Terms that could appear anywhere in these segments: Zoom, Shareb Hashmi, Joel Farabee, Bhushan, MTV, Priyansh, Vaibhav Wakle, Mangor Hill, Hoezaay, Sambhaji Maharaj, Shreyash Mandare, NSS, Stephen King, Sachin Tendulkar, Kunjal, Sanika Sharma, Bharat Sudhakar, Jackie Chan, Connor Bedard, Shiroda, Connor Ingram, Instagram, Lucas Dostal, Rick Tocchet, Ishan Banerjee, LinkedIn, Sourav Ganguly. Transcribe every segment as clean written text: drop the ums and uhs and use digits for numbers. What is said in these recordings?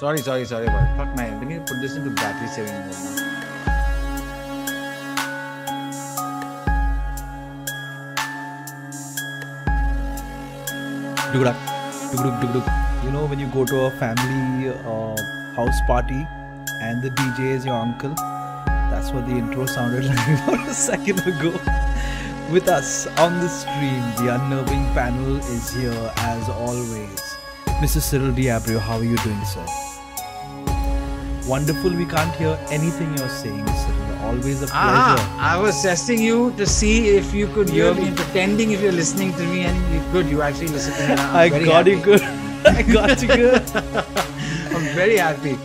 Sorry, but fuck my head. We need to put this into battery saving mode now. Dugduk, dugduk, dugduk. You know when you go to a family house party and the DJ is your uncle? That's what the intro sounded like about a second ago. With us on the stream, the unnerving panel is here as always. Mr. Cyril D'Abs, how are you doing, sir? Wonderful, we can't hear anything you're saying, Cyril. Always a pleasure. I was testing you to see if you could hear me, pretending if you're listening to me, and you could. You actually listened to me. I got you good. I'm very happy.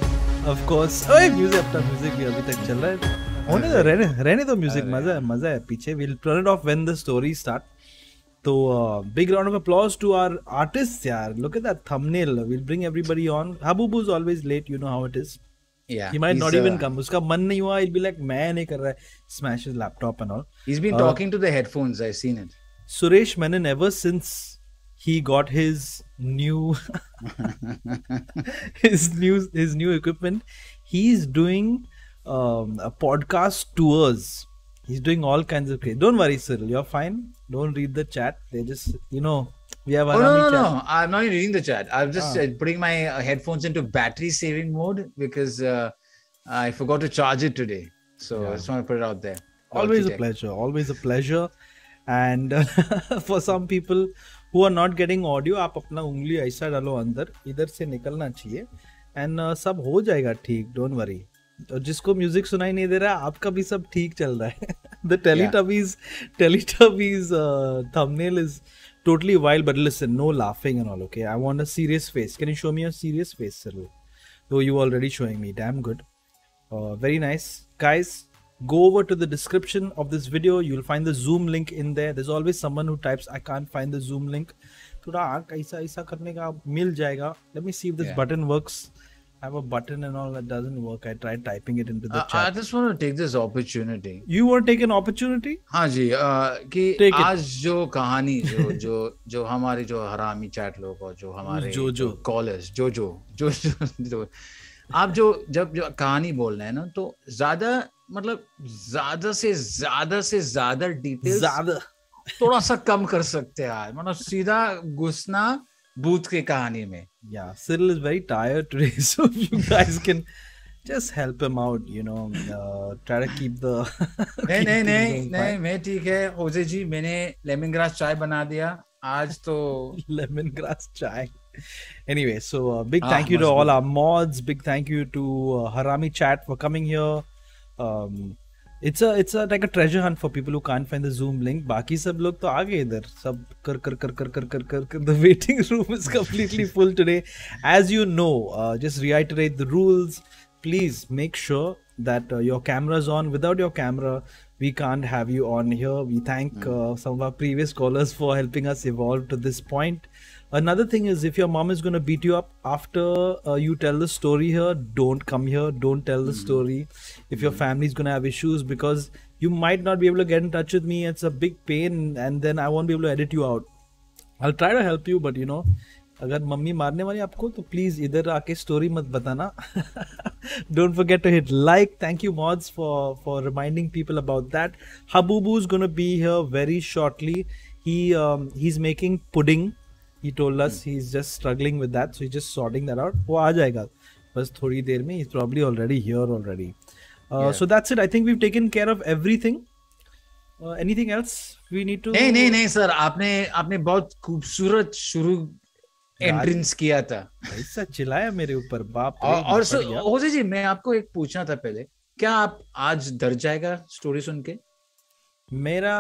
Of course. Oh, music, अपना music भी अभी तक चल रहा है. होने तो रहने तो music मजा है पीछे. We'll turn it off when the stories start. So big round of applause to our artists, yaar. Look at that thumbnail. We'll bring everybody on. Habubu's always late. You know how it is. Yeah, he might not even come. उसका मन नहीं हुआ. He'll be like, मैं नहीं कर रहा है. Smash his laptop and all. He's been talking to the headphones. I've seen it. Suresh Menon, ever since he got his new his new equipment, he's doing podcast tours. He's doing all kinds of crazy. Don't worry, Cyril. You're fine. Don't read the chat. They just, you know, we have no. I'm not reading the chat. I'm just putting my headphones into battery saving mode because I forgot to charge it today. So I just want to put it out there. Always a pleasure. Always a pleasure. And for some people who are not getting audio, आप अपना उंगली ऐसा डालो अंदर, इधर से निकलना चाहिए, and सब हो जाएगा ठीक. Don't worry. और जिसको म्यूजिक सुनाई नहीं दे रहा, आपका भी सब ठीक चल रहा है. The Teletubbies thumbnail is totally wild, but listen, no laughing and all. Okay, I want a serious face. Can you show me your serious face, sir? Though you already showing me, damn good. Very nice, guys. Go over to the description of this video. You'll find the Zoom link in there. There's always someone who types, "I can't find the Zoom link." थोड़ा ऐसा करने का मिल जाएगा. Let me see if this button works. I have a button and all that doesn't work. I tried typing it into the chat. I just want to take this opportunity. You want to take an opportunity? हाँ जी, कि आज जो कहानी जो हमारे जो हरामी chat लोग और जो हमारे जो कॉलर्स जो आप जब कहानी बोल रहे हैं ना, तो ज्यादा से ज्यादा डिटेल्स थोड़ा सा कम कर सकते हैं यार. मतलब सीधा घुसना भूत के कहानी में. Yeah, Cyril is very tired today, so you guys can just help him out. You know, try to keep the. नहीं, मैं ठीक है. होजे जी, मैंने लेमन ग्रास चाय बना दिया आज तो. लेमन ग्रास चाय. Anyway, so big thank you to all our mods. Big thank you to Harami Chat for coming here. It's like a treasure hunt for people who can't find the Zoom link. बाकी सब लोग तो आ गए इधर. सब कर. The waiting room is completely full today. As you know, just reiterate the rules. Please make sure that your camera's on. Without your camera, we can't have you on here. We thank some of our previous callers for helping us evolve to this point. Another thing is, if your mom is going to beat you up after you tell the story here, don't come here, don't tell the story. If your family is going to have issues, because you might not be able to get in touch with me, it's a big pain, and then I won't be able to edit you out. I'll try to help you, but you know, अगर mummy मारने वाली आपको, तो please इधर आके story मत बताना. Don't forget to hit like. Thank you mods for reminding people about that. Habubu is going to be here very shortly. He's making pudding. He told us he's just struggling with that, so he's just sorting that out. वो आ जाएगा बस थोड़ी देर में. He's probably already here already. So that's it. I think we've taken care of everything. Anything else we need to? नहीं sir, आपने बहुत खूबसूरत शुरू entrance किया था. ऐसा चिल्लाया मेरे ऊपर बाप. और सर होजे जी, मैं आपको एक पूछना था पहले. क्या आप आज डर जाएगा स्टोरी सुन के? मेरा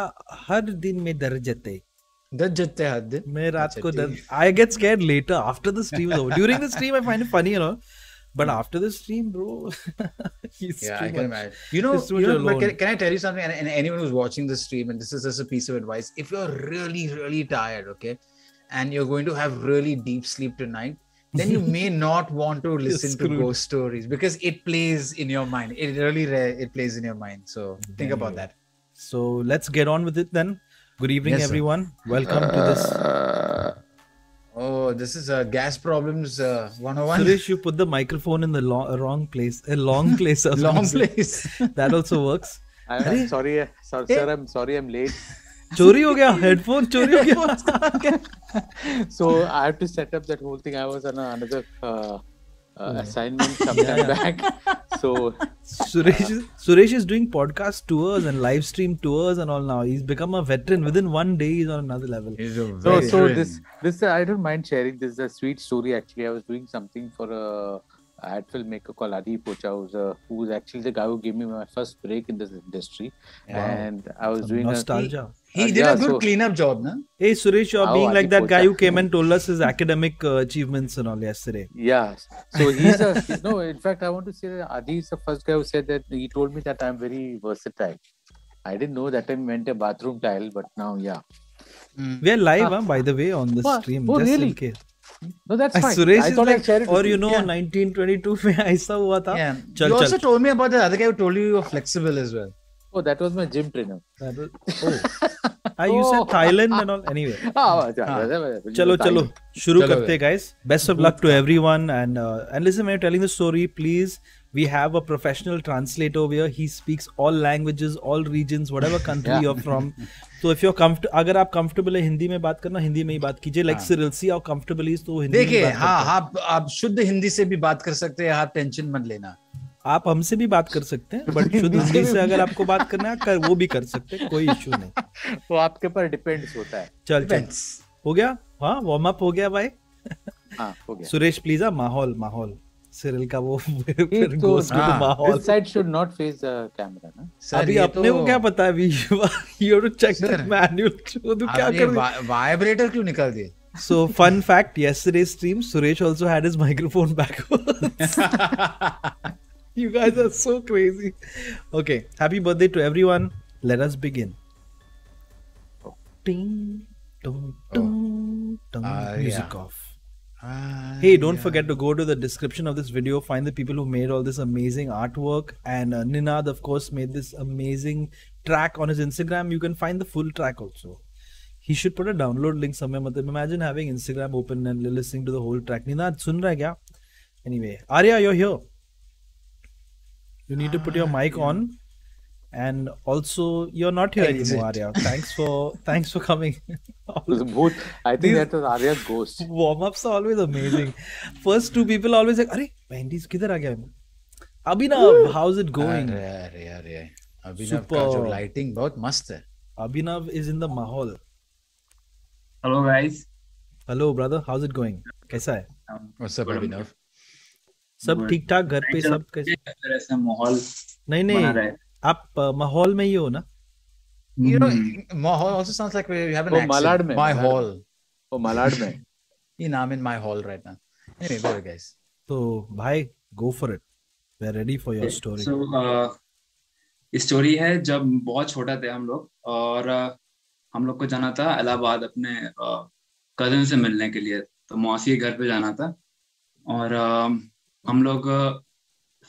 हर दिन में डर जाता है. मैं रात को I get scared later after the stream is over. During the stream I find it funny, you know, but after the stream, bro, I can imagine. You know, can I tell you something? And anyone who's watching the stream, and this is just a piece of advice: if you're really tired, okay, and you're going to have really deep sleep tonight, then you may not want to listen to ghost stories because it plays in your mind. It really plays in your mind. So think about that. So let's get on with it then. Good evening, everyone. Welcome to this. Oh, this is gas problems 101. Suresh, you put the microphone in the wrong place. A long place. Long place. That also works. I'm sorry, sir. Hey. I'm sorry. I'm late. Chori ho gaya, headphone chori ho gaya. So I have to set up that whole thing. I was on another assignment sometime back. So Suresh is doing podcast tours and live stream tours and all now. He's become a veteran. Within one day, he's on another level. He's a veteran. So this I don't mind sharing. This is a sweet story actually. I was doing something for a ad filmmaker called Adi Pocha, who's actually the guy who gave me my first break in this industry. Yeah. And I was doing nostalgia. He did a good cleanup job, na? Hey, Suresh, you're being like that guy who came and told us his academic achievements and all yesterday. Yeah. So he's a, no, in fact, I want to say that Adi is the first guy who said that he told me that I'm very versatile. I didn't know that I meant a bathroom tile, but now, yeah. Mm. We're live, by the way, on the stream. Oh, just really? In case. No, that's fine. Suresh I is thought like, I'd share it or you know, 1922 mein aisa hua tha. Yeah. Chal, you also told me about the other guy who told you were flexible as well. Oh, that was my gym trainer. That was, you said Thailand and all. Anyway. Chalo, chalo. Shuru karte, guys. Best of luck to everyone. And listen, when you're telling the story, please, we have a professional translator over here. He speaks all languages, all regions, whatever country you're from. So if you're comfortable, अगर आप comfortable है हिंदी में बात करना, हिंदी में ही बात कीजिए. Like Cyril, see how comfortable he is, तो हिंदी में बात करते हैं. देखिए, आप शुद्ध हिंदी से भी बात कर सकते हैं. आप टेंशन मत लेना. आप हमसे भी बात कर सकते हैं, बट शुद्ध हिंदी से अगर आपको बात करना है वो भी कर सकते हैं, कोई इश्यू नहीं. तो आपके पर डिपेंड्स होता है. चल चल, हो गया. हाँ, वार्म अप हो गया भाई. हो गया. सुरेश प्लीज, माहौल सिरिल का वो माहौल. This side should not face the camera ना. अभी अपने को क्या पता है, you have to check that manual. तू क्या कर रहा है? वाइब्रेटर क्यों निकाल दिए? So fun fact, yesterday's stream, Suresh also had his microphone backwards. You guys are so crazy. Okay, happy birthday to everyone. Let us begin. Ding, dong, dong, dong. Music off. Hey, don't forget to go to the description of this video. Find the people who made all this amazing artwork. And Ninad, of course, made this amazing track on his Instagram. You can find the full track also. He should put a download link somewhere. Imagine having Instagram open and listening to the whole track. Ninad, sun raha kya? Anyway, Arya, you're here. You need to put your mic on, and also you're not here anymore, Arya. Thanks for coming. I think that was Arya's ghost. Warm-ups are always amazing. First two people always like, "Arey, Wendy's किधर आ गया?" Abhinav, how's it going? अरे Abhinav का जो lighting बहुत मस्त है. Abhinav is in the mahol. Hello guys. Hello brother, how's it going? कैसा है? What's up, Abhinav? सब ठीक ठाक घर पे सब कैसे माहौल? नहीं, आप माहौल में ही हो ना. You know, माहौल also sounds like we have an accent. My hall. Oh, Malad में. I'm in my hall right now. Anyway, go guys. तो भाई, go for it. We're ready for your story. So story है जब बहुत छोटा थे हम लोग और हम लोग को जाना था इलाहाबाद अपने कजन से मिलने के लिए. तो मौसी के घर पे जाना था और हम लोग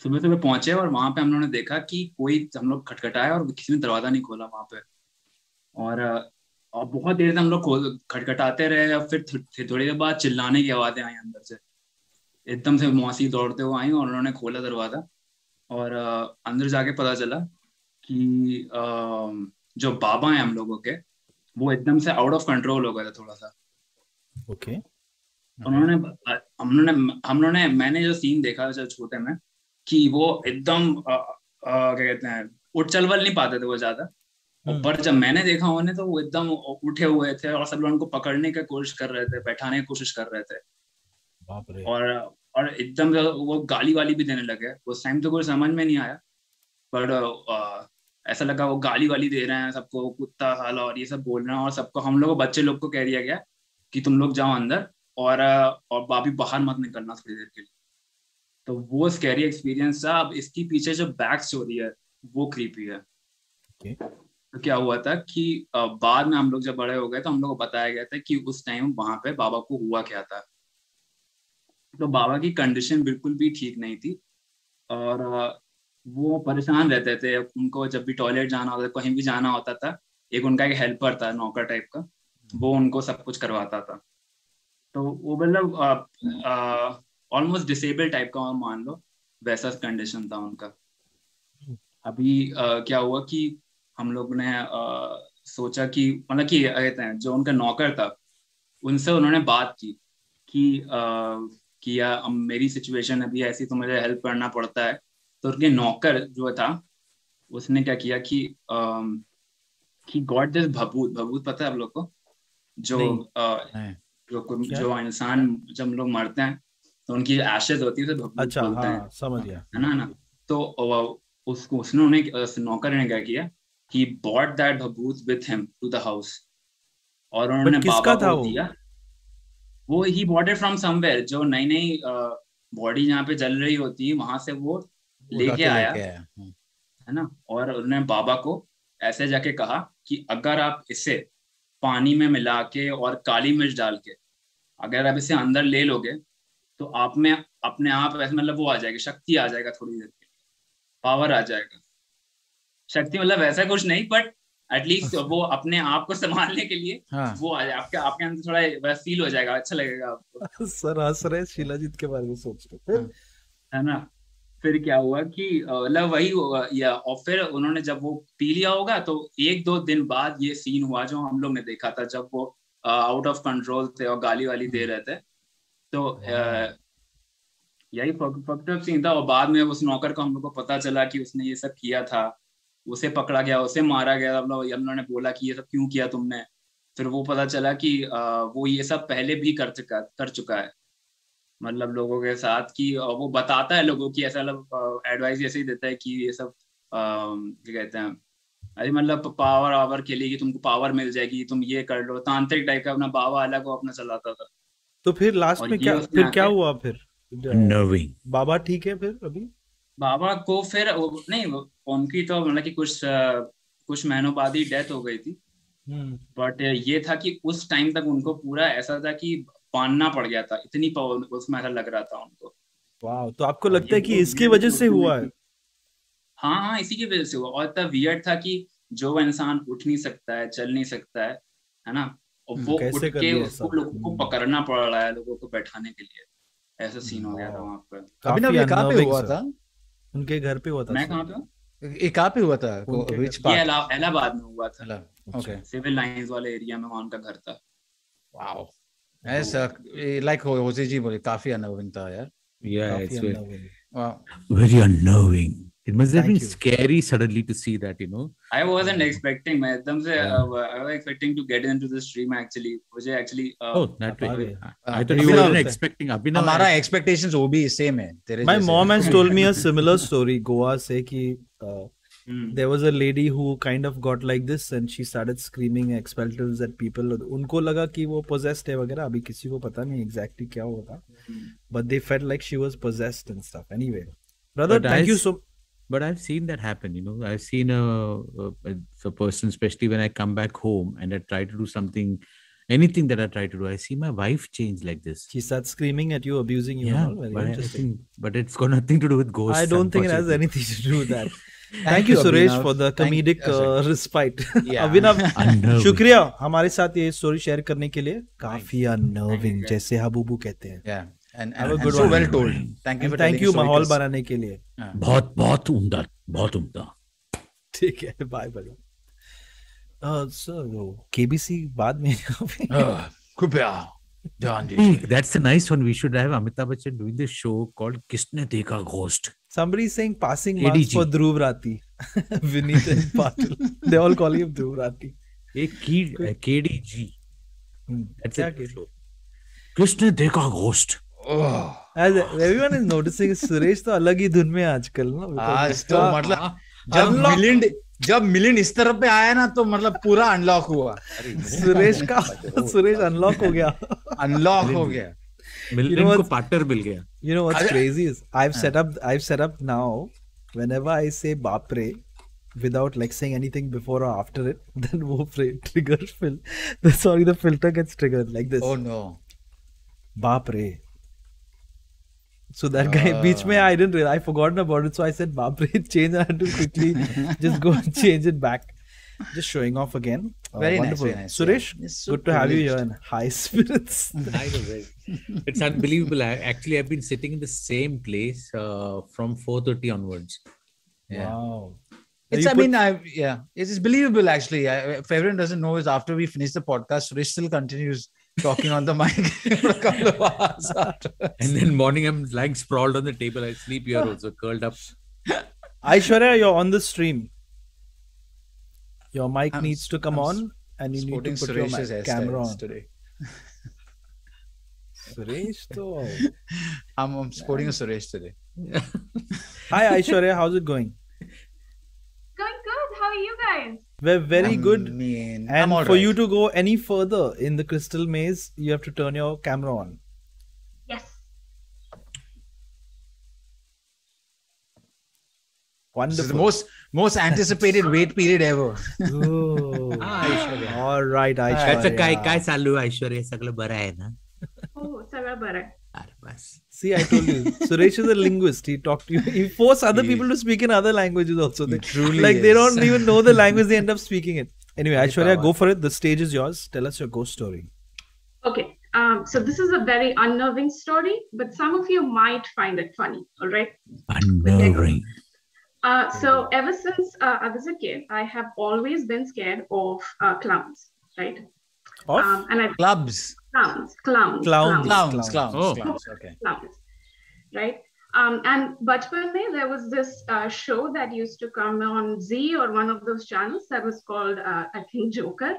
सुबह सुबह पहुंचे और वहां पे हम लोगों ने देखा कि कोई हम लोग खटखटाया और किसी ने दरवाजा नहीं खोला वहां पे. और बहुत देर से हम लोग खटखटाते रहे और फिर थोड़ी देर बाद चिल्लाने की आवाजें आई अंदर से. एकदम से मौसी दौड़ते हुए आई और उन्होंने खोला दरवाजा और अंदर जाके पता चला कि जो बाबा है हम लोगों के वो एकदम से आउट ऑफ कंट्रोल हो गया था थोड़ा सा. ओके. हम लोगों ने मैंने जो सीन देखा जब छोटे में कि वो एकदम क्या कहते हैं उठ चल नहीं पाते थे वो ज्यादा. पर जब मैंने देखा उन्होंने तो वो एकदम उठे हुए थे और सब लोग उनको पकड़ने की कोशिश कर रहे थे, बैठाने की कोशिश कर रहे थे. बाप रे. और एकदम वो गाली वाली भी देने लगे. उस टाइम तो कोई समझ में नहीं आया पर ऐसा लगा वो गाली वाली दे रहे हैं सबको, कुत्ता हाल और ये सब बोल रहे हैं. और सबको हम लोग बच्चे लोग को कह दिया गया कि तुम लोग जाओ अंदर और बाबी बाहर मत निकलना थोड़ी देर के लिए. तो वो स्कैरी एक्सपीरियंस था. अब इसके पीछे जो बैक स्टोरी है वो क्रीपी है. तो क्या हुआ था कि बाद में हम लोग जब बड़े हो गए तो हम लोग को बताया गया था कि उस टाइम वहां पे बाबा को हुआ क्या था. तो बाबा की कंडीशन बिल्कुल भी ठीक नहीं थी और वो परेशान रहते थे. उनको जब भी टॉयलेट जाना होता था, कहीं भी जाना होता था, एक उनका एक हेल्पर था, नौकर टाइप का, वो उनको सब कुछ करवाता था. तो वो मतलब ऑलमोस्ट डिसेबल टाइप का मान लो, वैसा कंडीशन था उनका। अभी क्या हुआ कि हम लोग ने सोचा कि मतलब कि जो उनका नौकर था उनसे उन्होंने बात की कि यार मेरी सिचुएशन अभी ऐसी तो मुझे हेल्प करना पड़ता है। तो उनके नौकर जो था उसने क्या किया कि he got this भभूत पता है आप लोग को, जो इंसान जब लोग मरते हैं तो उनकी एशेज होती है, तो अच्छा, हाँ, समझ गया है ना। तो उसको उसने नौकर ने क्या किया he brought that भभूत with him to the house और उन्होंने बाबा को दिया वो। he brought it from somewhere, जो नई नई बॉडी जहाँ पे जल रही होती है वहां से वो लेके आया है ना। और उन्होंने बाबा को ऐसे जाके कहा कि अगर आप इसे पानी में मिला के और काली मिर्च डाल के अगर आप इसे अंदर ले लोगे तो आप में अपने आप ऐसे मतलब वो आ जाएगा, शक्ति आ जाएगा, थोड़ी देर के पावर आ जाएगा, शक्ति मतलब वैसा कुछ नहीं बट एटलीस्ट वो अपने आप को संभालने के लिए हाँ। वो आ जाए आपके आपके अंदर थोड़ा वैसा फील हो जाएगा, अच्छा लगेगा आपको। सर हंस रहे शिलाजीत के बारे में सोचते फिर है ना। फिर क्या हुआ कि मतलब वही होगा या। और फिर उन्होंने जब वो पी लिया होगा तो एक दो दिन बाद ये सीन हुआ जो हम लोग ने देखा था जब वो आउट ऑफ कंट्रोल थे और गाली वाली दे रहे थे। तो यही फक्ट अप सीन था। और बाद में उस नौकर को हम लोग को पता चला कि उसने ये सब किया था, उसे पकड़ा गया, उसे मारा गया। हम लोगों ने बोला कि ये सब क्यों किया तुमने। फिर वो पता चला कि वो ये सब पहले भी कर चुका है, मतलब लोगों के साथ कि वो बताता है लोगों की, ऐसा मतलब एडवाइस ऐसे ही देता है कि ये सब क्या कहते हैं अरे मतलब पावर आवर के लिए कि तुमको पावर मिल जाएगी, तुम ये कर लो, तांत्रिक टाइप का। अपना बाबा अलग को अपना चलाता था। तो फिर लास्ट में क्या हुआ फिर बाबा? ठीक है, फिर अभी बाबा को फिर नहीं, उनकी तो मतलब कि कुछ महीनों बाद ही डेथ हो गई थी। बट ये था कि उस टाइम तक उनको पूरा ऐसा था कि बांधना पड़ गया था, इतनी पावर उसमें ऐसा लग रहा था उनको। वाह, तो आपको लगता है कि इसकी वजह से हुआ है? हाँ, इसी की वजह से हुआ। और तब वियर्ड था कि जो इंसान उठ नहीं सकता है, चल नहीं सकता है ना, और वो उठ के उसको लोगों को पकड़ना पड़ रहा है, लोगों को बैठाने के लिए, ऐसा सीन हो गया था वहाँ पर। अभी ना ये कहाँ पे हुआ था? उनके घर पे हुआ था। मैं कहाँ पे? कहाँ पे हुआ था? ये इलाहाबाद में हुआ था, सिविल लाइंस वाले एरिया में उनका घर था। वाओ, ऐसा लाइक होज़ाई जी बोले काफी अनर्विंग था यार। Yeah, it's very unnerving. It must have been scary suddenly to see that, you know. I wasn't expecting. मैं एकदम से I was expecting to get into this stream actually. मुझे actually oh that way. I thought you were expecting. अभी ना हमारा expectations वो भी same है तेरे जैसे. My mom has told me a similar story Goa से कि there was a lady who kind of got like this and she started screaming expletives at people. उनको लगा कि वो possessed है वगैरह, अभी किसी को पता नहीं exactly क्या हुआ था, but they felt like she was possessed and stuff. Anyway, brother, thank you so. But I've seen that happen. You know, I've seen a person, especially when I come back home and I try to do something, anything that I try to do, I see my wife change like this. She starts screaming at you, abusing you. Yeah, but it's got nothing to do with ghosts. I don't think it has anything to do with that. Thank you Suresh for the comedic respite. अभिनव, शुक्रिया हमारे साथ ये story share करने के लिए। काफी unnerving जैसे हबूबू कहते हैं। थैंक यू माहौल बनाने के लिए। बहुत बहुत उम्दा, बहुत उम्दा। ठीक है, बाय बाय। सर केबीसी बाद में कृपया ध्यान दीजिए। That's a nice one. We should have Amitabh Bachchan doing this show called किसने देखा ghost? Somebody saying passing marks for Dhruv Rati. Vineet and Patil. They all call him Dhruv Rati. A kid, KDG. That's a good show. किसने देखा ghost? As everyone is noticing, Suresh तो अलग ही धुन में आजकल ना। आज तो मतलब जब मिलियन इस तरफ पे आया ना तो मतलब पूरा अनलॉक हुआ। सुरेश अनलॉक हो गया। अनलॉक हो गया। मिलियन को पार्टनर मिल गया। You know what's crazy is I've set up now. Whenever I say "bapre" without like saying anything before or after it, then wo trigger fill. Sorry, the filter gets triggered like this. Oh no, bapre. So that guy, beech mein I didn't realize, I forgotten about it. So I said bapre, change, and I had to quickly just go and change it back. Just showing off again. Very wonderful. Nice, very nice. Suresh, yeah. So good to have you here in high spirits. I know, right? It's unbelievable. Actually, I've been sitting in the same place from 4:30 onwards. Yeah. Wow. It's, it's believable actually. If everyone doesn't know, is after we finish the podcast, Suresh still continues talking on the mic for a couple of hours after. And then morning, I'm lying sprawled on the table. I sleep here also, curled up. Aishwarya, you're on the stream. Your mic needs to come on and you need to put Suresh's your camera on. Today. Suresh, though. I'm sporting a Suresh today. Yeah. Hi, Aishwarya. How's it going? Good. How are you guys? We're very good. And for you to go any further in the crystal maze, you have to turn your camera on. Yes. Wonderful. This is the most anticipated wait period ever. Oh. All right, Aishwarya. That's a kai salu Aishwarya sagla bara hai na. Oh, sagla bara hai. See, I told you, Suresh is a linguist. He talked to you. He forced other people to speak in other languages also. They, truly like is. They don't even know the language. They end up speaking it. Anyway, Aishwarya, go for it. The stage is yours. Tell us your ghost story. Okay. So this is a very unnerving story, but some of you might find it funny. All right. Unnerving. So ever since I was a kid, I have always been scared of clowns. Right. Of? Clubs. Clowns. Right. And bachpan mein, there was this show that used to come on Z or one of those channels that was called, I think, Joker.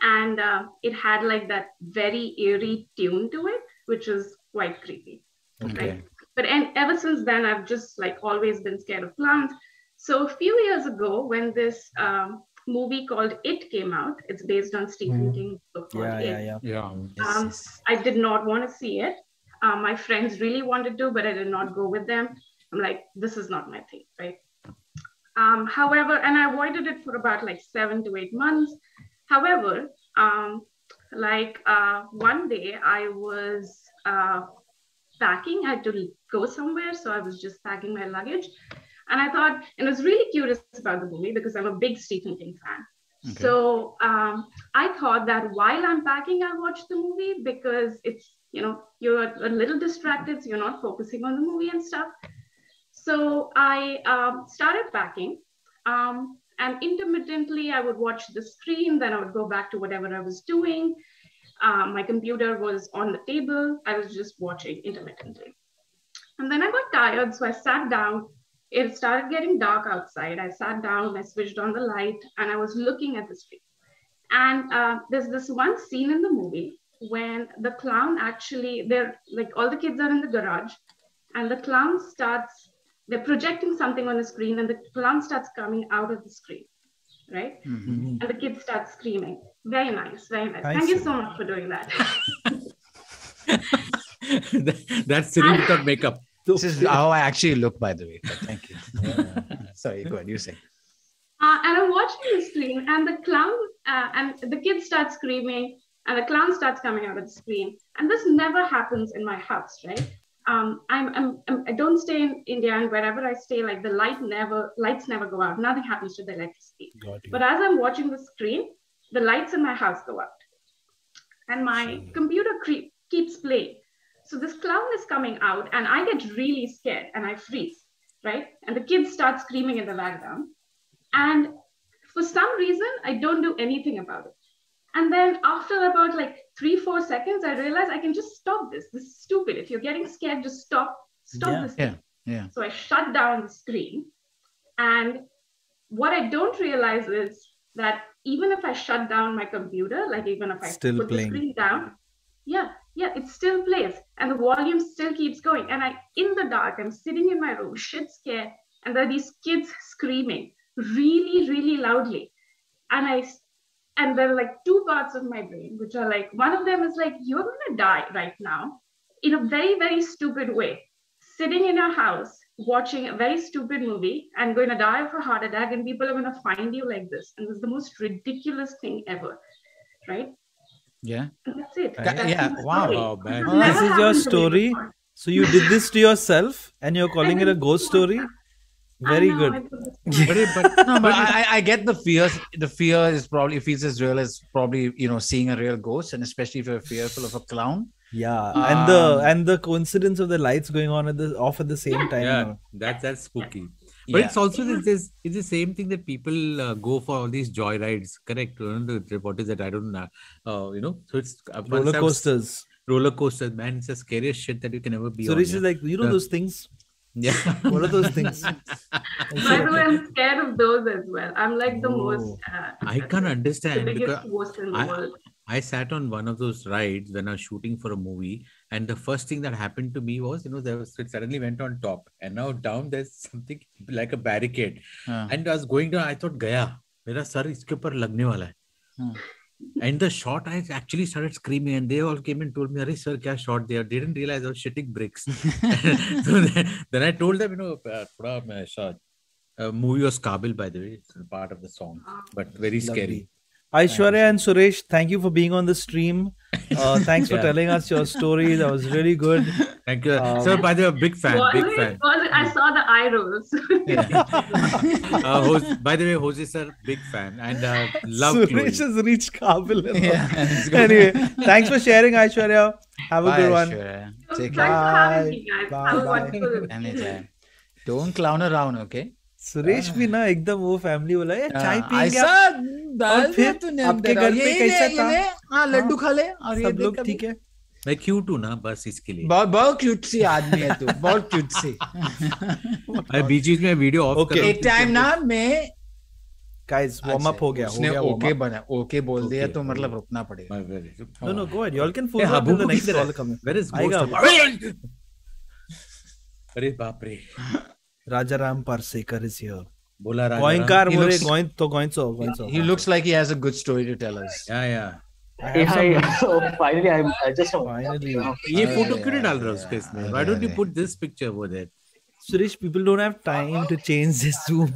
And it had like that very eerie tune to it, which is quite creepy. Okay. Right? But ever since then, I've just like always been scared of clowns. So a few years ago when this movie called It came out. It's based on Stephen King's book. I did not want to see it. My friends really wanted to, but I did not go with them. I'm like, this is not my thing, right? However, and I avoided it for about like 7 to 8 months. However, one day I was packing. I had to go somewhere, so I was just packing my luggage. And I thought, and I was really curious about the movie because I'm a big Stephen King fan. Okay. So I thought that while I'm packing, I'll watch the movie because it's, you know, you're a little distracted. So you're not focusing on the movie and stuff. So I started packing and intermittently I would watch the screen. Then I would go back to whatever I was doing. My computer was on the table. I was just watching intermittently. And then I got tired. So I sat down. It started getting dark outside. I sat down, I switched on the light, and I was looking at the street. And there's this one scene in the movie when the clown actually, they're like all the kids are in the garage, and the clown starts, they're projecting something on the screen, and the clown starts coming out of the screen, right? Mm-hmm. And the kids start screaming. Very nice, very nice. Thank you so much for doing that. That's Cyril without makeup. This is how I actually look, by the way. But thank you. Sorry, go ahead. You say. And I'm watching the screen, and the clown and the kids start screaming, and the clown starts coming out of the screen. And this never happens in my house, right? I don't stay in India, and wherever I stay, like the lights never go out. Nothing happens to the electricity. But as I'm watching the screen, the lights in my house go out, and my computer keeps playing. So this clown is coming out and I get really scared and I freeze, right? And the kids start screaming in the background. And for some reason, I don't do anything about it. And then after about like 3-4 seconds, I realize I can just stop this. This is stupid. If you're getting scared, just stop this. Yeah. So I shut down the screen. And what I don't realize is that even if I shut down my computer, like even if I put the screen down, it still plays and the volume still keeps going. And in the dark, I'm sitting in my room, shit scared. And there are these kids screaming really, really loudly. And there are like two parts of my brain, which are like, one of them is like, you're going to die right now in a very, very stupid way, sitting in your house, watching a very stupid movie and going to die of a heart attack. And people are going to find you like this. And this is the most ridiculous thing ever. Right. Yeah. That's it. Wow. This is your story. So you did this to yourself and you're calling it a ghost story? Very good. But I get the fears. The fear is probably, if it's as real as probably, you know, seeing a real ghost, and especially if you're fearful of a clown. Yeah, and the coincidence of the lights going on at the same time. Yeah, that's spooky. But yeah, it's also it's the same thing that people go for all these joy rides. Correct. The report is that I don't know. You know, so it's roller coasters. Roller coasters, man, it's the scariest shit that you can ever be on. So this is like, you know, those things. Yeah. What are those things? By the way, I'm scared of those as well. I'm like the most. I can't understand. The biggest ghost in the world. I sat on one of those rides when I was shooting for a movie, and the first thing that happened to me was, you know, it suddenly went on top, and now down there's something like a barricade, and I was going down. I thought, "Gaya, mera sar iske upar lagne wala hai." And the shot, I actually started screaming, and they all came and told me, "Arey sir, kya shot there?" They didn't realize I was shitting bricks. So then I told them, you know, movie was Kabil, by the way, it's part of the song, but very scary. Aishwarya and Suresh, thank you for being on the stream. Thanks for telling us your story. That was really good. Thank you. Sir, by the way, big fan. Big fan. I saw the eye rolls. By the way, Hoezaay sir, big fan. And love Suresh Chloe. Has reached Kabil. Anyway, thanks for sharing, Aishwarya. Have a good one. Take care. Bye. Don't clown around, okay? Suresh भी ना एकदम वो family वाला है, चाय पिएंगे और फिर आपके घर पे कैसा था, हां लड्डू खा ले और सब लोग ठीक है। मैं क्यूट हूं ना, बस इसके लिए। बहुत क्यूट सी आदमी है तू, बहुत क्यूट सी। अरे बीच-बीच में वीडियो ऑफ कर। एक टाइम ना मैं गाइस वार्म अप हो गया, उसने ओके बना, ओके बोल दिया तो मतलब रुकना पड़ेगा। No no go ahead, you all can follow the next call coming. Where is ghost? अरे बाप रे, Rajaram Parsekar is here. Bola Rajaram. Going so. He looks like he has a good story to tell us. Yeah. So finally, I just finally. ये photo क्यों नहीं डाल रहा उसके इसमें? Why don't you put this picture over there? Suresh, people don't have time to change this Zoom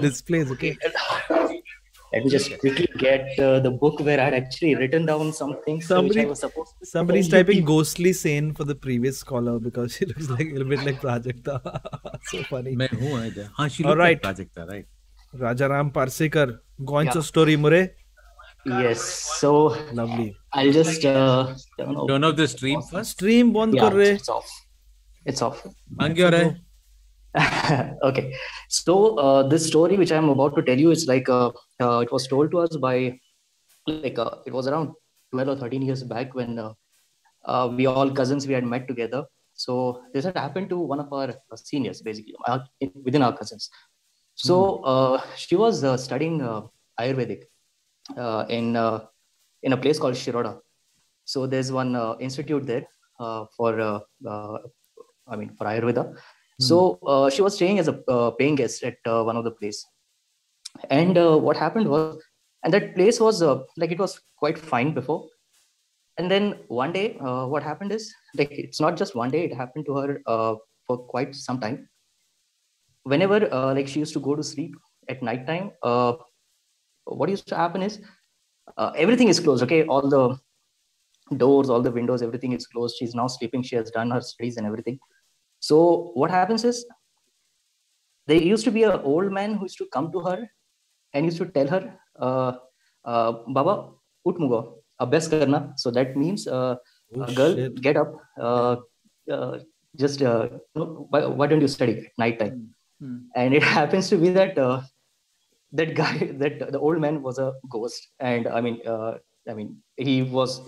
displays. Okay. Let me just quickly get the book where I had actually written down some things. Somebody's typing ghostly sane for the previous caller because she looks like a little bit like Prajakta. So funny. मैं हूँ आजा. हाँ, she looks like Prajakta, right? Rajaram Parsekar, going to story Mure. Yes. So lovely. I'll just turn off the stream first. Stream बंद कर रहे. It's off. मांगे हो रहे. Okay, so this story which I am about to tell you is like it was told to us by like it was around 12 or 13 years back when we all cousins we had met together. So this had happened to one of our seniors, basically within our cousins. So she was studying Ayurvedic in a place called Shiroda. So there's one institute there for Ayurveda. So she was staying as a paying guest at one of the place, and what happened was, and that place was like it was quite fine before, and then one day what happened is, like it's not just one day, it happened to her for quite some time. Whenever like she used to go to sleep at night time, what used to happen is everything is closed. Okay, all the doors, all the windows, everything is closed. She's now sleeping. She has done her studies and everything. So what happens is, there used to be an old man who used to come to her and used to tell her, "Baba, ut mugo, abhyas karna." So that means, "Girl, shit. Get up. Why don't you study at night time?" Hmm. And it happens to be that that guy, that the old man was a ghost, and he was.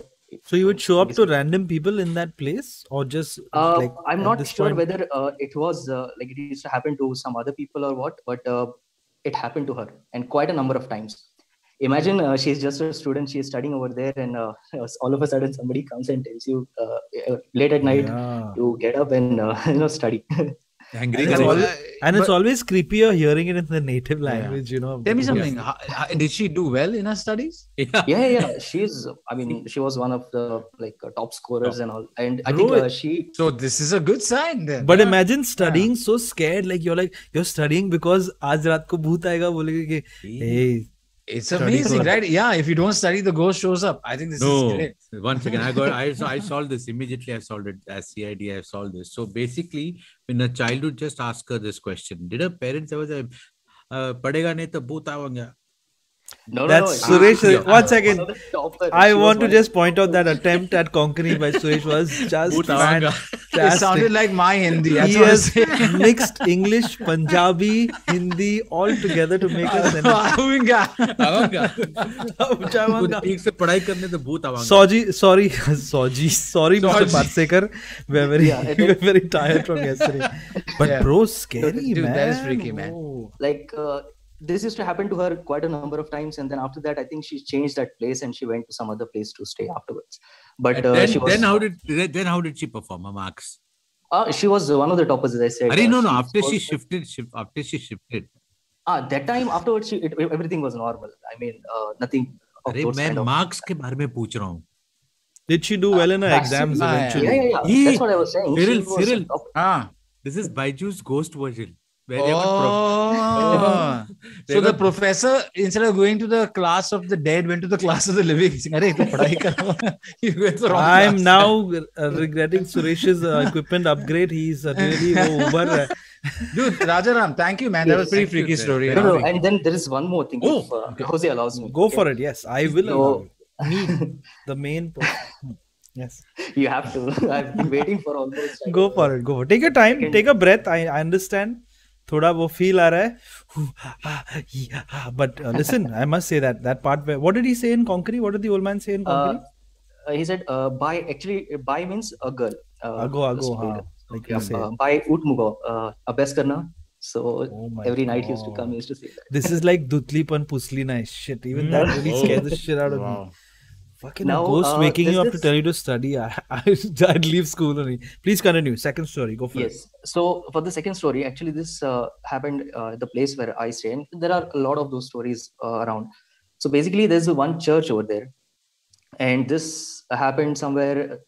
So you would show up to random people in that place, or just like I'm not sure whether it was like it used to happen to some other people or what, but it happened to her, and quite a number of times. Imagine she's just a student, she's studying over there, and all of a sudden somebody comes and tells you late at night to get up and study. And it's always creepier hearing it in the native language, you know. Tell me something. How did she do well in her studies? Yeah. She's, she was one of the like top scorers and all. And I think she. So this is a good sign then. But imagine studying so scared, like you're studying because aaj raat ko bhoot aayega, bolenge ki, hey. It's amazing, right? Yeah, if you don't study, the ghost shows up. I think this is great. One second, I solved this immediately. I solved it as CID. I solved this. So basically, in a childhood, just ask her this question: did her parents ever say, "Padega nahi to bhoot aavanga"? No, that's no, Suresh. Yeah. Once again, I want to just point out that attempt at conquering by Suresh was just fantastic. It sounded like my Hindi. He has mixed English, Punjabi, Hindi all together to make a sentence. Sorry, Mr. Parsekar. We're very tired from yesterday. But bro, scary, dude, man. That is freaky, man. Oh. Like. This used to happen to her quite a number of times, and then after that, I think she changed that place and she went to some other place to stay afterwards. But then how did she perform her marks? She was one of the toppers, as I said. After she shifted. That time afterwards, everything was normal. I mean, nothing. Did she do well in her exams eventually? Yeah. That's what I was saying. Cyril. This is Baiju's ghost version. So the professor, instead of going to the class of the dead, went to the class of the living. I'm now regretting Suresh's equipment upgrade. He's really over. Dude, Rajaram, thank you, man. That was a pretty freaky story. No. And then there is one more thing. Oh, okay. Hoezaay allows me. Go for it. Yes, I will. Allow me, the main person. Yes, you have to. I've been waiting for all this. Go for it. Take your time. Take a breath. I understand. थोड़ा वो feel आ रहा है, but listen, I must say that part where, what did he say in Concrete? What did the old man say in Concrete? He said, "By actually, by means a girl. Ago, like you say. By utmugo, abes karna." So every night he used to come. He used to say that. This is like dutli pan pusli na shit. Even that really scared the shit out of me. Fucking now, ghost waking you up to tell you to study. I'd leave school only. Please continue. Second story. Go for it. Yes. So for the second story, actually this happened the place where I stay. And there are a lot of those stories around. So basically there's one church over there. And this happened somewhere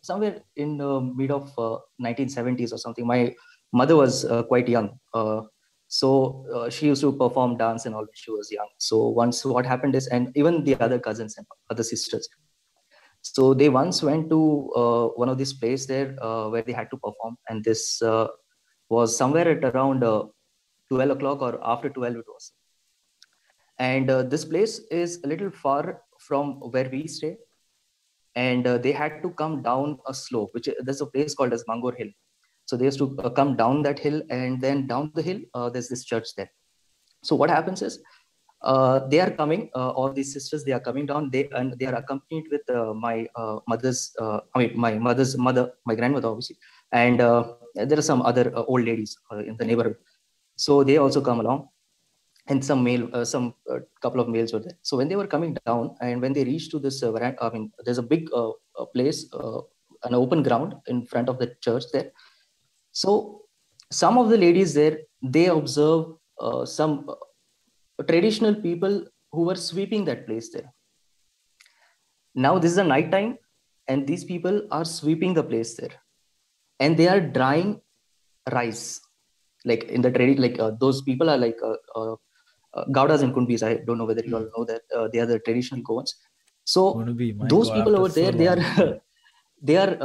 in the mid of 1970s or something. My mother was quite young. So she used to perform dance and all when she was young. So once what happened is, and even the other cousins and other sisters, so they once went to one of these places there where they had to perform, and this was somewhere at around 12 o'clock or after 12 it was. And this place is a little far from where we stay, and they had to come down a slope, which there's a place called as Mangor Hill. So they used to come down that hill, and then down the hill, there's this church there. So what happens is, they are coming, all these sisters, they are coming down, and they are accompanied with my mother's, my mother's mother, my grandmother obviously, and there are some other old ladies in the neighborhood. So they also come along, and couple of males were there. So when they were coming down, and when they reached to this veranda, I mean, there's a big place, an open ground in front of the church there. So some of the ladies there, they observe some traditional people who were sweeping that place there. Now this is a night time, and these people are sweeping the place there, and they are drying rice, like in the trade. Like those people are like Gaudas and Kundbis. I don't know whether you all know that they are the traditional Goans. So those people over there, they are. They are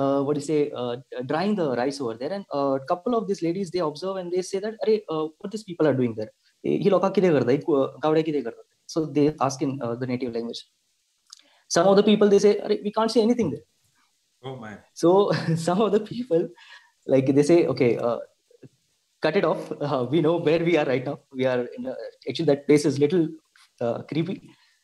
drying the rice over there, and a couple of these ladies, they observe and they say that, "Arey, what these people are doing there? So they ask in the native language. Some of the people, they say, "Arey, we can't see anything there." Oh my! So some of the people, like they say, "Okay, cut it off. We know where we are right now. We are in actually that place is little creepy."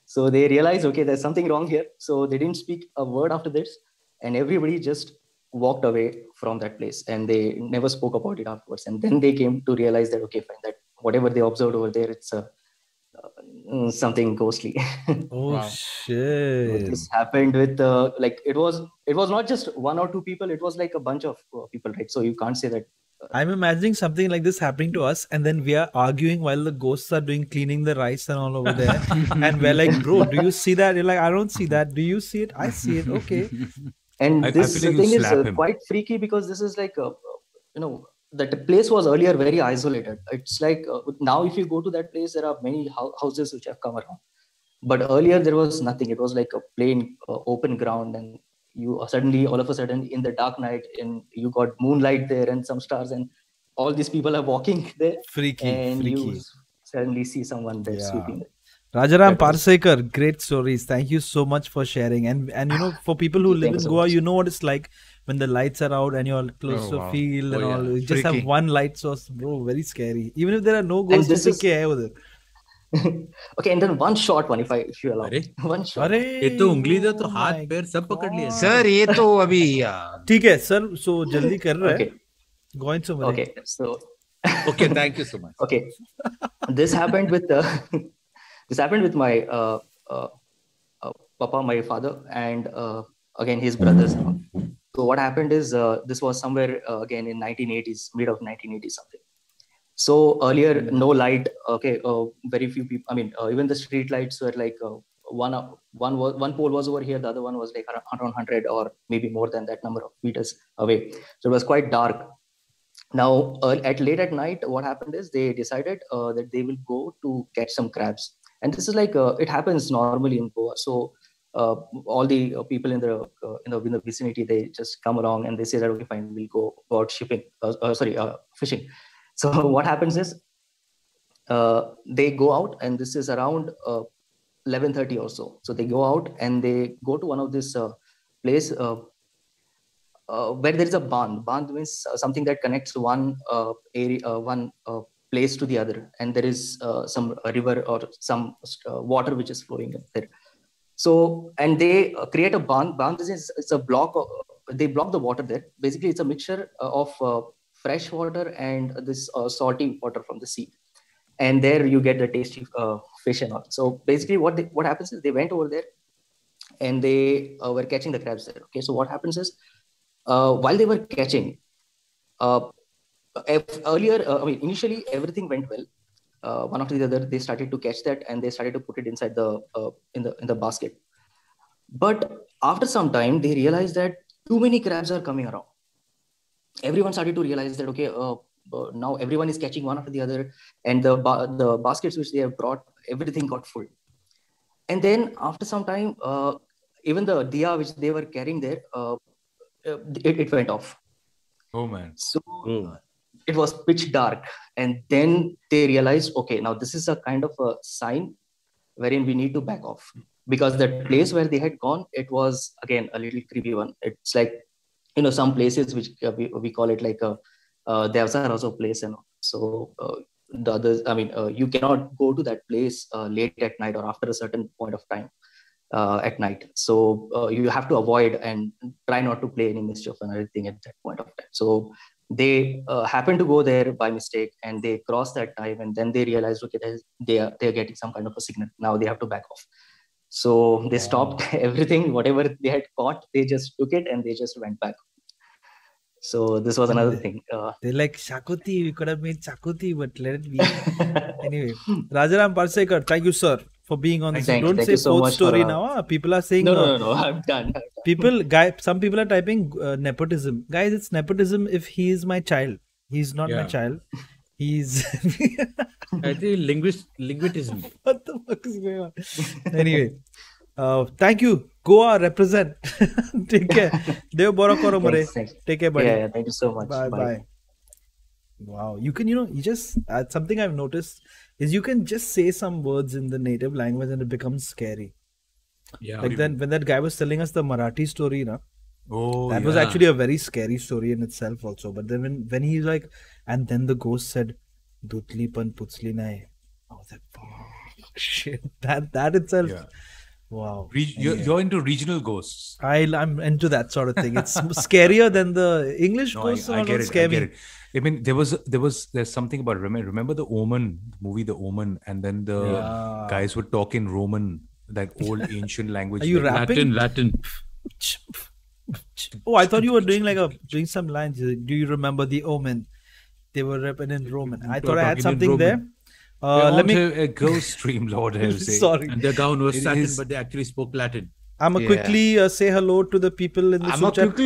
So they realize, okay, there's something wrong here. So they didn't speak a word after this. And everybody just walked away from that place, and they never spoke about it afterwards. And then they came to realize that, okay, fine, that whatever they observed over there, it's something ghostly. Oh, wow. Shit! So this happened with like it was not just one or two people; it was like a bunch of people, right? So you can't say that. I'm imagining something like this happening to us, and then we are arguing while the ghosts are cleaning the rice and all over there, and we're like, "Bro, do you see that?" You're like, "I don't see that." "Do you see it?" "I see it." Okay. And this thing is quite freaky, because this is like, that place was earlier very isolated. It's like now if you go to that place, there are many houses which have come around, but earlier there was nothing. It was like a plain open ground, and you suddenly, all of a sudden, in the dark night, and you got moonlight there and some stars, and all these people are walking there. Freaky, and freaky. You suddenly see someone there sleeping there. Rajaram Parsekar, great stories. Thank you so much for sharing. And you know, for people who live in Goa, you know what it's like when the lights are out and you're close to field and all. You just have one light source, bro. Very scary. Even if there are no ghosts, this is okay. And then one short one, if you allow. One short. ये तो उंगली दो तो हाथ पैर सब पकड़ लिए. Sir, ये तो अभी. ठीक है, sir. So जल्दी कर रहे हैं. Going so much. Okay. So. Okay. Thank you so much. Okay. This happened with the. This happened with my papa, my father, and again his brothers. So what happened is this was somewhere again in 1980s, mid of 1980s something. So earlier, no light. Okay, very few people. I mean, even the street lights were like one pole was over here, the other one was like around 100 or maybe more than that number of meters away. So it was quite dark. Now at late at night, what happened is they decided that they will go to catch some crabs. And this is like it happens normally in Goa. So all the people in the vicinity, they just come along and they say that okay, fine, we'll go out fishing. So what happens is they go out, and this is around 11:30 or so. So they go out and they go to one of this place where there is a band. Band means something that connects one area, one place to the other, and there is some river or some water which is flowing up there. So, and they create a band. Band is it's a block. They block the water there. Basically, it's a mixture of fresh water and this salty water from the sea. And there you get the tasty fish and all. So basically, what happens is they went over there, and they were catching the crabs there. Okay, so what happens is while they were catching. Initially everything went well. One after the other, they started to catch that, and they started to put it inside the in the basket. But after some time, they realized that too many crabs are coming around. Everyone started to realize that okay, now everyone is catching one after the other, and the baskets which they have brought, everything got full. And then after some time, even the diya which they were carrying there, it went off. Oh man! So. Oh. It was pitch dark, and then they realized, okay, now this is a kind of a sign wherein we need to back off, because the place where they had gone, it was again a little creepy one. It's like, you know, some places which we call it like a devasar also place, and so the others. I mean, you cannot go to that place late at night or after a certain point of time at night. So you have to avoid and try not to play any mischief and everything at that point of time. So. They happened to go there by mistake, and they crossed that time, and then they realized, okay, they are getting some kind of a signal. Now they have to back off. So they stopped everything, whatever they had caught, they just took it and they just went back. So this was another thing. They're like Shakuti. We could have made Shakuti, but let it be. Anyway, Rajaram Parsekar, thank you, sir, for being on this. Don't say fourth story now. People are saying no. I'm done. People, some people are typing nepotism. Guys, it's nepotism if he is my child. He's not my child. He's. I think linguistism. What the fuck is going on? Anyway, thank you. Goa represent. Take care. Dev Borakoro Mare. Take care, buddy. Yeah, thank you so much. Bye. Wow, you can, you just something I've noticed is you can just say some words in the native language and it becomes scary. Yeah. Like then when that guy was telling us the Marathi story, that was actually a very scary story in itself also. But then when he's like, and then the ghost said, "Dutli pan putsli na hai." I was like, oh, shit, that itself. Yeah. Wow. You're into regional ghosts. I'm into that sort of thing. It's scarier than the English ghosts. I get it. I mean, there's something about remember the Omen movie, and then the guys would talk in Roman, that old ancient language. Are you rapping? Latin. Oh, I thought you were doing some lines. Do you remember the Omen? They were rapping in Roman. I thought I had something there. Let me a ghost stream, Lord. Sorry. And the gown was satin, but they actually spoke Latin. I'ma quickly say hello to the people in the chat.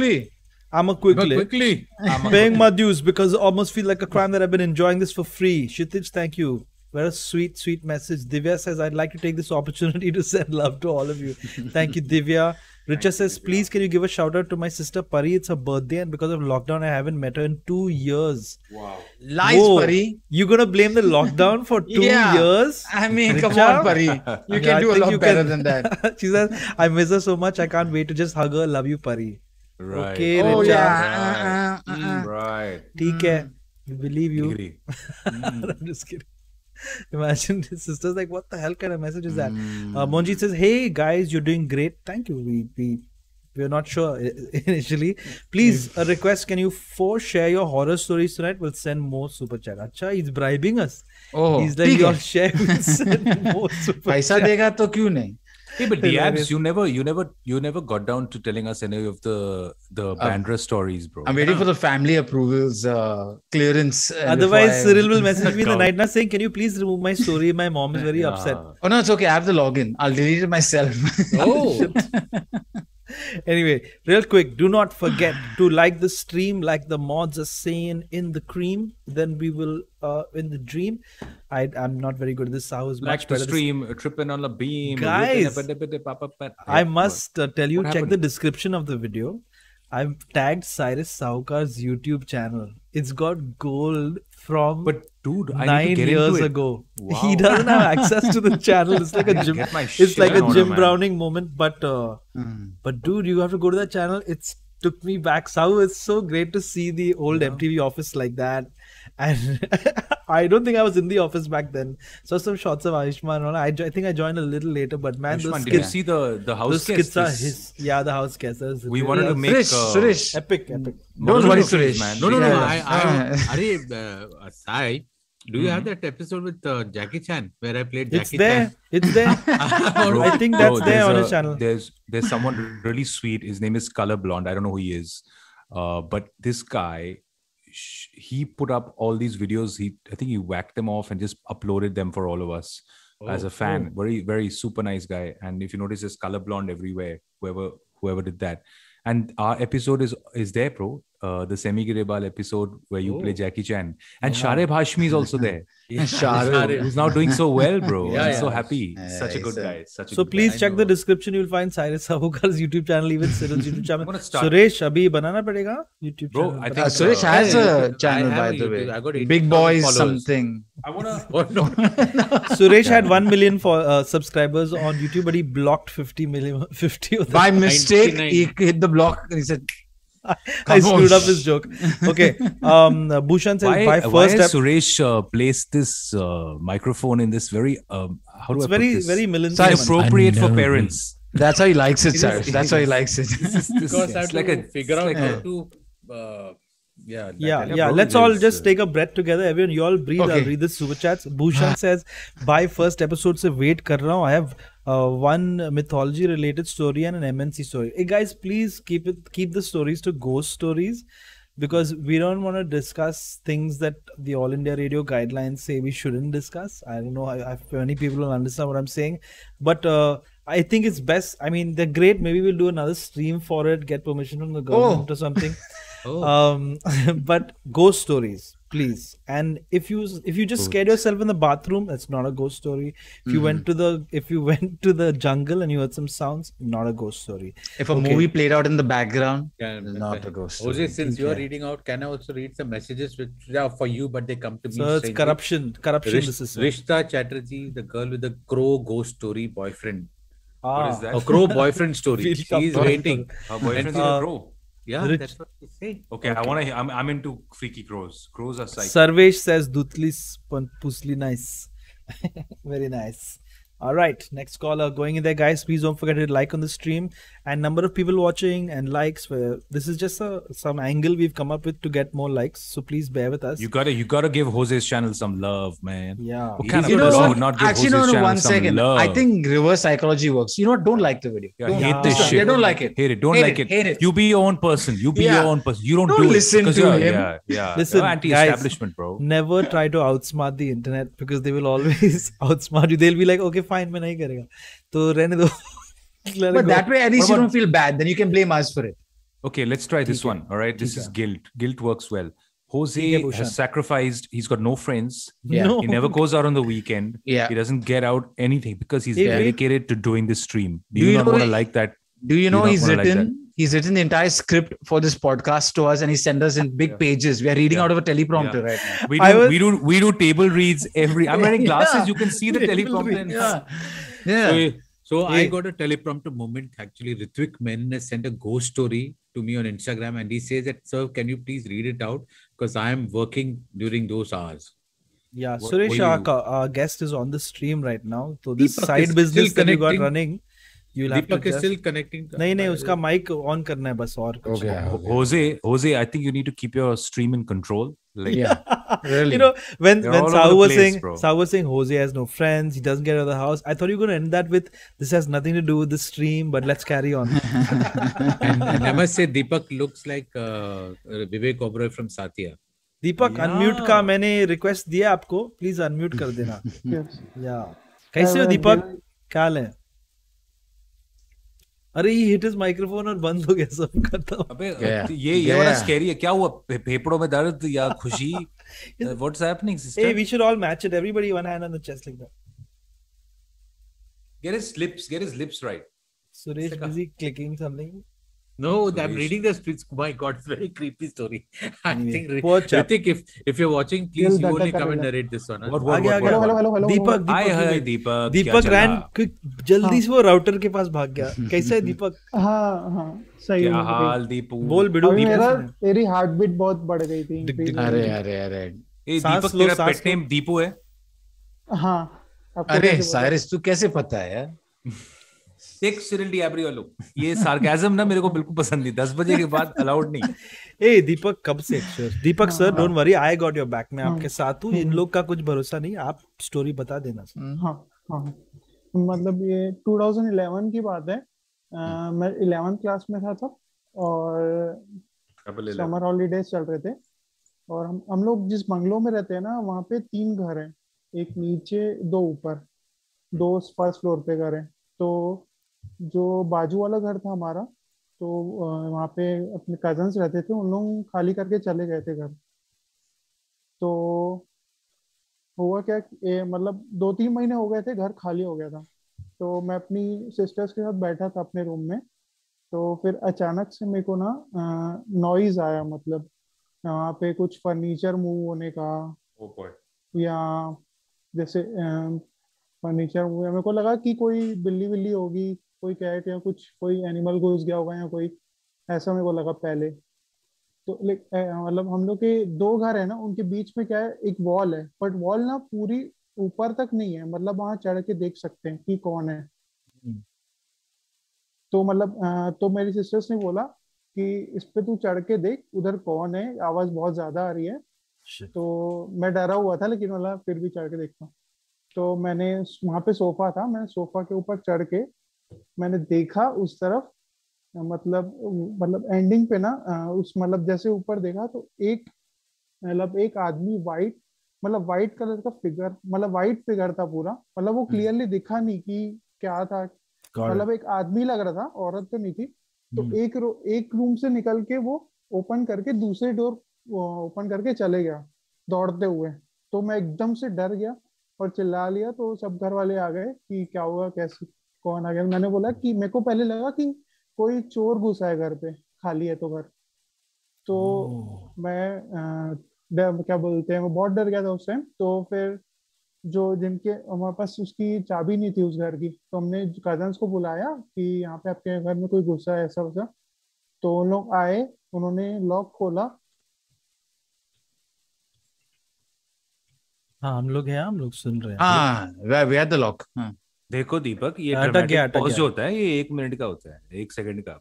I'ma quickly. Paying my dues because I almost feel like a crime that I've been enjoying this for free. Kshitij, thank you. What a sweet, sweet message. Divya says, I'd like to take this opportunity to send love to all of you. Thank you, Divya. Richard says, please can you give a shout out to my sister Pari? It's her birthday and because of lockdown I haven't met her in 2 years. Wow. Lies, Pari. You're going to blame the lockdown for two years? I mean, Richard? Come on, Pari. You can do a lot better than that. She says, I miss her so much. I can't wait to just hug her. Love you, Pari. Right. Okay, oh, Richard. Yeah. Right. ठीक है. I believe you. I'm just kidding. Imagine his sister's like, what the hell kind of message is that? Monjit says, hey guys, you're doing great. Thank you. We're not sure initially. Please, a request. Can you share your horror stories tonight? We'll send more super chat. Achha, he's bribing us. Oh, he's like, your share will send more super chat. Dega to kyun nahi? Hey, but D'Abs, you never got down to telling us any of the Bandra stories, bro. I'm waiting for the family approvals, clearance. Otherwise, Cyril will message me in the night now saying, can you please remove my story? My mom is very upset. Oh, no, it's okay. I have the login. I'll delete it myself. Oh. Anyway, real quick, do not forget to like the stream, like the mods are saying in the cream, then we will in the dream. I'm not very good at this. Like the stream, tripping on the beam. Guys, I must tell you, check the description of the video. I've tagged Cyrus Sahukar's YouTube channel. It's got gold from 9 years ago. Wow. He doesn't have access to the channel. It's like a Jim. It's like a Jim Browning moment. But dude, you have to go to that channel. It's took me back. Sahu, it's so great to see the old MTV office like that. And I don't think I was in the office back then. So some shots of Ayushman. I think I joined a little later. But man, Ayushman, did you see the house skits? Yeah, the house skits. We wanted to make Suresh. Epic. Don't worry, Suresh. Man. No. Sai, do you have that episode with Jackie Chan where I played Jackie Chan? It's there. Bro, I think that's there on his channel. There's someone really sweet. His name is Color Blonde. I don't know who he is. But this guy, he put up all these videos. I think he whacked them off and just uploaded them for all of us as a fan. Very, very super nice guy. And if you notice, there's Color Blonde everywhere. Whoever did that. And our episode is there, bro. The Semi Girebal episode where you play Jackie Chan. And Shareb Hashmi is also there. Shareb, who's now doing so well, bro. I'm so happy. Such a good guy. So please check the description. You'll find Cyrus Sahukar's YouTube channel, even Cyril's YouTube channel. Suresh, abhi banana padega YouTube channel. Bro, I think Suresh has a channel, by the way. I got Big Boys something. Suresh had 1 million subscribers on YouTube, but he blocked 50 million. 50 of them. By mistake, he hit the block and he said, I screwed up his joke. Okay. Bhushan says, why has Suresh placed this microphone in this very, how do it's I very, put this? Very militant. It's appropriate for parents. That's how he likes it, sir. That's how he likes it. Because I have to figure out how to... Let's all just take a breath together. Everyone, you all breathe. I'll read the super chats. Bhushan says, by first episode, se wait kar raha hoon. I have one mythology related story and an MNC story. Hey guys, please keep the stories to ghost stories because we don't want to discuss things that the All India Radio guidelines say we shouldn't discuss. I don't know if many people will understand what I'm saying, but I think it's best. I mean, they're great. Maybe we'll do another stream for it, get permission from the government or something. But ghost stories, please. And if you just scared yourself in the bathroom, that's not a ghost story. If you went to the jungle and you heard some sounds, not a ghost story. If a movie played out in the background, not a ghost story. Jose, since you are reading out, can I also read some messages which are for you, but they come to me? So it's corruption. Rishta Chatterjee, the girl with the crow ghost story boyfriend. What is that? A crow boyfriend story. She is waiting. Her boyfriend's a crow. Yeah, that's what you say. Okay. I'm into freaky crows. Crows are psychic. Sarvesh says, Dutlis Pusli nice. Very nice. All right. Next caller going in there, guys. Please don't forget to like on the stream and number of people watching and likes. This is just some angle we've come up with to get more likes. So please bear with us. You gotta give Jose's channel some love, man. Yeah. What kind of person would not give Jose's channel some love? Actually, no, 1 second. I think reverse psychology works. You know what? Don't like the video. Hate this shit. They don't like it. Hate it. Don't like it. You be your own person. You be your own person. You don't do listen it. To him. Listen, anti-establishment, bro. Never try to outsmart the internet because they will always outsmart you. They'll be like, okay, fine, main nahi karega. So, rehne do. But that way, at least you don't feel bad. Then you can blame us for it. Okay, let's try this one. All right, this is guilt. Guilt works well. Hoezaay has sacrificed. He's got no friends. Yeah. No. He never goes out on the weekend. Yeah. He doesn't get out anything because he's dedicated to doing this stream. Do you not want to like that? Do you know he's written the entire script for this podcast to us, and he sent us in big pages. We are reading out of a teleprompter right now. We do table reads every. I'm wearing glasses. Yeah. You can see the teleprompter. So I got a teleprompter moment. Actually, Ritwik Menon has sent a ghost story to me on Instagram, and he says that, sir, can you please read it out because I am working during those hours. Yeah, Suresh, our guest is on the stream right now. So this Deepak side business that you got running, you'll have Deepak to still connecting. No, उसका mic on करना है बस और कुछ. Hoezaay, I think you need to keep your stream in control. Like, really. You know, when Sahu was saying Hoezaay has no friends, he doesn't get out of the house. I thought you were going to end that with this has nothing to do with the stream, but let's carry on. and I must say, Deepak looks like Vivek Oberoi from Satya. Deepak unmute का मैंने request दिया आपको, please unmute कर देना. कैसे हो दीपक, क्या हाल है? अरे ये हिट इज माइक्रोफोन और बंद हो गया सब खत्म. अबे ये वाला स्कैरी है. क्या हुआ, फेफड़ों में दर्द या खुशी? What's happening sister? Hey, we should all match it. Everybody one hand on the chest like that. Get his lips right. Suresh busy clicking something. No, I'm reading the streets. My God, it's a very creepy story. I think if you're watching, please you only come and narrate this one. What? Deepak ran जल्दी से वो router के पास भाग गया. कैसा है दीपक? हाँ सही. क्या हाल दीपू? बोल बिडू. तेरी हार्ट बीट बहुत बढ़ गई थी. अरे दीपक तेरा पेट नेम दीपू है? हाँ. अरे साइरस तू कैसे पता है यार? एक सिरिल डियाब्री वालों, ये सार्केज्म ना मेरे को बिल्कुल पसंद नहीं. 10 बजे के बाद अलाउड नहीं. ए दीपक कब से actual? Deepak sir don't worry, I got your back. मैं आपके साथ हूँ. इन लोग का कुछ भरोसा नहीं. आप स्टोरी बता देना सर. हाँ मतलब ये 2011 की बात है. मैं 11th क्लास में था तब, और समर हॉलीडेज चल रहे थे, और हम लोग जिस बंगलों में रहते हैं ना, वहाँ पे 3 घर है. एक नीचे, 2 ऊपर. 2 फर्स्ट फ्लोर पे घर है. तो जो बाजू वाला घर था हमारा, तो वहाँ पे अपने कजन्स रहते थे. उन लोग खाली करके चले गए थे घर. तो हुआ क्या, मतलब 2-3 महीने हो गए थे, घर खाली हो गया था. तो मैं अपनी सिस्टर्स के साथ बैठा था अपने रूम में. तो फिर अचानक से मेरे को ना नॉइज आया. मतलब वहाँ पे कुछ फर्नीचर मूव होने का, या जैसे फर्नीचर हुआ. मेरे को लगा कि कोई बिल्ली होगी, कोई कैट या कुछ, कोई एनिमल घुस गया होगा या कोई ऐसा मेरे को लगा पहले. तो मतलब हम लोग के 2 घर है ना, उनके बीच में क्या है, एक वॉल है, बट वॉल ना पूरी ऊपर तक नहीं है. मतलब वहां चढ़ के देख सकते हैं कि कौन है. तो मतलब तो मेरी सिस्टर्स ने बोला कि इस पे तू चढ़ के देख उधर कौन है, आवाज बहुत ज्यादा आ रही है. तो मैं डरा हुआ था, लेकिन बोला फिर भी चढ़ के देखता हूँ. तो मैंने वहां पे सोफा था, मैंने सोफा के ऊपर चढ़ के मैंने देखा उस तरफ. मतलब एंडिंग पे ना उस मतलब जैसे ऊपर देखा तो एक आदमी वाइट कलर का फिगर, मतलब वाइट फिगर था पूरा. मतलब वो क्लियरली दिखा नहीं कि क्या था. मतलब एक आदमी लग रहा था, औरत तो नहीं थी. तो एक रूम से निकल के वो ओपन करके दूसरे डोर ओपन करके चले गया दौड़ते हुए. तो मैं एकदम से डर गया और चिल्ला लिया. तो सब घर वाले आ गए कि क्या हुआ, कैसे, कौन आ गया. मैंने बोला कि मेरे को पहले लगा कि कोई चोर घुसा है घर पे, खाली है तो घर. तो मैं क्या बोलते हैं, मैं बहुत डर गया था उस टाइम. तो फिर जो जिनके हमारे पास उसकी चाबी नहीं थी उस घर की, तो हमने कजन्स को बुलाया कि यहाँ पे आपके घर में कोई घुसा है ऐसा वैसा. तो उन लोग आए, उन्होंने लॉक खोला. हाँ हम लोग सुन रहे हैं. हाँ we had the lock. हाँ देखो दीपक, ये ड्रामेटिक पॉज जो होता है ये 1 मिनट का होता है, 1 सेकंड का.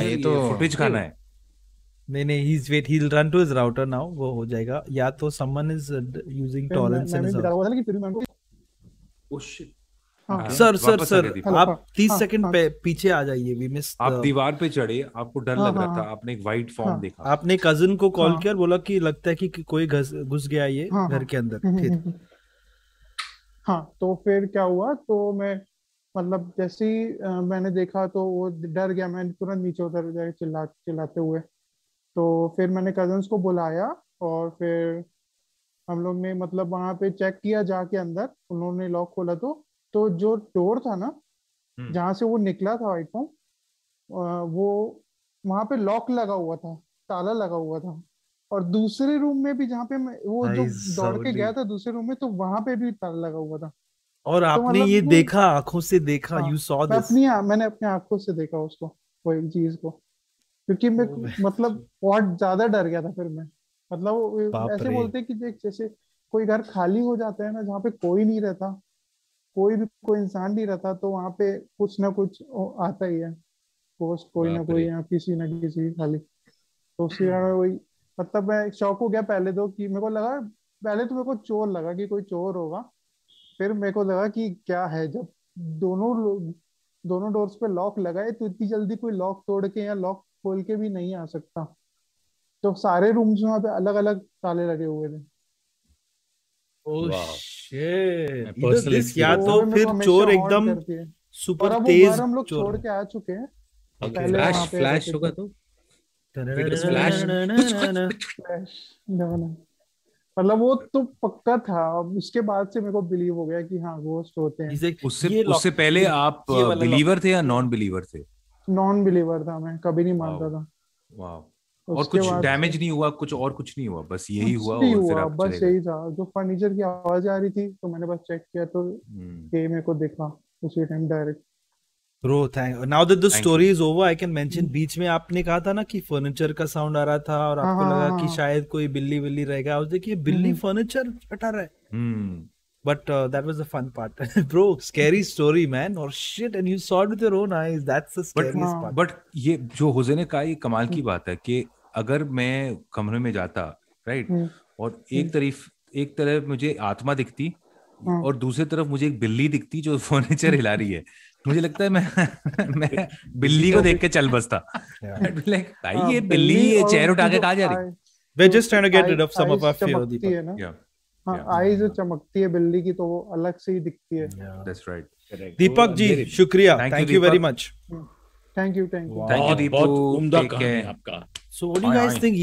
ये तो फुटेज खाना है. नहीं he's wait, he'll run to his router now. वो हो जाएगा या तो someone is using torrents. Oh shit. Sir आप 30 सेकंड पीछे आ जाइए. We miss. आप दीवार पे चढ़े, आपको डर लग रहा था, आपने एक व्हाइट फॉर्म देखा, आपने कजिन को कॉल किया और बोला कि लगता है कि कोई घुस गया ये घर के अंदर. फिर तो फिर क्या हुआ, तो मैं मतलब जैसे ही मैंने देखा तो वो डर गया. मैं तुरंत नीचे उतर गया चिल्लाते हुए. तो फिर मैंने कजन्स को बुलाया और फिर हम लोग ने मतलब वहां पे चेक किया जाके अंदर. उन्होंने लॉक खोला तो जो डोर था ना जहां से वो निकला था वाइट फॉर्म, वो वहां पे लॉक लगा हुआ था, ताला लगा हुआ था, और दूसरे रूम में भी जहाँ पे वो जो दौड़ के गया था दूसरे रूम में, तो वहां पे भी ताला लगा हुआ था। और तो आपने ये देखा, आंखों से देखा? You saw this? मैंने अपने आंखों से देखा उसको, वो एक चीज को, क्योंकि मैं मतलब बहुत ज्यादा डर गया था। फिर मैं मतलब ऐसे बोलते कि देख जैसे कोई घर खाली हो जाता है ना, जहाँ पे कोई नहीं रहता, कोई भी कोई इंसान नहीं रहता, तो वहाँ पे कुछ ना कुछ आता ही है, कोई ना कोई या किसी ना किसी खाली। तो उसी कारण वही मतलब मैं शौक हो गया पहले तो, कि मेरे को लगा पहले तो मेरे को चोर लगा कि कोई चोर होगा, फिर मेरे को लगा कि क्या है, जब दोनों डोर्स पे लॉक लगाए तो इतनी जल्दी कोई लॉक तोड़ के या लॉक खोल के भी नहीं आ सकता। तो सारे रूम्स में वहाँ पे अलग अलग ताले लगे हुए थे। Oh shit! या तो फिर चोर एकदम सुपर तेज, हम लोग छोड़ के आ चुके हैं। फ्लैश होगा तो मतलब वो तो पक्का था। उसके बाद से मेरे को बिलीव हो गया कि हाँ घोस्ट होते हैं। उससे पहले आप बिलीवर थे या नॉन बिलीवर थे? नॉन बिलीवर था, मैं कभी नहीं मानता था। वाह! और कुछ डैमेज नहीं हुआ, कुछ और कुछ नहीं हुआ, बस यही हुआ, बस यही था। जो फर्नीचर की आवाज आ रही थी तो मैंने बस चेक किया, तो ये मेरे को देखा उसी time direct. Bro, thank you. Now that the story is over, I can mention बीच में आपने कहा था ना कि फर्नीचर का साउंड आ रहा था और आपको लगा कि शायद कोई बिल्ली बिल्ली रहेगा। देखिए बिल्ली फर्नीचर फटा रहा है। But that was the fun part, bro. Scary story, man. Or shit, and you saw it with your own eyes. That's the scariest part. But ये जो होजे ने कहा, ये कमाल की बात है कि अगर मैं कमरे में जाता, right, और एक तरफ मुझे आत्मा दिखती और दूसरी तरफ मुझे एक बिल्ली दिखती जो फर्नीचर हिला रही है, मुझे लगता है मैं बिल्ली को देख के चल बसता। भाई ये बिल्ली चेहर उठा के कहाँ जा रही? We're just trying to get rid of some of our fear, Deepak. हाँ, आई जो चमकती है बिल्ली की तो वो अलग से ही दिखती है। That's right. दीपक जी शुक्रिया, thank you very much. Thank you, Deepak. बहुत उम्दा कहानी आपका। So what do you guys think?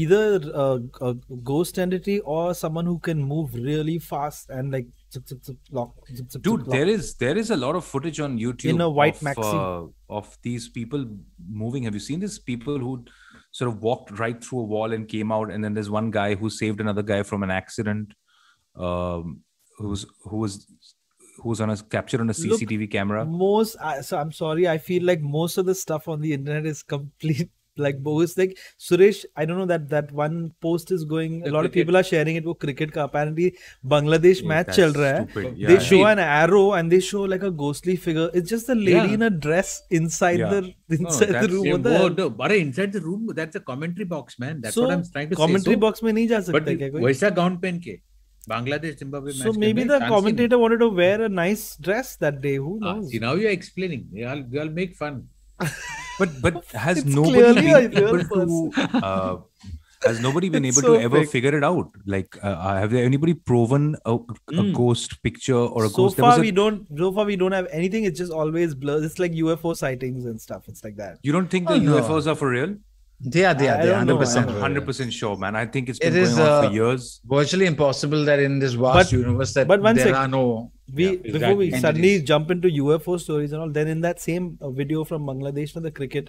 Either a ghost entity or someone who can move really fast and like zip, zip, zip, lock. There is a lot of footage on YouTube in a white maxi of these people moving. Have you seen these people who sort of walked right through a wall and came out? And then there's one guy who saved another guy from an accident, who's on a capture on a CCTV camera. I'm sorry, I feel like most of the stuff on the internet is complete. Like bogus, like Suresh, I don't know that one post is going. A lot of people are sharing it. वो cricket का apparently Bangladesh match चल रहा है. They show an arrow and they show like a ghostly figure. It's just a lady in a dress inside the room. अरे inside the room, that's a commentary box, man. That's what I'm trying to say. Commentary box में नहीं जा सकता क्या कोई? वैसा gown पहन के Bangladesh Zimbabwe match. So maybe the commentator wanted to wear a nice dress that day. Who knows? See, now you're explaining. I'll make fun. But has nobody been able to ever figure it out? Like, have there anybody proven a ghost picture or a ghost? So far we don't have anything. It's just always blurred. It's like UFO sightings and stuff. It's like that. You don't think the UFOs are for real? They are 100% sure, man. I think it's been going on for years. Virtually impossible that in this vast universe that there are no. Before we suddenly jump into UFO stories and all, then in that same video from Bangladesh for the cricket,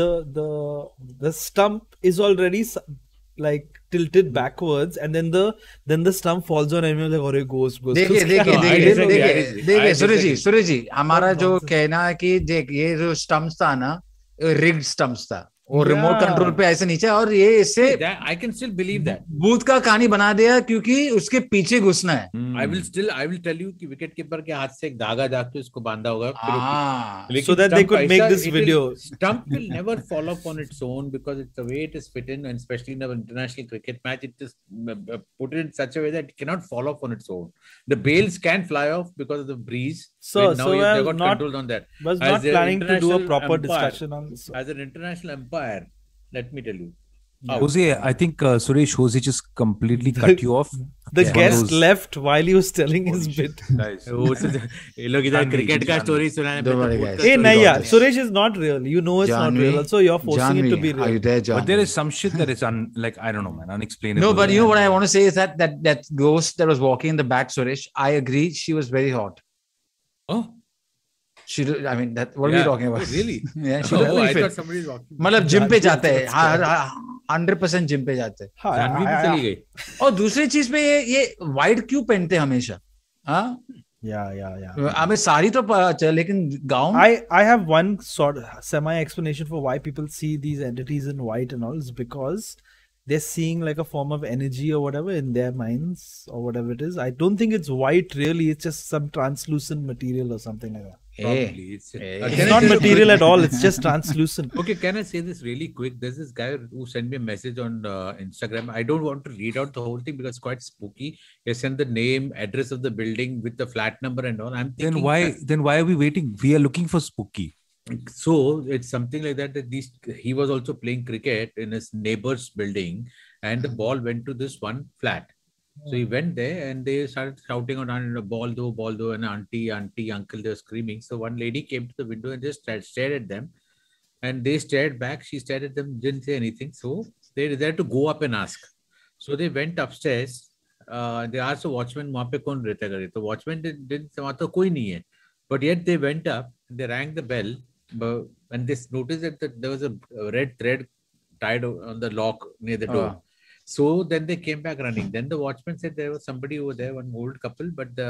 the stump is already like tilted backwards, and then the stump falls on and you're like, "Oh, ghost." देखिए, Suresh जी, हमारा जो कहना है कि देख ये जो stumps था ना, rigged stumps था. वो रिमोट कंट्रोल पे ऐसे नीचे, और ये इससे I can still believe that भूत का कहानी बना दिया क्योंकि उसके पीछे घुसना है। आई विल टेल यू कि विकेट कीपर के हाथ से एक धागा जाके उसको बांधा होगा, so that they could make this video. Stump will never fall up on its own because it's the way it is fit in, and specially in international cricket match it is put in such a way that it can not fall up on its own. The bells can fly off because of the breeze, so now they got control on that. Was not planning to do a proper discussion on this as an international empire, let me tell you. Hoezaay, I think Suresh Hoezaay just completely cut you off. The guest left while he was telling his bit. Nice. ये लोग इधर cricket का story सुनाने पे तो नहीं यार, Suresh is not real. You know it's not real. Also, you're forcing it to be real. But there is some shit that is like I don't know, man, unexplainable. No, but you know what I want to say is that ghost that was walking in the back, Suresh, I agree, she was very hot. Oh. Cyril, I mean, that, what are we talking about? Really? Yeah, Cyril, I thought somebody is walking. मतलब gym पे जाते हैं, 100% gym पे जाते हैं. जानवी भी चली गई. और दूसरी चीज पे ये वाइड क्यों पहनते हैं हमेशा? हाँ. Yeah. हमें सारी तो पता है, लेकिन gown. I have one sort of semi explanation for why people see these entities in white and all is because they're seeing like a form of energy or whatever in their minds or whatever it is. I don't think it's white really. It's just some translucent material or something like that. Probably. It's not material at all. It's just translucent. Okay, can I say this really quick? There's this guy who sent me a message on Instagram. I don't want to read out the whole thing because it's quite spooky. He sent the name, address of the building with the flat number and all. I'm thinking, then why are we waiting? We are looking for spooky. So it's something like that. He was also playing cricket in his neighbor's building, and the ball went to this one flat. So he went there, and they started shouting around, ball do, and auntie, uncle. They were screaming. So one lady came to the window and just stared at them, and they stared back. She stared at them, didn't say anything. So they decided to go up and ask. So they went upstairs. They asked the watchman, "Wahan pe kaun rehta kare?" The watchman didn't say, "Wahan to koi nahi hai." But yet they went up. They rang the bell. And they noticed that there was a red thread tied on the lock near the door. So then they came back running. Then the watchman said there was somebody over there, one old couple, but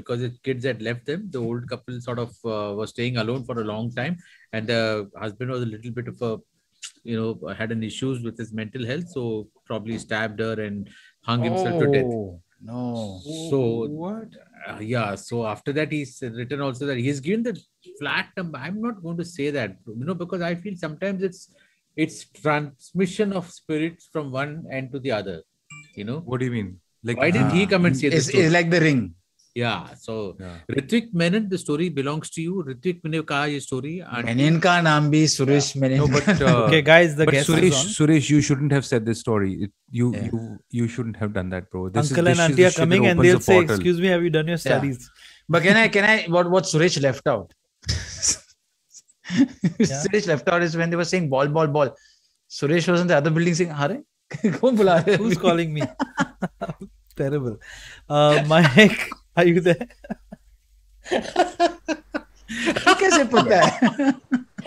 because the kids had left them, the old couple sort of was staying alone for a long time, and the husband was a little bit of a, had an issues with his mental health, so probably stabbed her and hung himself to death. No. So what? So after that, he's written also that he's given the flat number. I'm not going to say that, because I feel sometimes it's transmission of spirits from one end to the other. What do you mean? Like why didn't he come and say this? It's like the ring. So Ritwik Menon, the story belongs to you. Ritwik Menon ka ye story. Menon ka naam bhi Suresh Menon. No, but okay, guys, the guest Suresh, is on. Suresh, you shouldn't have said this story. You shouldn't have done that, bro. Uncle and auntie are coming and they'll say, "Excuse me, have you done your studies?" But can I? What Suresh left out? Suresh left out is when they were saying ball. Suresh was in the other building saying, "Hare, who's calling me?" Terrible. Mike, are you there? कैसे पता है?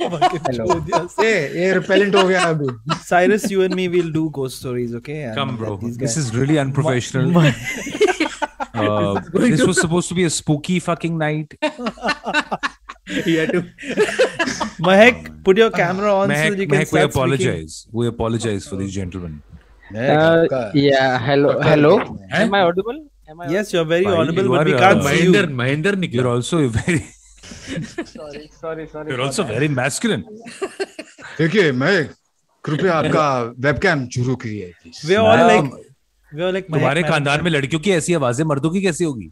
ये repellent हो गया अभी. Cyrus, you and me will do ghost stories, okay? And come, bro. This is really unprofessional. This was supposed to be a spooky fucking night. You had to. Mahek, put your camera on. Mahek, so you can start apologize. Speaking. We apologize for these gentlemen. Hello. Am I audible? Yes, you're very audible, but we can't see you. Mahinder, you're also very. Sorry. You're also very masculine. Okay, Mahek, कृपया आपका webcam शुरू करिए. We are like. तुम्हारे खानदान में लड़कियों की ऐसी आवाजें मर्दों की कैसी होगी?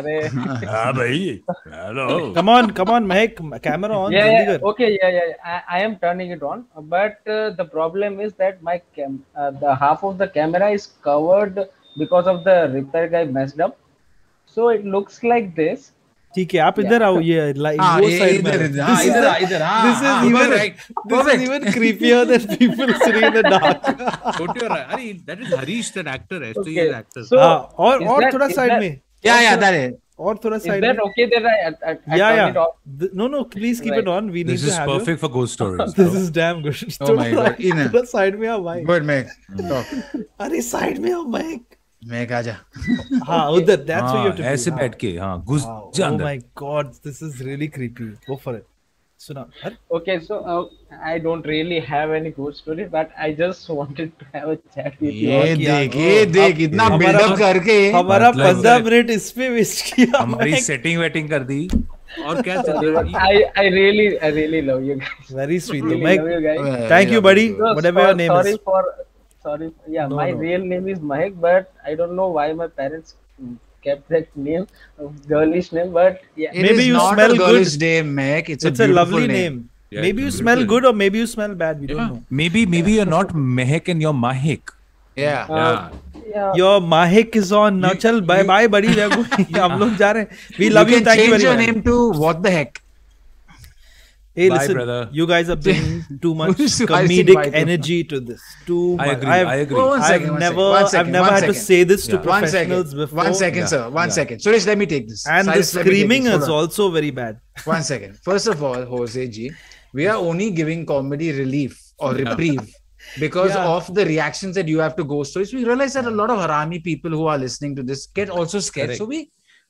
अरे हाँ भाई. Hello. Come on, Mahek, camera on. Okay. I am turning it on, but the problem is that my the half of the camera is covered because of the repair guy messed up, so it looks like this. ठीक है, आप इधर आओ, ये वो side में. इधर this is even creepier than people sitting in the dark. अरे that is Harish, that actor है, तो ये actor. और थोड़ा साइड में. Yeah, that is. और थोड़ा side. Is that okay? I turn it off. No, please keep it on. We need to have. This is perfect for ghost stories. This is damn good. Oh my god. थोड़ा side में आओ भाई. Good Meg. अरे side में आओ Meg. Meg आजा. हाँ उधर. That's what you have to do. ऐसे बैठ के हाँ घुस जा अंदर. Oh my god, this is really creepy. Go for it. सुना. Okay, so I don't really have any ghost story, but I just wanted to have a chat with you. ये देख इतना build-up करके हमारा 15 मिनट इसपे waste किया. हमारी setting waiting कर दी. और क्या चल रहा है? I really love you guys. Very sweet. Mahek, thank you, buddy. Whatever your name is. Sorry. Yeah, my real name is Mahek, but I don't know why my parents kept that name, girlish name, but yeah. Maybe you smell good. Girlish name, Mahek. It's a lovely name. Yeah, maybe you smell good or maybe you smell bad. We don't know. Maybe you're not Mahek and you're Mahek. Yeah. Your Mahek is on. Now, chal, bye, buddy. We are going. We love you. Thank you very much. Change your name to what the heck. Hey, bye, listen, brother. You guys are bringing too much comedic energy to this. Too much. I agree. I've never had to say this to professionals before. One second, sir. Suresh, let me take this. And Cyrus, the screaming is also very bad. One second. First of all, Hoezaay ji, we are only giving comedy relief or reprieve because of the reactions that you have to go through. So we realize that a lot of harami people who are listening to this get also scared. Correct. So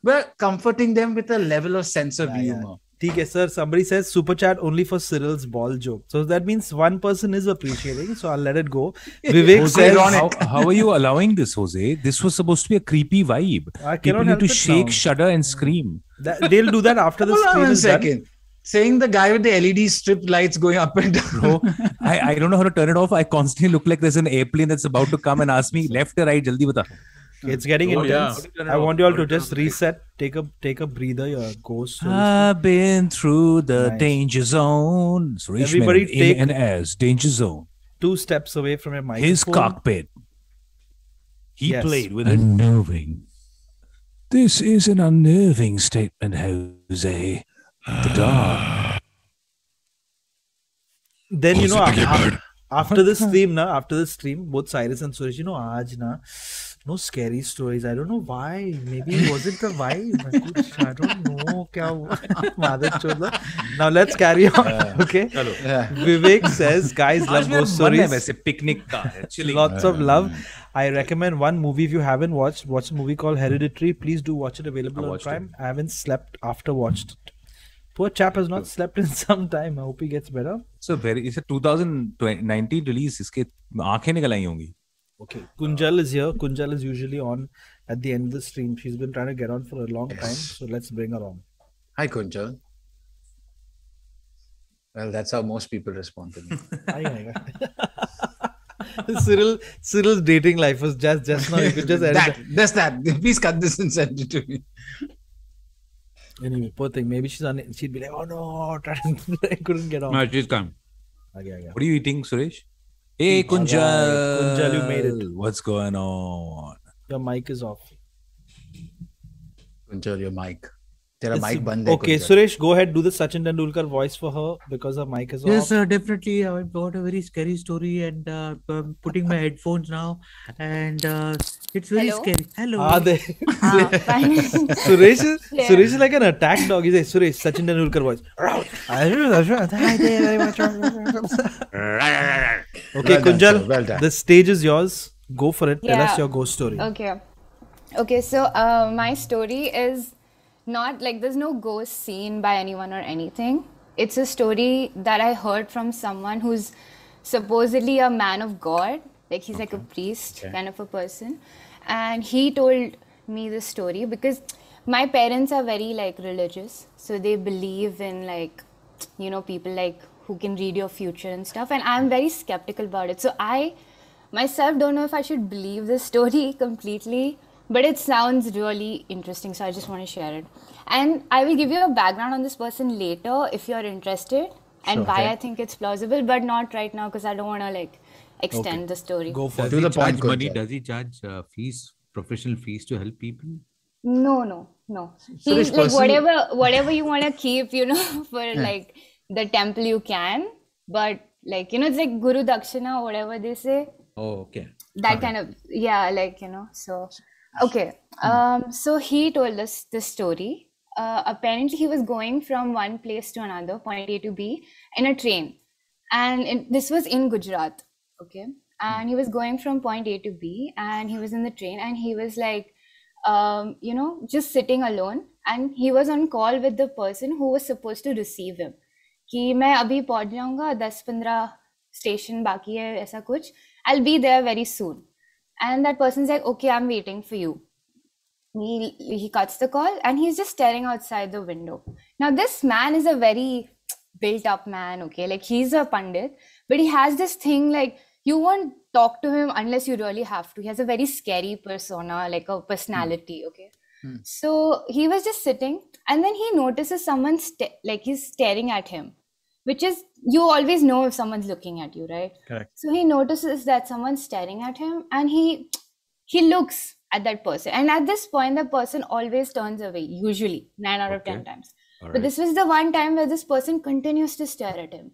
we're comforting them with a level of sense of humor. Okay, sir. Somebody says super chat only for Cyril's ball joke. So that means one person is appreciating. So I'll let it go. Vivek says, how are you allowing this, Hoezaay? This was supposed to be a creepy vibe. People need to shake, shudder and scream. They'll do that after the stream is done. Saying the guy with the LED strip lights going up and down. Bro, I don't know how to turn it off. I constantly look like there's an airplane that's about to come and ask me left or right. Jaldi bata. It's getting intense. I want you all to just reset. Take a breather. Your ghost. I've been through the danger zone. Suresh, everybody, take in and as danger zone. 2 steps away from your microphone. His cockpit. He played with unnerving. This is an unnerving statement, Hoezaay. The dog. Then you know after this stream, both Cyrus and Suresh, you know, aaj na no scary stories. I don't know why. Maybe it wasn't the vibe. I don't know. Kya now let's carry on. Okay. Vivek says, guys love ghost stories. Picnic ka hai, chilling. Lots of love. I recommend one movie if you haven't watched. Watch a movie called Hereditary. Please do watch it. Available on Prime. I haven't slept after watched it. Poor chap has not slept in some time. I hope he gets better. So it's a 2019 release. Iske aankhein nikal aayi hongi. Okay. Kunjal is here. Kunjal is usually on at the end of the stream. She's been trying to get on for a long time. So let's bring her on. Hi, Kunjal. Well, that's how most people respond to me. Cyril's dating life was just now. You could just edit that. Please cut this and send it to me. Anyway, poor thing. Maybe she'd be like, oh no, I couldn't get on. No, she's come. Okay. What are you eating, Suresh? Hey, Kunjal, you made it. What's going on? Your mic is off. Kunjal, your mic. Tera mic band hai. Okay, Kunjal. Suresh, go ahead. Do the Sachin Tendulkar voice for her because her mic is off. Yes, sir, definitely. I've got a very scary story and I'm putting my headphones now and it's very scary. Hello. Suresh is like an attack dog. He's like, Suresh, Sachin Tendulkar voice. Okay, well Kunjal, well the stage is yours. Go for it. Tell us your ghost story. Okay. Okay, so my story is not like there's no ghost seen by anyone or anything. It's a story that I heard from someone who's supposedly a man of God. Like he's like a priest kind of a person. And he told me this story because my parents are very like religious. So they believe in like, you know, people like who can read your future and stuff. And I'm very skeptical about it. So I myself don't know if I should believe this story completely, but it sounds really interesting. So I just want to share it. And I will give you a background on this person later if you're interested and why I think it's plausible, but not right now because I don't want to like extend the story. Go for it. Does he charge money? Does he charge fees, professional fees to help people? No. He's like whatever you want to keep, you know, for like the temple you can, but like, you know, it's like Guru Dakshina or whatever they say. Oh, okay. That kind of, yeah, like, you know, so, okay. So he told us this story. Apparently he was going from one place to another, point A to B, in a train. And this was in Gujarat. Okay, and he was going from point A to B and he was in the train and he was like, you know, just sitting alone and he was on call with the person who was supposed to receive him. Ki main abhi pahunch jaunga, 10-15 station baki hai, aisa kuch. I'll be there very soon. And that person's like, okay, I'm waiting for you. He cuts the call and he's just staring outside the window. Now this man is a very built up man, okay, like he's a pandit, but he has this thing like, you won't talk to him unless you really have to. He has a very scary persona, like a personality, okay? So he was just sitting and then he notices someone like he's staring at him, which is, you always know if someone's looking at you, right? Correct. So he notices that someone's staring at him and he looks at that person. And at this point, the person always turns away, usually 9 out of 10 times. All right. But this was the one time where this person continues to stare at him.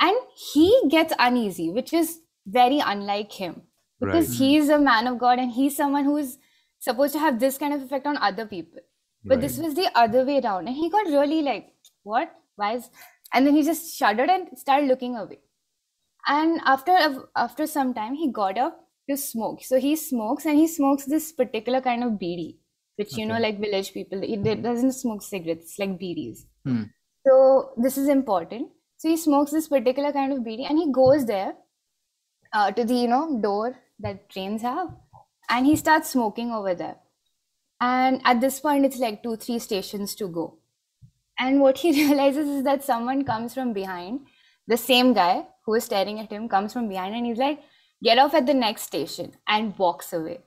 And he gets uneasy, which is very unlike him. Because right. he is a man of God and he's someone who is supposed to have this kind of effect on other people. But right. this was the other way around. And he got really like, what? Why is... And then he just shuddered and started looking away. And after some time, he got up to smoke. So he smokes, and he smokes this particular kind of beedi, which, okay. you know, like village people, it doesn't smoke cigarettes, like beedis. Hmm. So this is important. So he smokes this particular kind of beedi, and he goes there to the, you know, door that trains have, and he starts smoking over there. And at this point, it's like 2-3 stations to go. And what he realizes is that someone comes from behind. The same guy who is staring at him comes from behind, and he's like, get off at the next station, and walks away.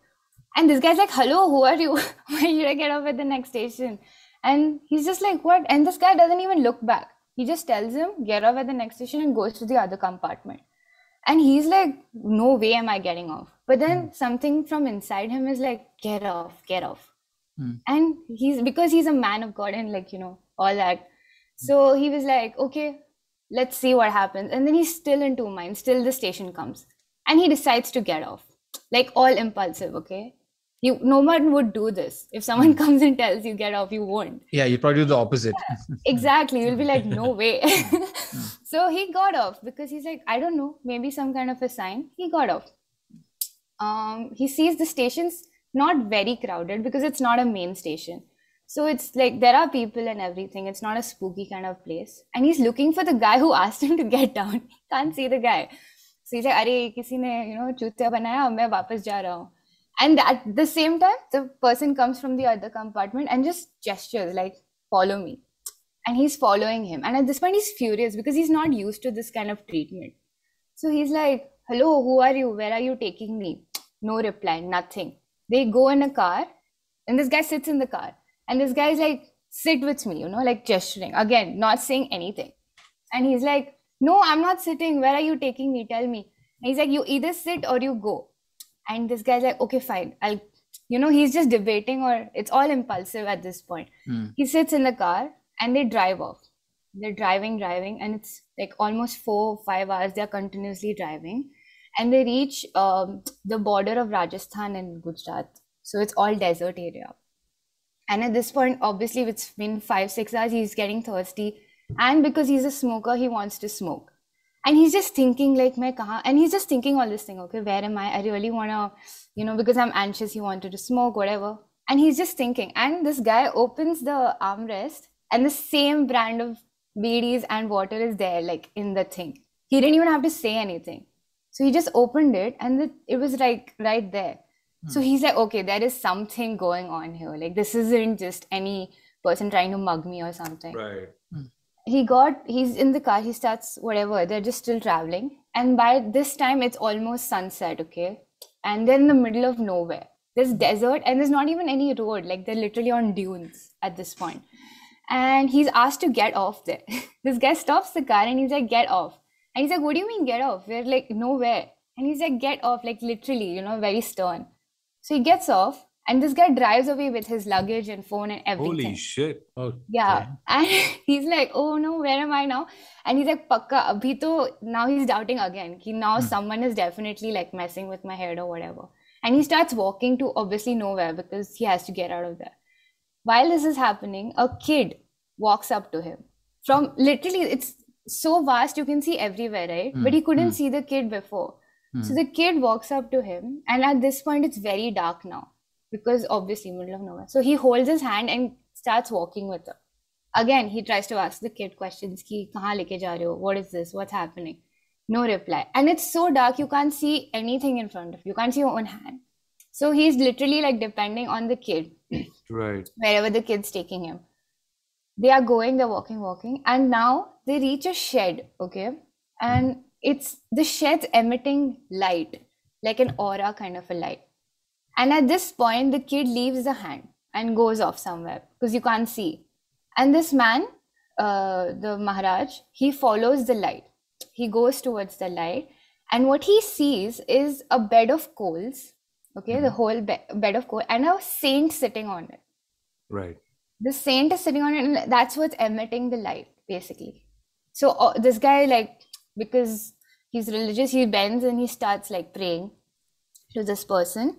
And this guy's like, hello, who are you? Why should I get off at the next station? And he's just like, what? And this guy doesn't even look back. He just tells him, get off at the next station, and goes to the other compartment. And he's like, no way am I getting off. But then something from inside him is like, get off, get off. Mm. And because he's a man of God and like, you know, all that. So he was like, okay, let's see what happens. And then he's still in two minds till the station comes. And he decides to get off, like all impulsive, okay? No one would do this. If someone comes and tells you get off, you won't. Yeah, you probably do the opposite. Yeah, exactly. You'll be like, no way. So he got off because he's like, I don't know, maybe some kind of a sign. He got off. He sees the station's not very crowded because it's not a main station. So it's like there are people and everything. It's not a spooky kind of place. And he's looking for the guy who asked him to get down. He can't see the guy. So he's like, "Arey, kisi ne, you know, chutiya banaya, main wapas ja raha hu." And at the same time, the person comes from the other compartment and just gestures like, follow me. And he's following him. And at this point, he's furious because he's not used to this kind of treatment. So he's like, hello, who are you? Where are you taking me? No reply, nothing. They go in a car and this guy sits in the car. And this guy is like, sit with me, you know, like gesturing. Again, not saying anything. And he's like, no, I'm not sitting. Where are you taking me? Tell me. And he's like, you either sit or you go. And this guy's like, okay, fine. I'll, you know, he's just debating, or it's all impulsive at this point. Mm. He sits in the car and they drive off. They're driving. And it's like almost 4 or 5 hours. They're continuously driving. And they reach the border of Rajasthan and Gujarat. So it's all desert area. And at this point, obviously, it's been 5-6 hours. He's getting thirsty. And because he's a smoker, he wants to smoke. And he's just thinking like, main kaha? And he's just thinking all this thing. Okay, where am I? I really want to, you know, because I'm anxious. He wanted to smoke, whatever. And he's just thinking. And this guy opens the armrest and the same brand of beedies and water is there, like in the thing. He didn't even have to say anything. So he just opened it and it was like right there. Hmm. So he's like, okay, there is something going on here. Like this isn't just any person trying to mug me or something. Right. Hmm. He's in the car, he starts whatever, they're just still traveling. And by this time, it's almost sunset, okay? And they're in the middle of nowhere. There's desert and there's not even any road. Like they're literally on dunes at this point. And he's asked to get off there. This guy stops the car and he's like, get off. And he's like, what do you mean get off? We're like nowhere. And he's like, get off, like literally, you know, very stern. So he gets off. And this guy drives away with his luggage and phone and everything. Holy shit. Oh, yeah. Damn. And he's like, oh no, where am I now? And he's like, pakka, abhi to, now he's doubting again. Ki now someone is definitely like messing with my head or whatever. And he starts walking to obviously nowhere because he has to get out of there. While this is happening, a kid walks up to him. From literally, it's so vast, you can see everywhere, right? But he couldn't see the kid before. So the kid walks up to him. And at this point, it's very dark now. Because obviously middle of nowhere. So he holds his hand and starts walking with her. Again, he tries to ask the kid questions. Ki, kahan leke ja rahe ho? What is this? What's happening? No reply. And it's so dark, you can't see anything in front of you. You can't see your own hand. So he's literally like depending on the kid. Right. Wherever the kid's taking him. They are going, they're walking. And now they reach a shed, okay? And it's the shed's emitting light, like an aura kind of a light. And at this point, the kid leaves the hand and goes off somewhere because you can't see. And this man, the Maharaj, he follows the light. He goes towards the light. And what he sees is a bed of coals, okay, the whole bed of coal, and a saint sitting on it. Right. The saint is sitting on it, and that's what's emitting the light, basically. So this guy, like, because he's religious, he bends and he starts like praying to this person.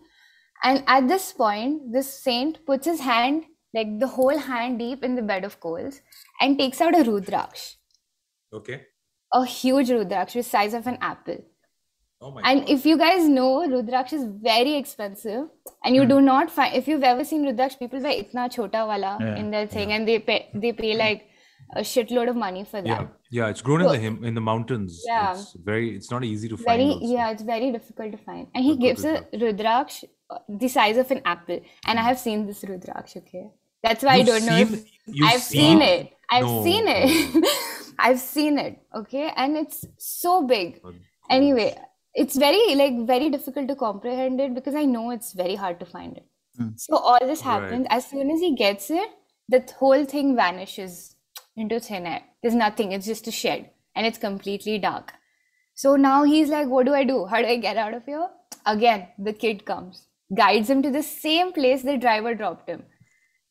And at this point, this saint puts his hand, like the whole hand deep in the bed of coals, and takes out a Rudraksh. Okay. A huge Rudraksh, the size of an apple. Oh my God. If you guys know, Rudraksh is very expensive, and you do not find, if you've ever seen Rudraksh, people buy itna chota wala in their thing, and they pay like a shitload of money for that. Yeah, it's grown in the mountains. Yeah, it's not easy to find. It's very difficult to find. And he gives a Rudraksh the size of an apple, and I have seen this Rudraksh. Okay, that's why I've seen it. Okay, and it's so big. Anyway, it's very difficult to comprehend it, because I know it's very hard to find it. So all this happens, as soon as he gets it, the whole thing vanishes into thin air. There's nothing. It's just a shed, and it's completely dark. So now he's like, what do I do? How do I get out of here? Again, the kid comes, guides him to the same place the driver dropped him.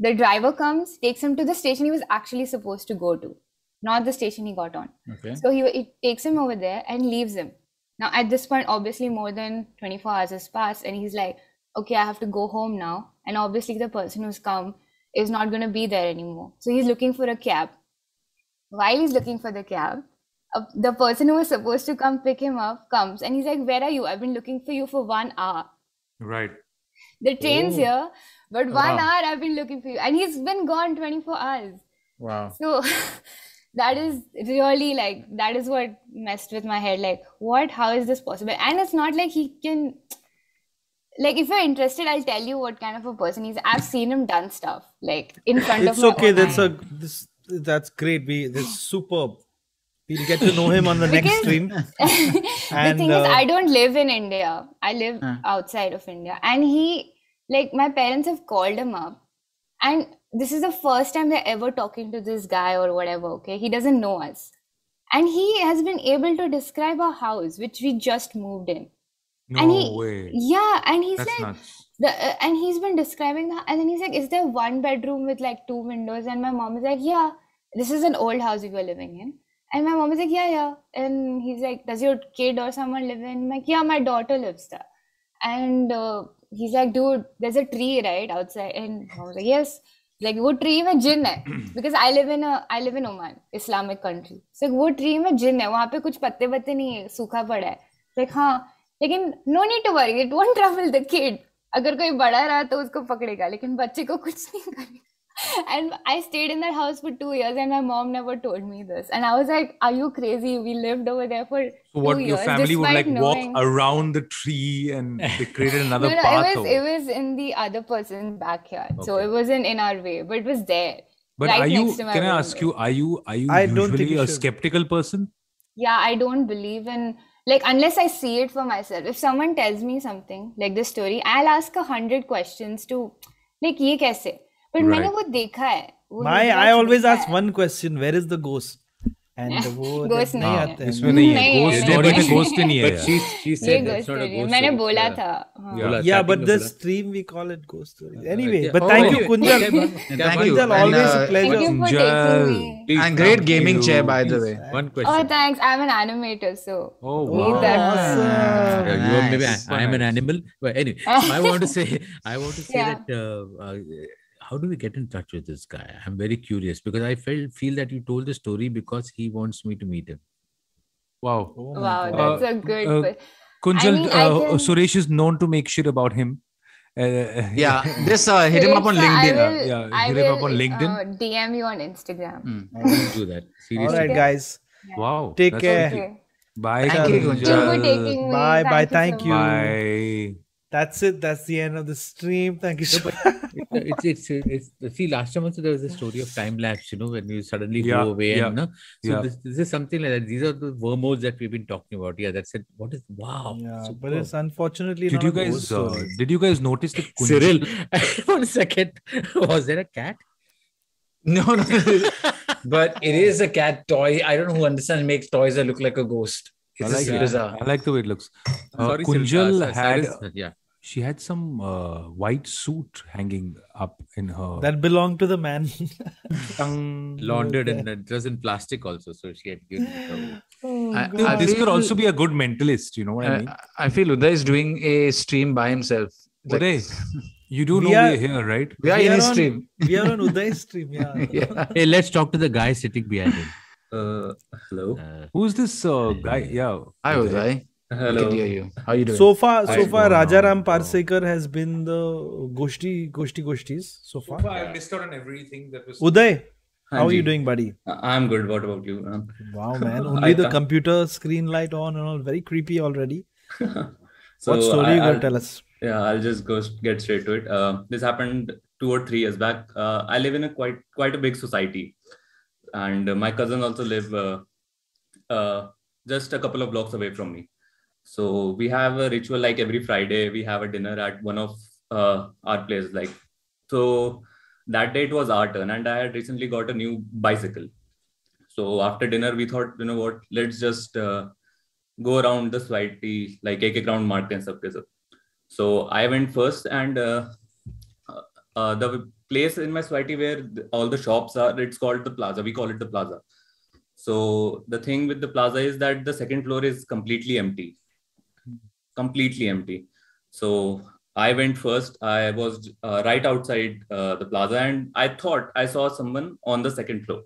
The driver comes, takes him to the station he was actually supposed to go to, not the station he got on. Okay. So he takes him over there and leaves him. Now, at this point, obviously, more than 24 hours has passed, and he's like, okay, I have to go home now. And obviously, the person who's come is not going to be there anymore. So he's looking for a cab. While he's looking for the cab, the person who was supposed to come pick him up comes, and he's like, where are you? I've been looking for you for 1 hour. Right. The train's here, but 1 hour I've been looking for you. And he's been gone 24 hours. Wow. So that is really that is what messed with my head. Like, what? How is this possible? And it's not like he can, if you're interested, I'll tell you what kind of a person he's. I've seen him done stuff in front of my own eyes. It's okay. That's great. That's superb. We'll get to know him on the next stream. The thing is, I don't live in India. I live outside of India. And he, my parents have called him up. And this is the first time they're ever talking to this guy or whatever, okay? He doesn't know us. And he has been able to describe our house, which we just moved in. No way. Yeah, and he's and he's been describing that. And then he's like, is there one bedroom with 2 windows? And my mom is like, yeah, this is an old house we were living in. And my mom is like, yeah. And he's like, does your kid or someone live in? I'm like, yeah, my daughter lives there. And he's like, dude, there's a tree right outside. And I was like, yes. Like, wo tree mein jinn hai. Because I live in Oman, Islamic country. So like, wo tree mein jinn hai. Wahan pe kuch patte batte nahi hai. Sukha pada hai. Like, haan. Lekin, no need to worry. It won't trouble the kid. Agar koi bada raha to usko pakdega. Lekin bacche ko kuch nahi karega. And I stayed in that house for 2 years, and my mom never told me this. And I was like, "Are you crazy? We lived over there for 2 years." So what? Your family would walk around the tree, and they created another path. It was in the other person's backyard, so it wasn't in our way, but it was there. But right next to my window. Can I ask you? Are you usually a skeptical person? Yeah, I don't believe in unless I see it for myself. If someone tells me something like this story, I'll ask 100 questions to ये कैसे. But मैंने वो देखा है. I always ask one question: where is the ghost? And ghost नहीं आता है. इसमें नहीं है. Ghost नहीं है. But she said it's not a ghost story. मैंने बोला था. Yeah, but this stream we call it ghost story. Anyway, but thank you, Kunjal. Thank you. Always a pleasure. Kunjal. And great gaming chair, by the way. One question. Oh, thanks. I'm an animator, so. Oh, awesome. Maybe I'm an animal. But anyway, I want to say that. How do we get in touch with this guy? I'm very curious, because I feel that you told the story because he wants me to meet him. Wow. Wow, that's a good question. Kunjal, Suresh is known to make shit about him. Hit him up on LinkedIn. DM you on Instagram. I will do that. Seriously. All right, guys. Yeah. Wow. Take care. Okay. Bye. Thank you, Kunjal. Bye. Bye. Thank you. Bye. That's it. That's the end of the stream. Thank you so much. See, last time also there was a story of time lapse, when you suddenly go away. Yeah. This is something like that. These are the wormholes that we've been talking about. Yeah, that's it. What is, wow. Yeah, but it's unfortunately not a ghost story. Did you guys notice that Cyril, one second, was there a cat? No. But it is a cat toy. I don't know who understands makes toys that look like a ghost. I like the way it looks. Kunjal had... she had some white suit hanging up in her. That belonged to the man. Laundered and it was in plastic also. So she had given it away. This could also be a good mentalist. You know what I mean? I feel Uday is doing a stream by himself. Like, Uday, you do know we are here, right? We are in his stream. We are on Uday's stream. Yeah. Hey, let's talk to the guy sitting behind him. Hello. Who's this guy? Yeah. Hi, Uday. Hello. I can hear you. How are you doing? So far, Rajaram Parsekar has been the Goshtis. So far, I missed out on everything that was. Uday, how are you doing, buddy? I'm good. What about you? Wow, man! Only the computer screen light on and all. Very creepy already. So what story you gonna tell us? Yeah, I'll just get straight to it. This happened 2 or 3 years back. I live in a quite a big society, and my cousins also live just a couple of blocks away from me. So we have a ritual, like every Friday we have a dinner at one of our places. Like, so that day it was our turn, and I had recently got a new bicycle. So after dinner we thought, you know what, let's just go around the society, like ek ek round marte hain sabke sab. So I went first, and the place in my society where all the shops are, it's called the plaza. We call it the plaza. So the thing with the plaza is that the second floor is completely empty. So I went first. I was right outside the plaza, and I thought I saw someone on the second floor.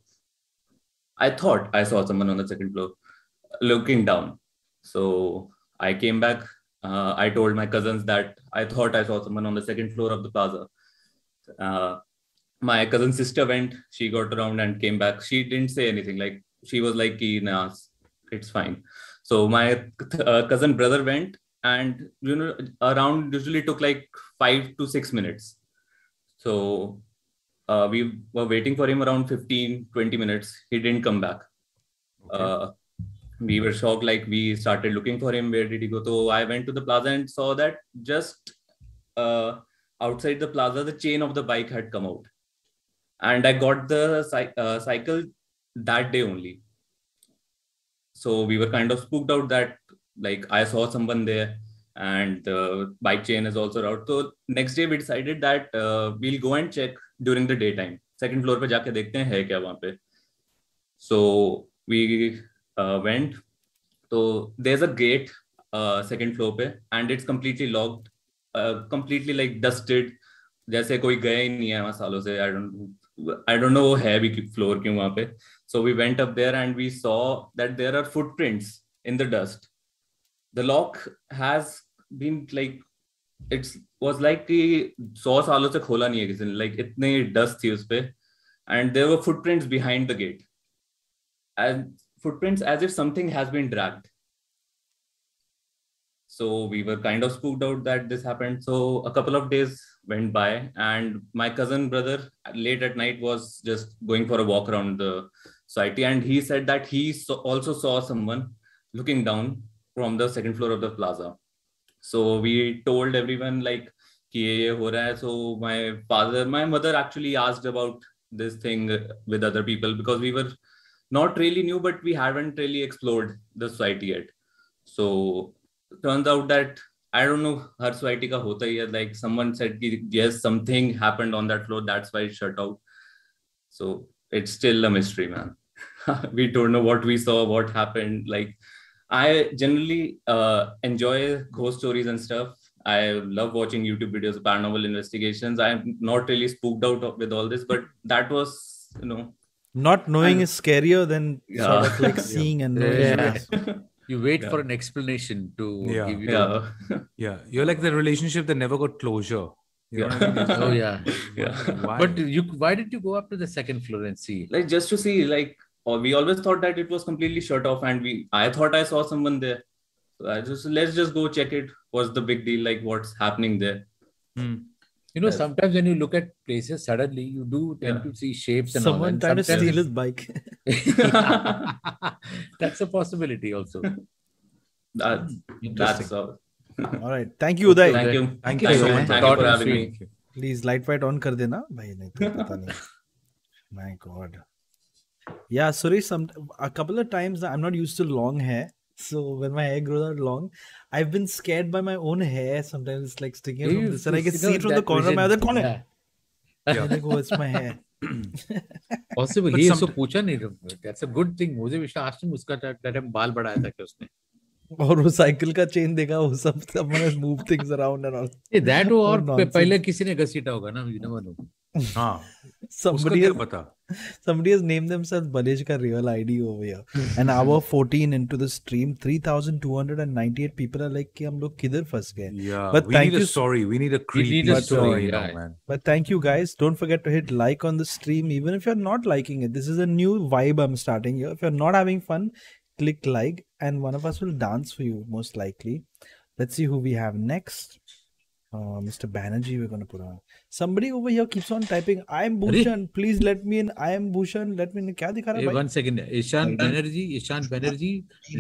Looking down. So I came back. I told my cousins that I thought I saw someone on the second floor of the plaza. My cousin's sister went, she got around and came back. She didn't say anything. Like, she was like, nah, it's fine. So my cousin brother went, and you know, around usually took like 5 to 6 minutes. So we were waiting for him around 15, 20 minutes. He didn't come back. Okay. We were shocked. Like, we started looking for him. Where did he go? So I went to the plaza and saw that just outside the plaza, the chain of the bike had come out. And I got the cycle that day only. So we were kind of spooked out that, like, I saw someone there and the bike chain is also out. So next day we decided that we'll go and check during the daytime. Second floor पे जाके देखते हैं है क्या वहाँ पे. So we went. So there's a gate second floor पे, and it's completely locked, completely like dusted. जैसे कोई गया ही नहीं है वहाँ सालों से. I don't know है भी floor क्यों वहाँ पे. So we went up there and we saw that there are footprints in the dust. The lock has been like, it was like कि 100 सालों से खोला नहीं है किसी ने. Like, इतने dust थी उसपे, and there were footprints behind the gate, and footprints as if something has been dragged. So we were kind of spooked out that this happened. So a couple of days went by, and my cousin brother late at night was just going for a walk around the society, and he said that he also saw someone looking down from the second floor of the plaza. So we told everyone, like, ki ye ho raha hai. So my mother actually asked about this thing with other people, because we were not really new, but we haven't really explored the society yet. So turns out that, I don't know, her society ka hota hi hai, like someone said yes, something happened on that floor, that's why it shut out. So it's still a mystery, man. We don't know what we saw, what happened. Like, I generally enjoy ghost stories and stuff. I love watching YouTube videos, paranormal investigations. I'm not really spooked out with all this, but that was, you know. Not knowing is scarier than sort of like seeing and knowing. Yeah. You wait for an explanation to give you. Yeah, you're like the relationship that never got closure. You know what I mean? Why? But why did you go up to the second floor and see? Like, just to see. Like, we always thought that it was completely shut off, and I thought I saw someone there. So let's just go check it. What's the big deal? Like, what's happening there? Hmm. You know, sometimes when you look at places, suddenly you do tend to see shapes and someone trying to steal his bike. That's a possibility also. That's all. All right. Thank you, Uday. Thank you so much. Thank you for having me. Please, light fight on kar dena. My God. Yeah, Suresh, a couple of times, I'm not used to long hair. So when my hair grows out long, I've been scared by my own hair. Sometimes it's like sticking out from this, and I can see it from the corner of my other corner. Yeah, like, oh, it's my hair. Possible. He also पूछा नहीं. That's a good thing. मुझे विश्व आश्चर्य उसका that हम बाल बढ़ाया था कि उसने. और वो साइकिल का चेन देखा वो सब मैंने move things around and all that वो और पहले किसी ने घसीटा होगा ना यू नेवर नो हां somebody has पता somebody has named themselves Balesh का real id over here and hour 14 into the stream 3298 people are like कि हम लोग किधर फंस गए but thank you sorry we need a creepy story man but thank you guys don't forget to hit like on the stream even if you're not liking it this is a new vibe I'm starting here if you're not having fun click like and one of us will dance for you most likely let's see who we have next Mr. Banerjee we're going to put on somebody over here keeps on typing I am Bhushan please let me in I am Bhushan let me in kya dikha raha hai one second Ishan Banerjee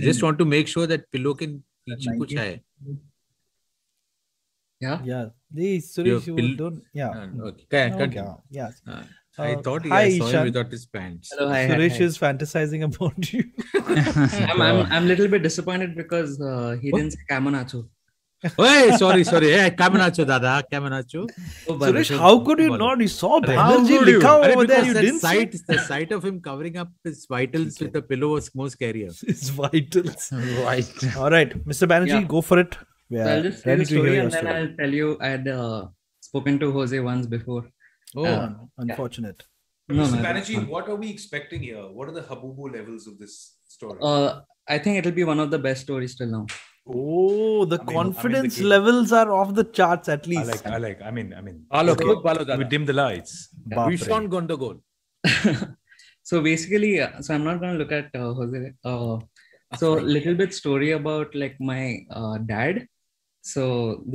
just want to make sure that pillow ke niche kuch hai yeah this Suresh you don't okay yes I thought he saw him without his pants. Hello, hi, Suresh is fantasizing about you. I'm little bit disappointed because he didn't say Kaminacho. Hey, sorry. Hey, Kaminacho, Dada, Kaminacho. Oh, Suresh, how could you not? You saw Banerjee likha over there. You didn't see the sight of him covering up his vitals with the pillow was more scarier. His vitals. Right. All right, Mr. Banerjee, go for it. Yeah. So I'll just tell the story and then I'll tell you I had spoken to Hoezaay once before. Oh, unfortunate. Yeah. No, Mr. Banerjee, what are we expecting here? What are the habubu levels of this story? I think it'll be one of the best stories till now. Oh, the confidence levels are off the charts at least. I like. I mean. Okay. We dim the lights. Yeah. We shone Gondogol. So basically, so I'm not going to look at Hoezaay. So little bit story about like my dad. So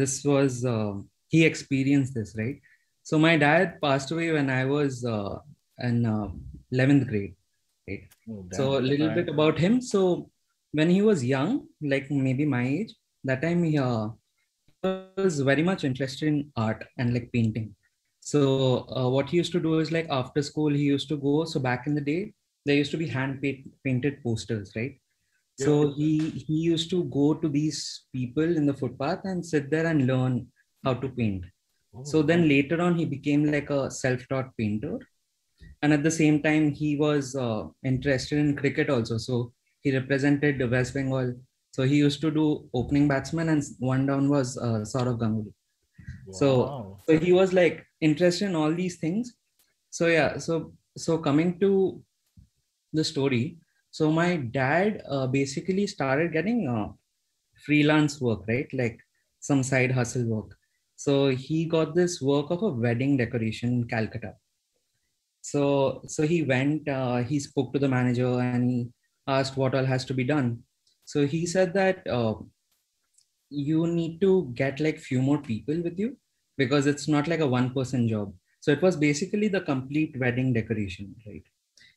this was he experienced this, right? So my dad passed away when I was in 11th grade. Right? Oh, so a little bit about him. So when he was young, like maybe my age, that time he was very much interested in art and like painting. So what he used to do is like after school, he used to go. So back in the day, there used to be hand painted posters, right? Yeah. So he used to go to these people in the footpath and sit there and learn how to paint. So then later on, he became like a self-taught painter. And at the same time, he was interested in cricket also. So he represented the West Bengal. So he used to do opening batsman and one down was Sourav Ganguly. Wow. So he was like interested in all these things. So yeah, so coming to the story. So my dad basically started getting freelance work, right? Like some side hustle work. So he got this work of a wedding decoration in Calcutta. So he went, he spoke to the manager and he asked what all has to be done. So he said that you need to get like few more people with you because it's not like a one-person job. So it was basically the complete wedding decoration, right?